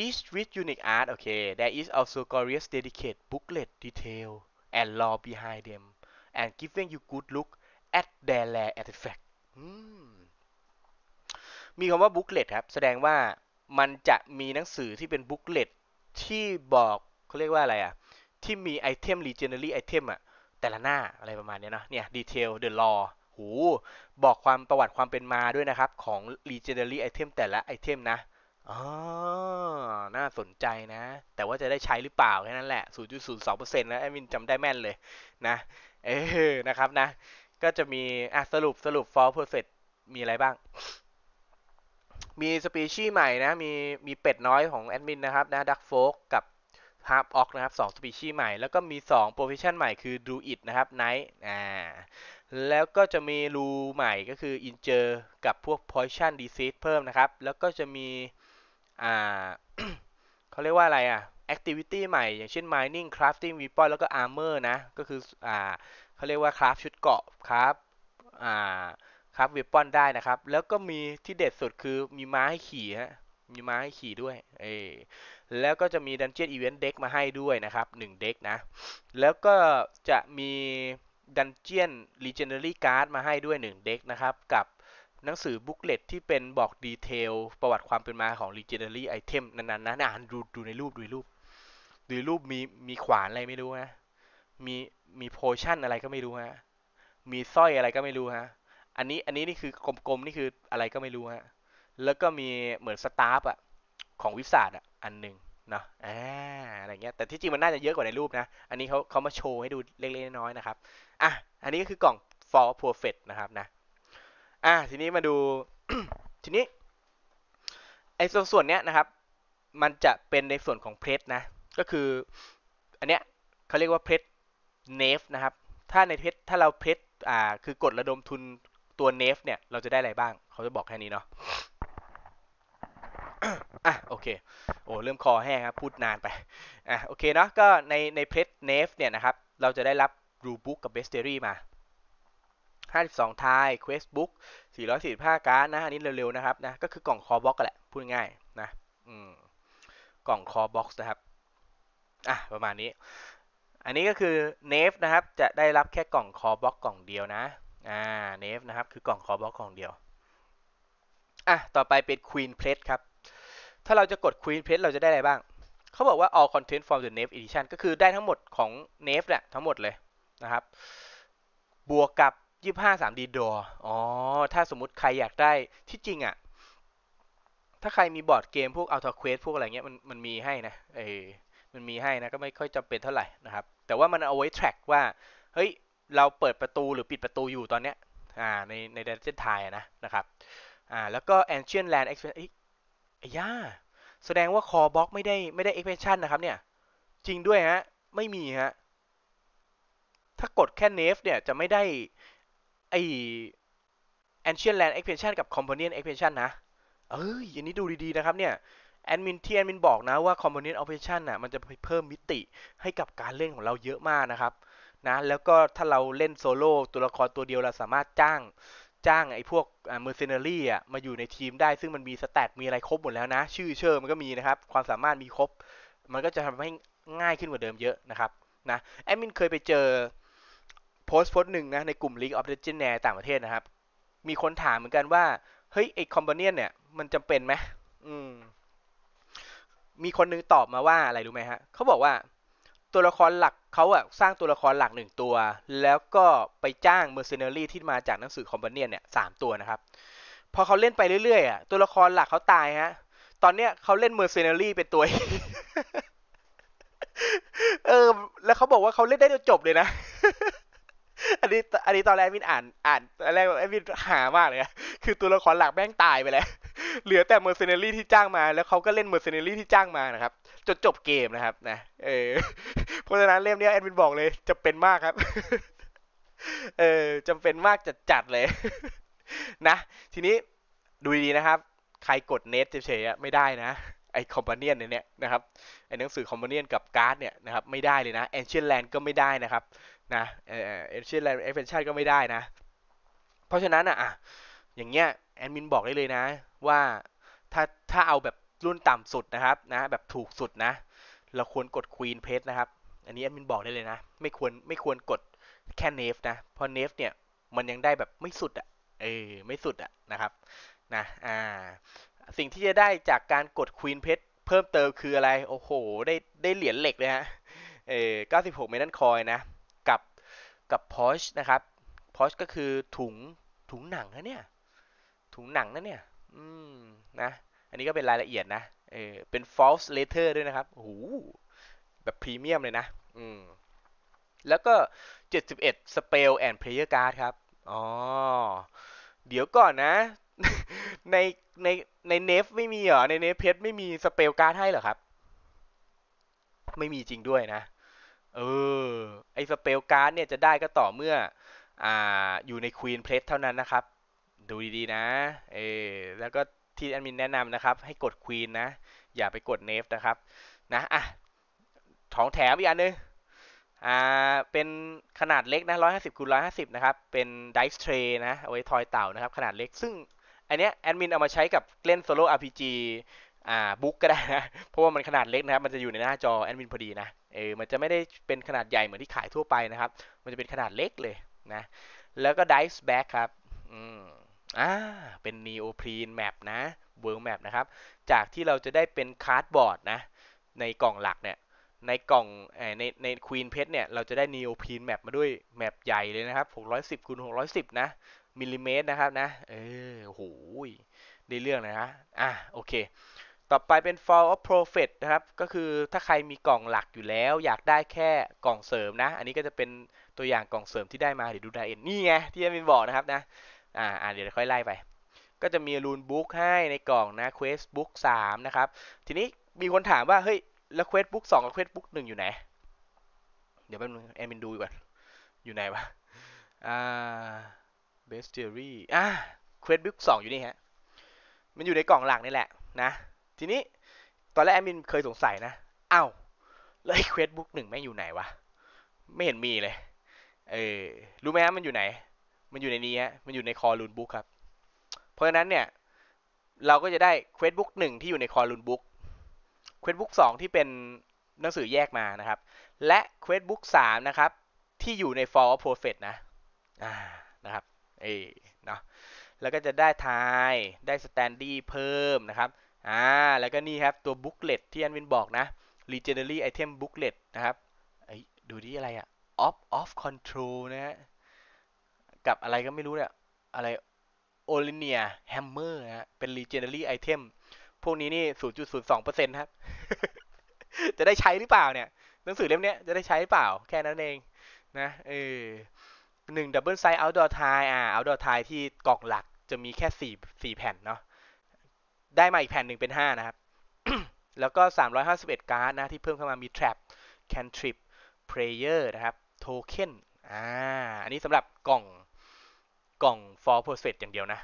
Each with unique art โอเค There is also glorious dedicated booklet detail and lore behind them and giving you good look at their rare artifact มีคำว่า booklet ครับแสดงว่ามันจะมีหนังสือที่เป็น booklet ที่บอกเขาเรียกว่าอะไรอ่ะที่มีไอเทม legendary item อ่ะแต่ละหน้าอะไรประมาณนี้เนาะเนี่ย detail the lore บอกความประวัติความเป็นมาด้วยนะครับของ legendary item แต่ละไอเทมนะน่าสนใจนะแต่ว่าจะได้ใช้หรือเปล่าแค่นั้นแหละ 0.02% นะแอดมินจำได้แม่นเลยนะนะครับนะก็จะมีสรุป for perfect มีอะไรบ้างมีสปีชีส์ใหม่นะมีเป็ดน้อยของแอดมินนะครับนะดักโฟกกับฮาร์ปออกนะครับ2สปีชีส์ใหม่แล้วก็มี2โปรเฟสชั่นใหม่คือดูอิดนะครับไนท์แล้วก็จะมีรูใหม่ก็คืออินเจอร์กับพวกพอยชั่นดีซีสเพิ่มนะครับแล้วก็จะมีเขาเรียกว่าอะไรอ่ะactivity ใหม่อย่างเช่น mining crafting weapon แล้วก็ armor นะก็คือเขาเรียกว่าคราฟชุดเกราะคราฟ weapon ได้นะครับแล้วก็มีที่เด็ดสุดคือมีม้าให้ขี่ฮะมีม้าให้ขี่ด้วยแล้วก็จะมี Dungeon Event Deck มาให้ด้วยนะครับ1 Deck นะแล้วก็จะมี Dungeon Legendary Card มาให้ด้วย1 Deck นะครับกับหนังสือบุ๊กเลตที่เป็นบอกดีเทลประวัติความเป็นมาของ Legendary Item นั้นๆนะอ่านดูในรูปดูรูปมีขวานอะไรไม่รู้นะมีโพชั่นอะไรก็ไม่รู้ฮะมีสร้อยอะไรก็ไม่รู้ฮะอันนี้นี่คือกลมๆนี่คืออะไรก็ไม่รู้ฮะแล้วก็มีเหมือนสตาฟอะของวิสาดอะอันหนึ่งเนาะอะไรเงี้ยแต่ที่จริงมันน่าจะเยอะกว่าในรูปนะอันนี้เขามาโชว์ให้ดูเล็กๆน้อยๆนะครับอันนี้ก็คือกล่อง for perfect นะครับนะทีนี้มาดู ทีนี้ไอ้ส่วนเนี้ยนะครับมันจะเป็นในส่วนของเพชรนะก็คืออันเนี้ยเขาเรียกว่าเพชรเนฟนะครับถ้าเราเพชรคือกดระดมทุนตัวเนฟเนี่ยเราจะได้อะไรบ้างเขาจะบอกแค่นี้เนาะ โอเคเริ่มคอแห้งครับพูดนานไปโอเคเนาะก็ในเพชรเนฟเนี่ยนะครับเราจะได้รับรูบุ๊กกับเบสเตอรี่มา52ทายเควสบุ๊ก445การ์ดนะอันนี้เร็วๆนะครับนะก็คือกล่องคอบ็อกซ์แหละพูดง่ายนะกล่องคอบ็อกซ์นะครับประมาณนี้อันนี้ก็คือเนฟนะครับจะได้รับแค่กล่องคอบ็อกซ์กล่องเดียวนะเนฟนะครับคือกล่องคอบ็อกซ์กล่องเดียวต่อไปเป็นควีนเพลทครับถ้าเราจะกดควีนเพลทเราจะได้อะไรบ้างเขาบอกว่า all content from the Knave edition ก็คือได้ทั้งหมดของเนฟแหละทั้งหมดเลยนะครับบวกกับ 25 3D Door อ๋อถ้าสมมุติใครอยากได้ที่จริงอะถ้าใครมีบอร์ดเกมพวก Alter Quest พวกอะไรเงี้ยมันมีให้นะมันมีให้นะก็ไม่ค่อยจำเป็นเท่าไหร่นะครับแต่ว่ามันเอาไว้ track ว่าเฮ้ยเราเปิดประตูหรือปิดประตูอยู่ตอนเนี้ยใน Dungeon Tile นะครับแล้วก็ Ancient Land Expansion ย่าแสดงว่า Core Box ไม่ได้ Expansion นะครับเนี่ยจริงด้วยฮะไม่มีฮะถ้ากดแค่ Nave เนี่ยจะไม่ได้ไอ้ Ancient Land Expansion กับ Companion Expansion นะอันนี้ดูดีๆนะครับเนี่ยแอดมินบอกนะว่า Component Operation น่ะมันจะเพิ่มมิติให้กับการเล่นของเราเยอะมากนะครับนะแล้วก็ถ้าเราเล่นโซโล่ตัวละครตัวเดียวเราสามารถจ้างไอ้พวกMercenary อ่ะมาอยู่ในทีมได้ซึ่งมันมีสแตทมีอะไรครบหมดแล้วนะชื่อเชิญมันก็มีนะครับความสามารถมีครบมันก็จะทำให้ง่ายขึ้นกว่าเดิมเยอะนะครับนะแอดมินเคยไปเจอโพสต์หนึ่งนะในกลุ่ม League of Legends ต่างประเทศนะครับมีคนถามเหมือนกันว่าเฮ้ยไอ้ Companion เนี่ยมันจำเป็นไหมมีคนนึงตอบมาว่าอะไรรู้ไหมฮะเขาบอกว่าตัวละครหลักเขาอะสร้างตัวละครหลัก1ตัวแล้วก็ไปจ้าง Mercenary ที่มาจากหนังสือ Companion เนี่ย3ตัวนะครับพอเขาเล่นไปเรื่อยๆอะตัวละครหลักเขาตายฮะตอนเนี้ยเขาเล่น Mercenary เป็นตัว แล้วเขาบอกว่าเขาเล่นได้จนจบเลยนะ อันนี้ตอนแรกมินอ่านตอนแรกมินหามากเลยนะคือตัวละครหลักแม่งตายไปแล้วเหลือแต่ Mercenary ที่จ้างมาแล้วเขาก็เล่น Mercenary ที่จ้างมานะครับจนจบเกมนะครับนะเพราะฉะนั้นเล่มนี้แอดมินบอกเลยจะเป็นมากครับจำเป็นมากจัดเลยนะทีนี้ดูดีนะครับใครกดเนทเฉยๆไม่ได้นะไอ้ Companion เนี่ยนะครับไอ้หนังสือ Companion กับการ์ดเนี่ยนะครับไม่ได้เลยนะ Ancient Land ก็ไม่ได้นะครับนะAncient Land Expansion ก็ไม่ได้นะเพราะฉะนั้นอ่ะอย่างเงี้ยแอดมินบอกได้เลยนะว่าถ้าเอาแบบรุ่นต่ำสุดนะครับนะแบบถูกสุดนะเราควรกด Queen Page นะครับอันนี้แอดมินบอกได้เลยนะไม่ควรกดแค่ Nave นะเพราะ Nave เนี่ยมันยังได้แบบไม่สุดอ่ะไม่สุดอ่ะนะครับนะสิ่งที่จะได้จากการกด Queen Page เพิ่มเติมคืออะไรโอ้โหได้เหรียญเหล็กเลยฮะ96 Metal Coin นะกับ Porsche นะครับ Porsche ก็คือถุงหนังนะเนี่ยถุงหนังนั่นเนี่ยนะอันนี้ก็เป็นรายละเอียดนะเป็น false letter ด้วยนะครับโอ้โหแบบพรีเมียมเลยนะแล้วก็71 spell and player card ครับอ๋อเดี๋ยวก่อนนะ ในเนฟไม่มีเหรอในเนฟเพชรไม่มี spell card ให้เหรอครับไม่มีจริงด้วยนะไอ้ spell card เนี่ยจะได้ก็ต่อเมื่ออยู่ใน Queen Plate เท่านั้นนะครับดูดีๆนะแล้วก็ที่แอดมินแนะนำนะครับให้กด Queen นะอย่าไปกด Nave นะครับนะของแถมอีกอันนึงเป็นขนาดเล็กนะ150x150นะครับเป็น Dice Tray นะเอาไว้ทอยเต่านะครับขนาดเล็กซึ่งอันเนี้ยแอดมินเอามาใช้กับเล่น Solo RPG บุ๊กก็ได้นะเพราะว่ามันขนาดเล็กนะครับมันจะอยู่ในหน้าจอแอดมินพอดีนะมันจะไม่ได้เป็นขนาดใหญ่เหมือนที่ขายทั่วไปนะครับมันจะเป็นขนาดเล็กเลยนะแล้วก็ Dice Bag ครับเป็น Neoprene Map นะ World Map นะครับจากที่เราจะได้เป็น Cardboard นะในกล่องหลักเนี่ยในกล่องใน Queen Page เนี่ยเราจะได้ Neoprene Map มาด้วย Map ใหญ่เลยนะครับ610x610นะมิลลิเมตรนะครับนะโอ้โหได้เรื่องนะฮะโอเคต่อไปเป็น Fall of Prophet นะครับก็คือถ้าใครมีกล่องหลักอยู่แล้วอยากได้แค่กล่องเสริมนะอันนี้ก็จะเป็นตัวอย่างกล่องเสริมที่ได้มาเดี๋ยวดูได้นี่ไงที่แอดมินบอกนะครับนะเดี๋ยวค่อยไล่ไปก็จะมีรูนบุ๊กให้ในกล่องนะเควสบุ๊ก3นะครับทีนี้มีคนถามว่าเฮ้ยแล้วเควสบุ๊ก2กับเควสบุ๊ก1อยู่ไหนเดี๋ยวแป๊บนึงแอดมินดูก่อนอยู่ไหนวะเบสเทอรี่เควสบุ๊ก2อยู่นี่ฮะมันอยู่ในกล่องหลักนี่แหละนะทีนี้ตอนแรกแอดมินเคยสงสัยนะแล้วไอ้เควสบุ๊ก1แม่งอยู่ไหนวะไม่เห็นมีเลยรู้ไหมฮะมันอยู่ไหนมันอยู่ในนี้ฮะมันอยู่ในคอลูนบุ๊กครับเพราะฉะนั้นเนี่ยเราก็จะได้เควสบุ๊ก1ที่อยู่ในคอลูนบุ๊กเควสบุ๊ก2ที่เป็นหนังสือแยกมานะครับและเควสบุ๊ก3นะครับที่อยู่ใน Fall of Prophet นะนะครับเนาะแล้วก็จะได้ทายได้สแตนดี้เพิ่มนะครับแล้วก็นี่ครับตัวบุ๊กเลตที่อันวินบอกนะ Legendary Item Booklet นะครับดูดิอะไรอะ Off Control นะฮะ กับอะไรก็ไม่รู้เนี่ยอะไรโอลิเนียแฮมเมอร์นะเป็น legendary item พวกนี้นี่ 0.02% ครับ จะได้ใช้หรือเปล่าเนี่ยหนังสือเล่มนี้จะได้ใช้หรือเปล่าแค่นั้นเองนะ1 double size outdoor tie outdoor tie ที่กล่องหลักจะมีแค่4แผ่นเนาะได้มาอีกแผ่นหนึ่งเป็น5นะครับ แล้วก็351การ์ดนะที่เพิ่มเข้ามามี trap cantrip player นะครับโทเค็นอันนี้สำหรับกล่อง for perfect อย่างเดียวนะ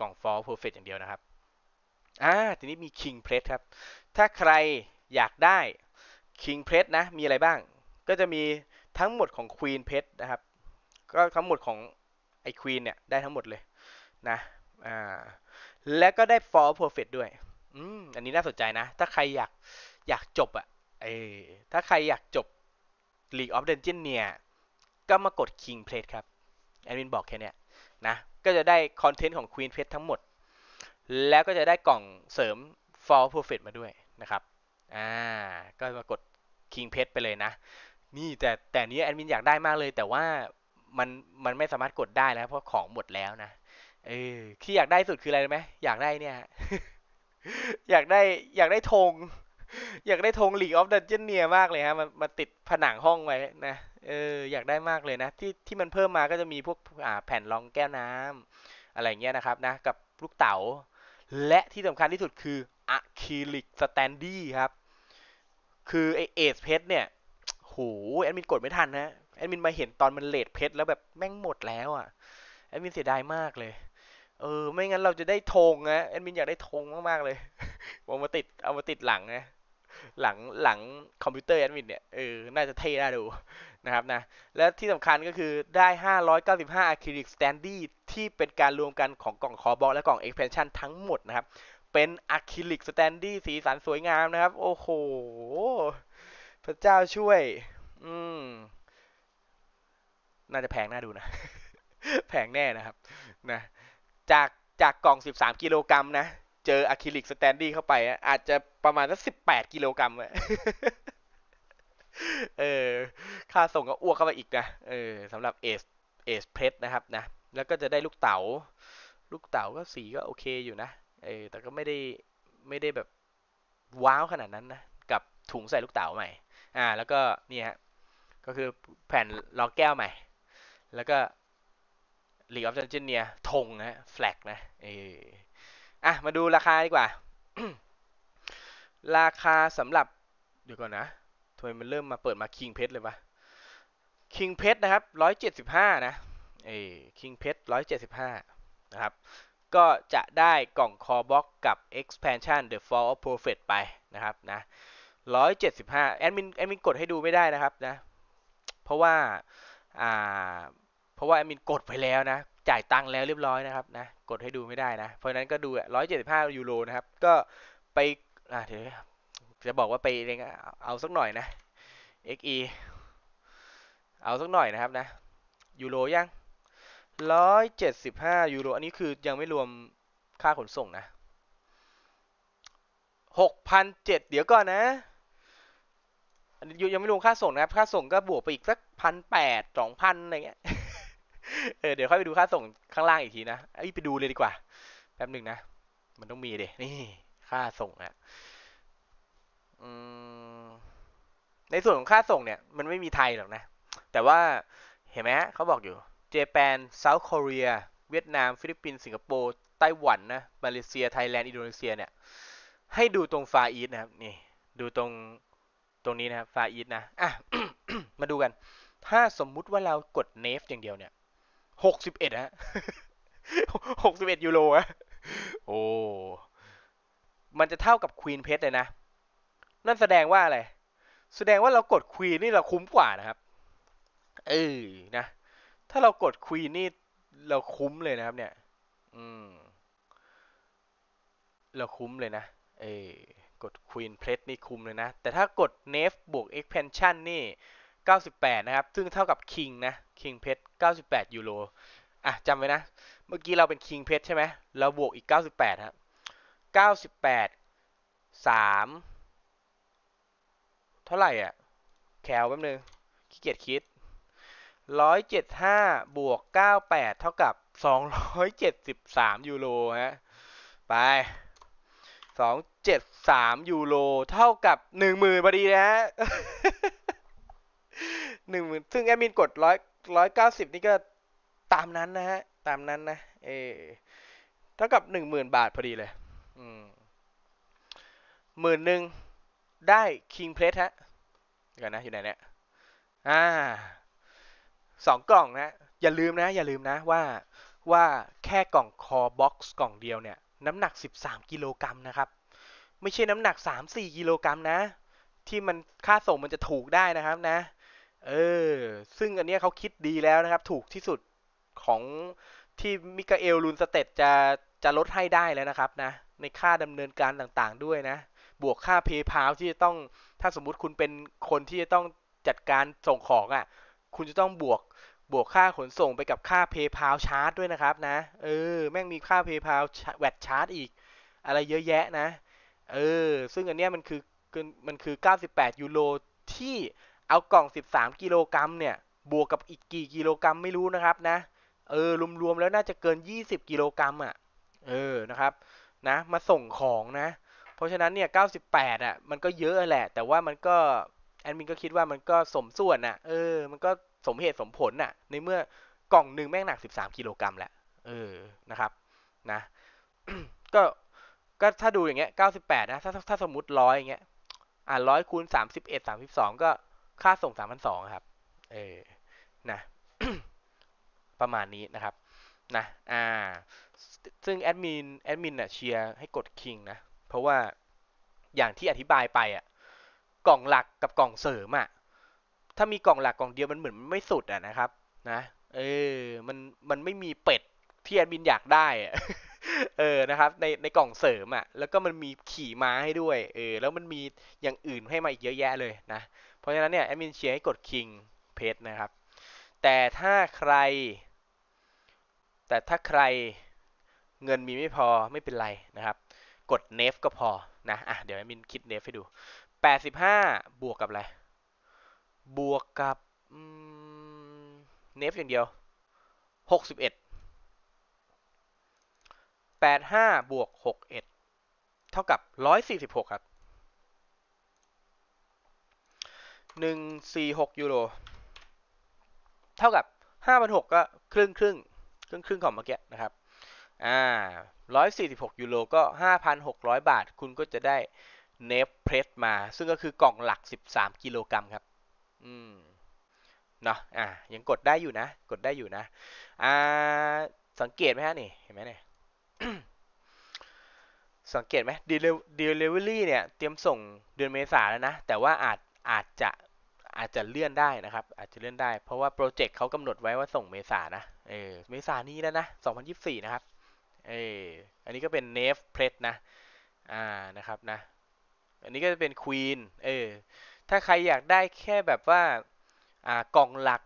กล่อง for perfect อย่างเดียวนะครับทีนี้มี king plate ครับถ้าใครอยากได้ king plate นะมีอะไรบ้างก็จะมีทั้งหมดของ queen plate นะครับก็ทั้งหมดของไอ้ queen เนี่ยได้ทั้งหมดเลยนะและก็ได้ for perfect ด้วยอันนี้น่าสนใจนะถ้าใครอยากจบถ้าใครอยากจบ League of Legends เนี่ยก็มากด king plate ครับแอดมินบอกแค่นี้นะก็จะได้คอนเทนต์ของ Queen Plate ทั้งหมดแล้วก็จะได้กล่องเสริม For Profit มาด้วยนะครับก็มากด King Plate ไปเลยนะนี่แต่นี้แอดมินอยากได้มากเลยแต่ว่ามันไม่สามารถกดได้นะเพราะของหมดแล้วนะที่อยากได้สุดคืออะไรรู้ไหมอยากได้เนี่ย อยากได้ธงLeague of Legends เนี่ยมากเลยฮะมันติดผนังห้องไว้นะอยากได้มากเลยนะที่มันเพิ่มมาก็จะมีพวกแผ่นรองแก้วน้ำอะไรเงี้ยนะครับนะกับลูกเต๋าและที่สำคัญที่สุดคืออะคริลิกสแตนดี้ครับคือไอเอสเพชรเนี่ยโหแอดมินกดไม่ทันนะแอดมินมาเห็นตอนมันเลทเพชรแล้วแบบแม่งหมดแล้วอ่ะแอดมินเสียดายมากเลยไม่งั้นเราจะได้ธงนะแอดมินอยากได้ธงมากๆเลยเอามาติดหลังนะหลังคอมพิวเตอร์แอดมินเนี่ยน่าจะเท่น่าดูนะครับนะและที่สำคัญก็คือได้595อะคริลิกสแตนดี้ที่เป็นการรวมกันของกล่องคอบ็อกและกล่อง Expansion ทั้งหมดนะครับเป็นอะคริลิกสแตนดี้สีสันสวยงามนะครับโอ้โหพระเจ้าช่วยน่าจะแพงน่าดูนะ แพงแน่นะครับนะจากกล่อง13กิโลกรัมนะเจออะคริลิกสแตนดี้เข้าไปอาจจะประมาณสัก18กิโลกรัมอะ ค่าส่งก็อ้วกเข้าไปอีกนะสำหรับเอสเพชรนะครับนะแล้วก็จะได้ลูกเต๋าก็สีก็โอเคอยู่นะแต่ก็ไม่ได้แบบว้าวขนาดนั้นนะกับถุงใส่ลูกเต๋าใหม่แล้วก็นี่ฮะก็คือแผ่นรองแก้วใหม่แล้วก็ League of Legends เนี่ยธงนะแฟลกนะมาดูราคาดีกว่า ราคาสำหรับเดี๋ยวก่อนนะทำไมมันเริ่มมาเปิดมา King Pet เลยวะ King Pet นะครับ175นะKing Pet 175นะครับก็จะได้กล่องคอบ็อกกับ Expansion The Fall of Prophet ไปนะครับนะ175แอดมินกดให้ดูไม่ได้นะครับนะเพราะว่าแอดมินกดไปแล้วนะจ่ายตังค์แล้วเรียบร้อยนะครับนะกดให้ดูไม่ได้นะเพราะนั้นก็ดู175ยูโรนะครับก็ไปเดี๋ยวจะบอกว่าไปเอาสักหน่อยนะ XE เอาสักหน่อยนะครับนะยูโรยัง175ยูโรอันนี้คือยังไม่รวมค่าขนส่งนะ 6,700 เดี๋ยวก่อนนะยังไม่รวมค่าส่งนะครับค่าส่งก็บวกไปอีกสัก 1,800 2,000 อะไรเงี้ยเดี๋ยวค่อยไปดูค่าส่งข้างล่างอีกทีนะไปดูเลยดีกว่าแป๊บหนึ่งนะมันต้องมีเดะนี่ค่าส่งนะในส่วนของค่าส่งเนี่ยมันไม่มีไทยหรอกนะแต่ว่าเห็นไหมฮะเขาบอกอยู่เจแปนเซาท์เกาหลีเวียดนามฟิลิปปินส์สิงคโปร์ไต้หวันนะมาเลเซียไทยแลนด์อินโดนีเซียเนี่ยให้ดูตรงฟาอีสนะครับนี่ดูตรงนี้นะครับฟาอีสนะมาดูกันถ้าสมมุติว่าเรากดเนฟอย่างเดียวเนี่ย61ฮะ 61ยูโรฮะโอ้มันจะเท่ากับ Queen Pet เลยนะนั่นแสดงว่าอะไรแสดงว่าเรากด Queen นี่เราคุ้มกว่านะครับนะถ้าเรากด Queen นี่เราคุ้มเลยนะครับเนี่ยเราคุ้มเลยนะกด Queen Pet นี่คุ้มเลยนะแต่ถ้ากด Nef บวก Expansion นี่98นะครับซึ่งเท่ากับ King นะ King Pet 98ยูโรจำไว้นะเมื่อกี้เราเป็น King Pet ใช่ไหมเราบวกอีก98ครับ98 3เท่าไหร่แคลแป๊บนึงขี้เกียจคิด 175บวก98เท่ากับ273ยูโรฮะไป273ยูโรเท่ากับ 10,000 พอดีนะฮะ 10,000 ซึ่งแอดมินกด190นี่ก็ตามนั้นนะฮะตามนั้นนะเท่ากับ 10,000 บาทพอดีเลย10,000ได้คิงเพลสฮะเดี๋ยวนะอยู่ไหนเนี่ย2กล่องนะอย่าลืมนะว่าแค่กล่องคอบ็อกซ์กล่องเดียวเนี่ยน้ำหนัก13กิโลกรัมนะครับไม่ใช่น้ำหนัก 3-4 กิโลกรัมนะที่มันค่าส่งมันจะถูกได้นะครับนะซึ่งอันนี้เขาคิดดีแล้วนะครับถูกที่สุดของที่มิคาเอลลูนสเตตจะลดให้ได้แล้วนะครับนะในค่าดำเนินการต่างๆด้วยนะบวกค่า PayPal ที่จะต้องถ้าสมมุติคุณเป็นคนที่จะต้องจัดการส่งของอ่ะคุณจะต้องบวกค่าขนส่งไปกับค่า PayPal ชาร์จด้วยนะครับนะแม่งมีค่า PayPal แวตชาร์จอีกอะไรเยอะแยะนะซึ่งอันเนี้ยมันคือ98ยูโรที่เอากล่อง13กิโลกรัมเนี่ยบวกกับอีกกี่กิโลกรัมไม่รู้นะครับนะรวมๆแล้วน่าจะเกิน20กิโลกรัมอ่ะนะครับนะมาส่งของนะเพราะฉะนั้นเนี่ย98อ่ะมันก็เยอะแหละแต่ว่ามันก็แอดมินก็คิดว่ามันก็สมส่วนอ่ะมันก็สมเหตุสมผลอ่ะในเมื่อกล่องหนึ่งแม่งหนัก13กิโลกรัมแหละนะครับนะ ก็ถ้าดูอย่างเงี้ย98นะถ้าสมมุติ100อย่างเงี้ย100คูณ31 32ก็ค่าส่ง 3,200 ครับนะ ประมาณนี้นะครับนะซึ่งแอดมินอ่ะเชียร์ให้กดคิงนะเพราะว่าอย่างที่อธิบายไปอ่ะกล่องหลักกับกล่องเสริมอ่ะถ้ามีกล่องหลักกล่องเดียวมันเหมือนไม่สุดอ่ะนะครับนะมันไม่มีเป็ดที่แอดมินอยากได้อ่ะ นะครับในกล่องเสริมอ่ะแล้วก็มันมีขี่ม้าให้ด้วยแล้วมันมีอย่างอื่นให้มาอีกเยอะแยะเลยนะเพราะฉะนั้นเนี่ยแอดมินเชียร์ให้กดคิงเพจนะครับแต่ถ้าใครเงินมีไม่พอไม่เป็นไรนะครับกดเนฟก็พอนะเดี๋ยวแอดมินคิดเนฟให้ดู85บวกกับอะไรบวกกับเนฟอย่างเดียว61 85บวก61เท่ากับ146ครับ146ยูโรเท่ากับ 5,600 ก็ครึ่งของเมื่อกี้นะครับ146ยูโรก็ 5,600 บาทคุณก็จะได้เนฟเพรสมาซึ่งก็คือกล่องหลัก13กิโลกรัมครับเนาะยังกดได้อยู่นะสังเกตไหมฮะนี่เห็นไหมเนี่ย สังเกตไหม Delivery เนี่ยเตรียมส่งเดือนเมษาแล้วนะแต่ว่าอาจจะเลื่อนได้นะครับอาจจะเลื่อนได้เพราะว่าโปรเจกต์เขากำหนดไว้ว่าส่งเมษานะเมษานี้แล้วนะ2024นะครับอันนี้ก็เป็นเนฟเพรสนะนะครับนะอันนี้ก็จะเป็นควีนถ้าใครอยากได้แค่แบบว่ากล่องหลัก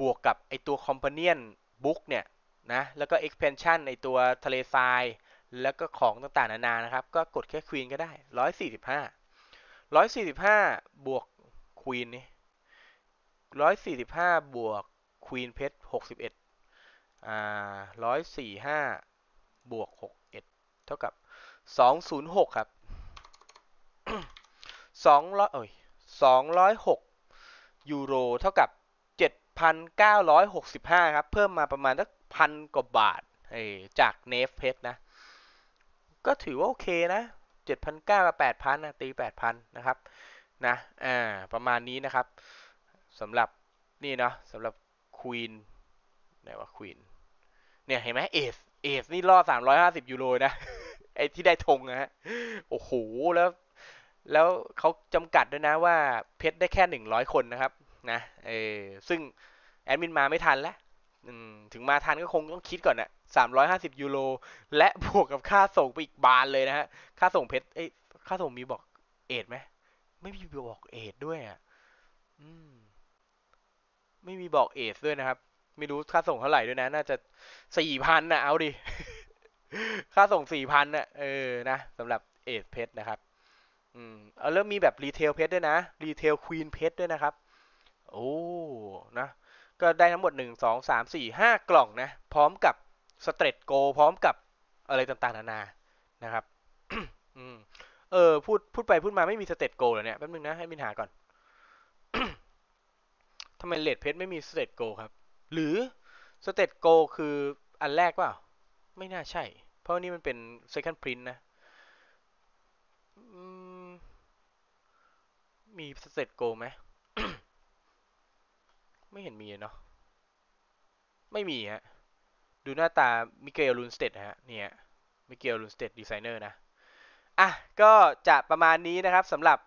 บวกกับไอตัวคอมพาเนียนบุ๊กเนี่ยนะแล้วก็ expansion ไอตัวทะเลทรายแล้วก็ของต่างๆนานานะครับก็กดแค่ควีนก็ได้145บวกควีนนี่145บวกควีนเพชร61145บวก61เท่ากับ206ครับ206ยูโรเท่ากับ 7,965 ครับเพิ่มมาประมาณสัก 1,000 กว่าบาทจากเนฟเพชรนะก็ถือว่าโอเคนะ 7,900 กับ 8,000 นะตี 8,000 นะครับนะประมาณนี้นะครับสำหรับนี่เนาะสำหรับควีนไหนว่าควีนเนี่ยเห็นไหมเอสนี่ล่อ350ยูโรนะไอที่ได้ธงนะฮะโอ้โหแล้วเขาจำกัดด้วยนะว่าเพชรได้แค่100คนนะครับนะซึ่งแอดมินมาไม่ทันแล้วถึงมาทันก็คงต้องคิดก่อนนะ350ยูโรและบวกกับค่าส่งไปอีกบานเลยนะฮะค่าส่งเพชรค่าส่งมีบอกเอทไหมไม่มีบอกเอทด้วยอ่ะไม่มีบอกเอทด้วยนะครับไม่รู้ค่าส่งเท่าไหร่ด้วยนะน่าจะ 4,000 นะเอาดิ ค่าส่ง 4,000 นะนะสำหรับเอทเพชรนะครับเอาเริ่มมีแบบรีเทลเพชรด้วยนะรีเทลควีนเพชรด้วยนะครับโอ้นะ ก็ได้ทั้งหมด1 2 3 4 5กล่องนะพร้อมกับสเตรทโกพร้อมกับอะไรต่างๆนานานะครับ พูดไปพูดมาไม่มีสเตรทโกเลยเนี่ยแป๊บนึงนะให้มินหาก่อน ทำไมเลดเพชรไม่มีสเตรทโกครับหรือสเตรทโกคืออันแรกเปล่าไม่น่าใช่เพราะนี่มันเป็น second print นะมีสเตรทโกไหม ไม่เห็นมีเนาะไม่มีฮะดูหน้าตามิเกลลูนสเตดฮะเนี่ยมิเกลลูนสเตดดีไซเนอร์นะอ่ะก็จะประมาณนี้นะครับสำหรับ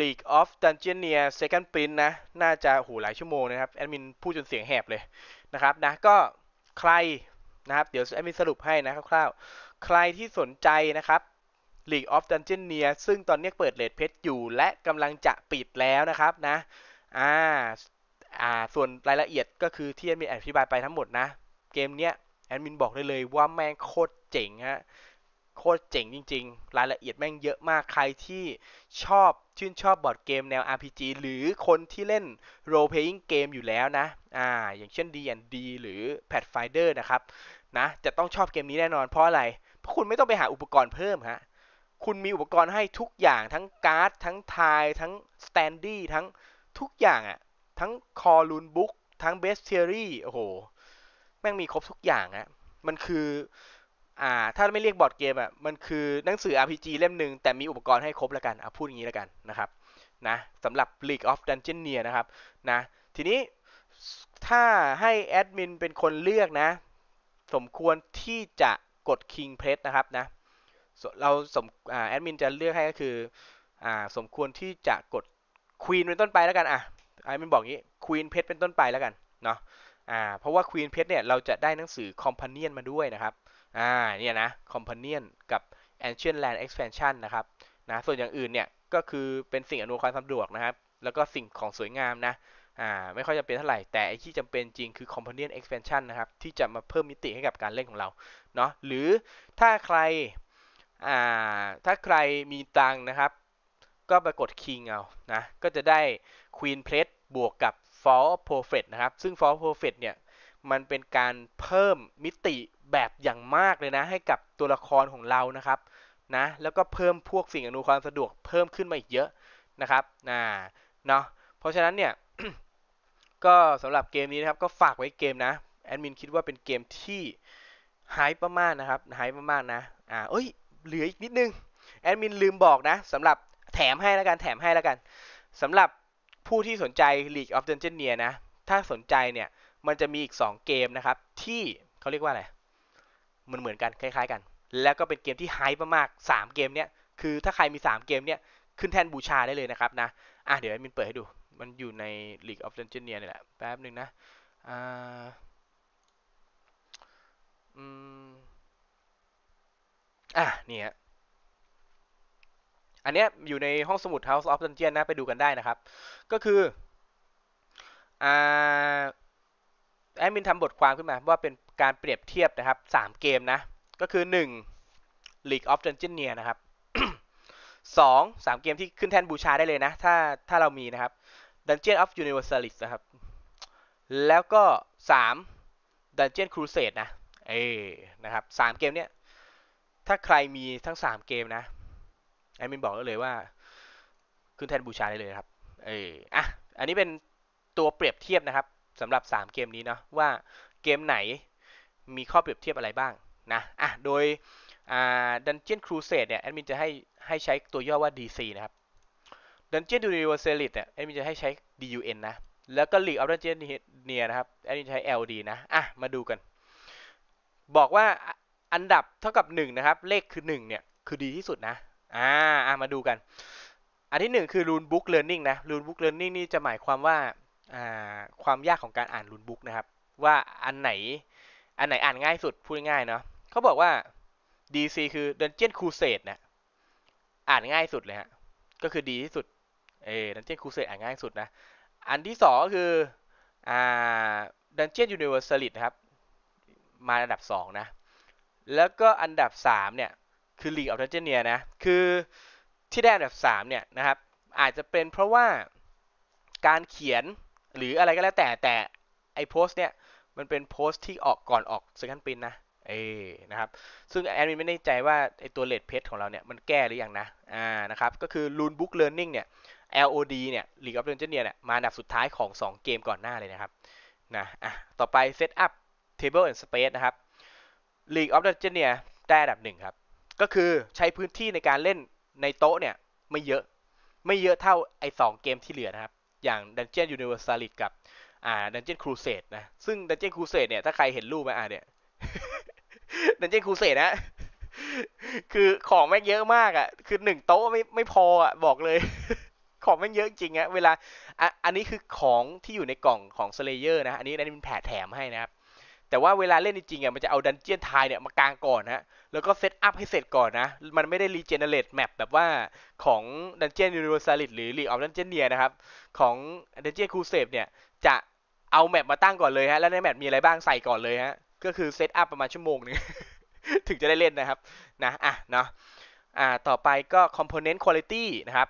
League of Dungeoneers Second Print นะน่าจะหูหลายชั่วโมงนะครับแอดมินพูดจนเสียงแหบเลยนะครับนะก็ใครนะครับเดี๋ยวแอดมินสรุปให้นะคร่าวๆใครที่สนใจนะครับ League of Dungeoneers ซึ่งตอนนี้เปิดเรทเพชรอยู่และกำลังจะปิดแล้วนะครับนะส่วนรายละเอียดก็คือที่แอดมินอธิบายไปทั้งหมดนะเกมเนี้ยแอดมินบอกได้เลยว่าแม่งโคตรเจ๋งฮะโคตรเจ๋งจริงๆรายละเอียดแม่งเยอะมากใครที่ชื่นชอบบอร์ดเกมแนว RPG หรือคนที่เล่น role playing เกมอยู่แล้วนะอย่างเช่น D&D หรือ Pathfinder นะครับนะจะต้องชอบเกมนี้แน่นอนเพราะอะไรเพราะคุณไม่ต้องไปหาอุปกรณ์เพิ่มฮะคุณมีอุปกรณ์ให้ทุกอย่างทั้งการ์ดทั้งไทยทั้ง standee ทั้งทุกอย่างอ่ะทั้ง core rule book ทั้ง bestiary โอ้โหแม่งมีครบทุกอย่างฮะมันคือถ้าไม่เรียกบอร์ดเกมอ่ะมันคือหนังสือ RPG เล่มหนึ่งแต่มีอุปกรณ์ให้ครบแล้วกันพูดอย่างนี้แล้วกันนะครับนะสำหรับ League of Dungeoneers นะครับนะทีนี้ถ้าให้แอดมินเป็นคนเลือกนะสมควรที่จะกด King Press นะครับนะเราแอดมินจะเลือกให้ก็คือสมควรที่จะกด Queen เป็นต้นไปแล้วกันแอดมินบอกงี้ Queen Press เป็นต้นไปแล้วกันเนาะเพราะว่า Queen Press เนี่ยเราจะได้หนังสือ Companion มาด้วยนะครับเนี่ยนะ Companion กับ Ancient Land Expansion นะครับนะส่วนอย่างอื่นเนี่ยก็คือเป็นสิ่งอำนวยความสะดวกนะครับแล้วก็สิ่งของสวยงามนะไม่ค่อยจำเป็นเท่าไหร่แต่ไอ้ที่จำเป็นจริงคือ Companion Expansion นะครับที่จะมาเพิ่มมิติให้กับการเล่นของเราเนาะหรือถ้าใครมีตังนะครับก็ไปกด King เอานะก็จะได้ Queen Press บวกกับ Fall of Prophet นะครับซึ่ง Fall of Prophet เนี่ยมันเป็นการเพิ่มมิติแบบอย่างมากเลยนะให้กับตัวละครของเรานะครับนะแล้วก็เพิ่มพวกสิ่งอำนวยความสะดวกเพิ่มขึ้นมาอีกเยอะนะครับเนาะเพราะฉะนั้นเนี่ย ก็สำหรับเกมนี้นะครับก็ฝากไว้เกมนะแอดมินคิดว่าเป็นเกมที่หายประมาณนะครับหายประมาณนะเหลืออีกนิดนึงแอดมินลืมบอกนะสำหรับแถมให้แล้วกันสำหรับผู้ที่สนใจ League of Dungeoneers นะถ้าสนใจเนี่ยมันจะมีอีก2เกมนะครับที่เขาเรียกว่าอะไรมันเหมือนกันคล้ายๆกันแล้วก็เป็นเกมที่ไฮป์มากๆ3เกมเนี้ยคือถ้าใครมี3เกมเนี้ยขึ้นแท่นบูชาได้เลยนะครับนะเดี๋ยวมินเปิดให้ดูมันอยู่ใน League of Dungeoneers นี่แหละแป๊บนึงนะเนี่ยอันเนี้ยอยู่ในห้องสมุด House of Dungeon นะไปดูกันได้นะครับก็คือแอดมินทำบทความขึ้นมาว่าเป็นการเปรียบเทียบนะครับ3เกมนะก็คือ1 League of Dungeoneers นะครับ 2 3เกมที่ขึ้นแท่นบูชาได้เลยนะถ้าเรามีนะครับ Dungeon of Universalis นะครับแล้วก็3 Dungeon Crusade นะนะครับ3เกมเนี้ยถ้าใครมีทั้ง3เกมนะแอดมินบอกเลยว่าขึ้นแท่นบูชาได้เลยครับอันนี้เป็นตัวเปรียบเทียบนะครับสำหรับ3เกมนี้เนาะว่าเกมไหนมีข้อเปรียบเทียบอะไรบ้างนะโดยDungeon Crusade เนี่ยแอดมินจะให้ใช้ตัวย่อว่า DC นะครับ Dungeon Universalis เนี่ยแอดมินจะให้ใช้ DUN นะแล้วก็ League of Dungeoneers นะครับแอดมินใช้ LD นะมาดูกันบอกว่าอันดับเท่ากับ1นะครับเลขคือ1เนี่ยคือดีที่สุดนะมาดูกันอันที่1คือ Rule Book Learning นะ Rule Book Learning นี่จะหมายความว่าความยากของการอ่าน Rule Book นะครับว่าอันไหนอ่านง่ายสุดพูดง่ายเนาะเขาบอกว่า DC คือ Dungeon Crusade นะอ่านง่ายสุดเลยฮะก็คือดีที่สุดDungeon Crusade อ่านง่ายสุดนะอันที่2ก็คือDungeon Universalis นะครับมาอันดับ2นะแล้วก็อันดับ3เนี่ยคือ League of Dungeoneers นะคือที่ได้อันดับ3เนี่ยนะครับอาจจะเป็นเพราะว่าการเขียนหรืออะไรก็แล้วแต่ ไอ้โพสเนี่ยมันเป็นโพสที่ออกก่อนออกเซคันด์ปรินท์นะนะครับซึ่งแอดมินไม่แน่ใจว่าไอ้ตัวเลดเพจของเราเนี่ยมันแก้หรือยังนะนะครับก็คือ Runebook Learning เนี่ย LOD เนี่ย League of Legends เนี่ยมาอันดับสุดท้ายของ2เกมก่อนหน้าเลยนะครับนะต่อไป Setup Table and Space นะครับ League of Legends เนี่ยได้อันดับ1ครับก็คือใช้พื้นที่ในการเล่นในโต๊ะเนี่ยไม่เยอะเท่าไอ้2เกมที่เหลือนะครับอย่าง Dungeon Universalis กับDungeon Crusade นะซึ่ง Dungeon Crusade เนี่ยถ้าใครเห็นรูปมาเนี่ย Dungeon Crusade นะคือของแม่งเยอะมากอ่ะคือ1โต๊ะไม่พออ่ะบอกเลย ของแม่งเยอะจริงฮะเวลาอันนี้คือของที่อยู่ในกล่องของ Slayer นะอันนี้เป็นแผ่แถมให้นะครับแต่ว่าเวลาเล่นจริงๆอ่ะมันจะเอาดันเจียนไทยเนี่ยมากางก่อนนะแล้วก็เซตอัพให้เสร็จก่อนนะมันไม่ได้รีเจเนเรตแมปแบบว่าของดันเจียนยูนิเวอร์ซัลิสหรือลีกออฟดันเจียนเนียนะครับของดันเจียนครูเซฟเนี่ยจะเอาแมปมาตั้งก่อนเลยฮะแล้วในแมปมีอะไรบ้างใส่ก่อนเลยฮะก็คือเซตอัพประมาณชั่วโมงนึง ถึงจะได้เล่นนะครับนะเนาะต่อไปก็คอมโพเนนต์ควอลิตี้นะครับ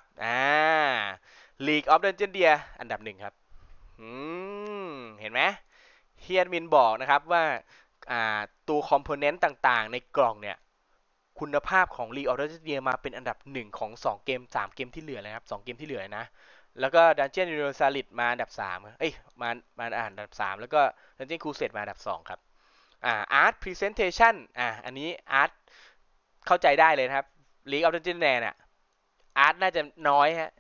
ลีกออฟดันเจียนเนียอันดับ1ครับเห็นไหมเฮียมินบอกนะครับว่าตัวคอมโพเนนต์ต่างๆในกล่องเนี่ยคุณภาพของ League of Legends มาเป็นอันดับ1ของ2เกม3เกมที่เหลือนะครับ2เกมที่เหลือนะแล้วก็ Dungeon Universalis มาอันดับ3มาอันดับ3แล้วก็ Dungeon Crusade มาอันดับ2ครับArt Presentation อันนี้ Art เข้าใจได้เลยนะครับ League of Legends เนี่ย Art น่าจะน้อยฮะ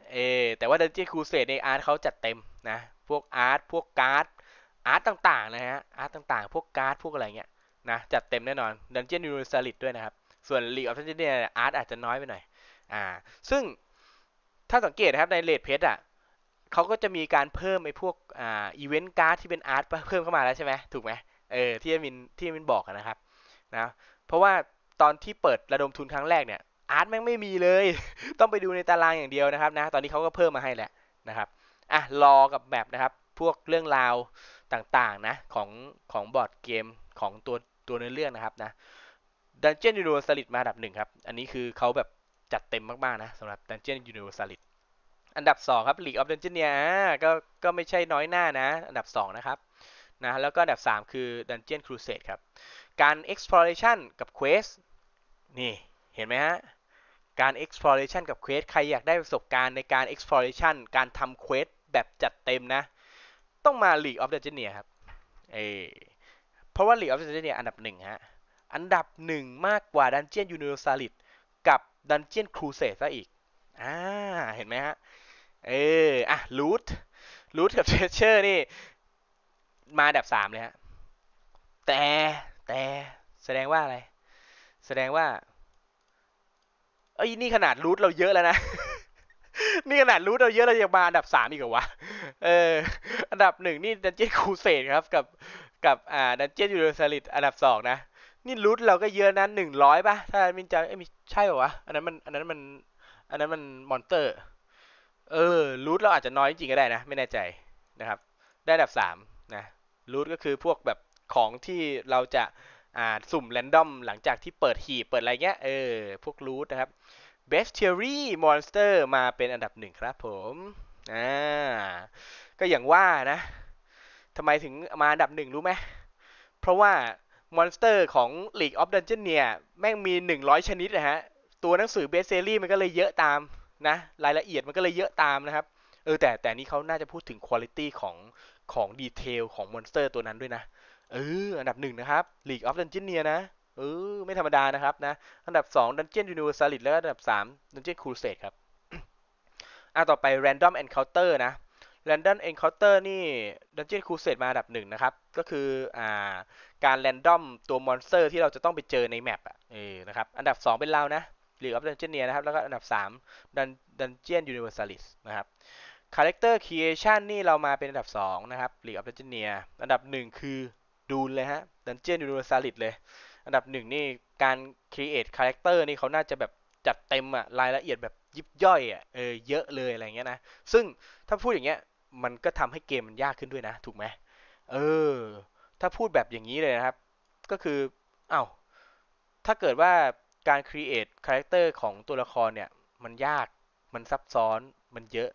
แต่ว่า Dungeon Crusade ใน Art เขาจัดเต็มนะพวก Art พวกการ์ดต่างๆนะฮะต่างๆพวกการ์ดพวกอะไรเงี้ยนะจัดเต็มแน่นอน Dungeon Universalis ด้วยนะครับส่วน League of Legends เนี่ยอาจจะน้อยไปหน่อยซึ่งถ้าสังเกตนะครับในเลดเพจเขาก็จะมีการเพิ่มไอ้พวกอีเวนต์การ์ดที่เป็นอาร์ตเพิ่มเข้ามาแล้วใช่ไหมถูกไหมที่มินบอกนะครับนะเพราะว่าตอนที่เปิดระดมทุนครั้งแรกเนี่ยอาร์ตแม่งไม่มีเลย ต้องไปดูในตารางอย่างเดียวนะครับนะตอนนี้เขาก็เพิ่มมาให้แล้วนะครับรอกับแบบนะครับพวกเรื่องราวต่างๆนะของบอร์ดเกมของตัวเนื้อเรื่องนะครับนะ Dungeon Universalis มาอันดับ1ครับอันนี้คือเขาแบบจัดเต็มมากๆนะสำหรับ Dungeon Universalis อันดับ2ครับ League of Legends เนี่ยก็ไม่ใช่น้อยหน้านะอันดับ2นะครับนะแล้วก็อันดับ3คือ Dungeon Crusade ครับการ Exploration กับ Quest นี่เห็นไหมฮะการ Exploration กับ Quest ใครอยากได้ประสบการณ์ในการ Exploration การทำ Quest แบบจัดเต็มนะต้องมา League of Legends เนี่ยครับเพราะว่า League of Legends เนี่ยอันดับ1ฮะอันดับ1มากกว่า Dungeon Universalis กับ Dungeon Crusade ซะอีกเห็นไหมฮะLoot กับ Treasure นี่มาอันดับ3เลยฮะแต่แสดงว่าอะไรแสดงว่านี่ขนาด Loot เราเยอะแล้วนะ นี่ขนาดLoot เราเยอะเรายังมาอันดับ3อีกเหรอวะอันดับ1นี่ Dungeon Crusade ครับกับDungeon Universalis อันดับ2นะนี่รูทเราก็เยอะนั้น100ป่ะถ้ามินจะไม่ใช่ป่ะวะอันนั้นมันมอนเตอร์รูทเราอาจจะน้อยจริงก็ได้นะไม่แน่ใจนะครับได้อันดับ3นะรูทก็คือพวกแบบของที่เราจะสุ่มแรนดอมหลังจากที่เปิดหีบเปิดอะไรเงี้ยพวกรูทนะครับ Bestiary Monster มาเป็นอันดับ1ครับผมก็อย่างว่านะทำไมถึงมาอันดับ1รู้ไหมเพราะว่ามอนสเตอร์ของ League of Dungeons เนี่ยแม่งมี100ชนิดนะฮะตัวหนังสือเบสเซอรี่มันก็เลยเยอะตามนะรายละเอียดมันก็เลยเยอะตามนะครับแต่นี่เขาน่าจะพูดถึงคุณภาพของดีเทลของมอนสเตอร์ตัวนั้นด้วยนะอันดับ1นะครับ League of Dungeons เนี่ยนะไม่ธรรมดานะครับนะอันดับ2 Dungeon Universalis แล้วก็อันดับ3 Dungeon Crusade ครับต่อไป Random Encounter นะ Random Encounter นี่ Dungeon Crusade มาอันดับ1นะครับก็คือการแรนดอมตัวมอนสเตอร์ที่เราจะต้องไปเจอในแมปนะครับอันดับ2เป็นเรานะ League of Dungeons เนี่ยนะครับแล้วก็อันดับ3 Dungeon Universalis นะครับ Character Creation นี่เรามาเป็นอันดับ2นะครับ League of Dungeons เนี่ยอันดับ1คือดูนเลยฮะ Dungeon Universalis เลยอันดับ1นี่การ create character นี่เขาน่าจะแบบจัดเต็มอะรายละเอียดแบบยิบย่อยเยอะเลยอะไรเงี้ยนะซึ่งถ้าพูดอย่างเงี้ยมันก็ทำให้เกมมันยากขึ้นด้วยนะถูกไหมถ้าพูดแบบอย่างนี้เลยนะครับก็คือถ้าเกิดว่าการ create character ของตัวละครเนี่ยมันยากมันซับซ้อนมันเยอะ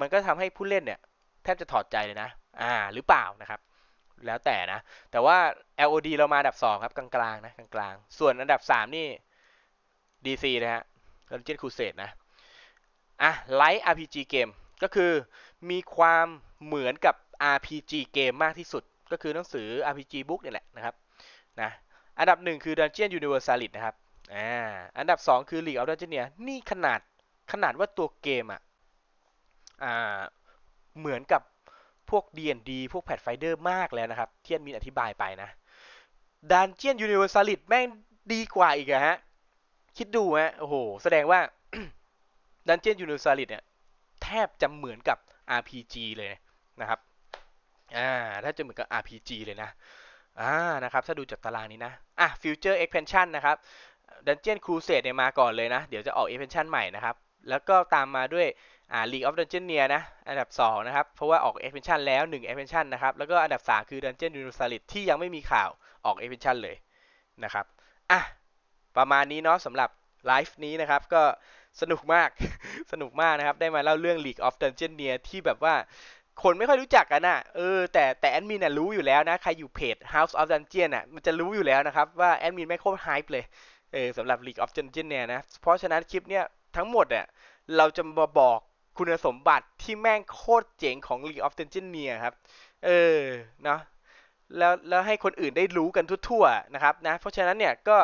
มันก็ทำให้ผู้เล่นเนี่ยแทบจะถอดใจเลยนะ หรือเปล่านะครับแล้วแต่นะแต่ว่า LOD เรามาอันดับ2ครับกลางๆนะกลางๆส่วนอันดับ3นี่ DC นะฮะ Legend Crusade นะLight RPG เกมก็คือมีความเหมือนกับ RPG เกมมากที่สุดก็คือหนังสือ RPG Book นี่แหละนะครับนะอันดับ1คือ Dungeon Universalis นะครับอันดับ2คือ League of Legends นี่ขนาดว่าตัวเกมเหมือนกับพวก D&D พวก Pathfinder มากแล้วนะครับเทียนมินอธิบายไปนะ Dungeon Universalis แม่งดีกว่าอีกฮะคิดดูฮะโอ้โหแสดงว่า Dungeon Universalis เนี่ยแทบจะเหมือนกับ RPG เลยนะครับถ้าจะเหมือนกับ RPG เลยนะนะครับถ้าดูจากตารางนี้นะFuture Expansion นะครับ Dungeon Crusade เนี่ยมาก่อนเลยนะเดี๋ยวจะออก Expansion ใหม่นะครับแล้วก็ตามมาด้วยLeague of Legends นะอันดับ2นะครับเพราะว่าออก Expansion แล้ว1 Expansion นะครับแล้วก็อันดับ3คือ Dungeon Universalis ที่ยังไม่มีข่าวออก Expansion เลยนะครับประมาณนี้เนาะสำหรับไลฟ์นี้นะครับก็สนุกมาก นะครับได้มาเล่าเรื่อง League of Legends ที่แบบว่าคนไม่ค่อยรู้จักกันนะแต่แอดมินรู้อยู่แล้วนะใครอยู่เพจ House of Dungeon มันจะรู้อยู่แล้วนะครับว่าแอดมินไม่โคตรไฮป์เลยสำหรับ League of Legends นะเพราะฉะนั้นคลิปเนี้ยทั้งหมดเราจะมาบอกคุณสมบัติที่แม่งโคตรเจ๋งของ League of Legends ครับเนาะแล้วให้คนอื่นได้รู้กันทั่วๆนะครับนะเพราะฉะนั้นเนี่ยก็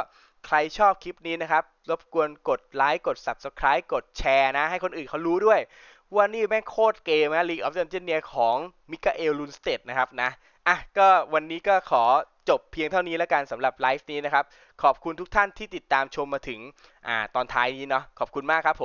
ใครชอบคลิปนี้นะครับรบกวนกดไลค์กด Subscribe กดแชร์นะให้คนอื่นเขารู้ด้วยว่านี่แม่งโคตรเกมนะ League of Legends ของมิคาเอล ลุนสเตดนะครับนะก็วันนี้ก็ขอจบเพียงเท่านี้แล้วกันสำหรับไลฟ์นี้นะครับขอบคุณทุกท่านที่ติดตามชมมาถึงตอนท้ายนี้เนาะขอบคุณมากครับผม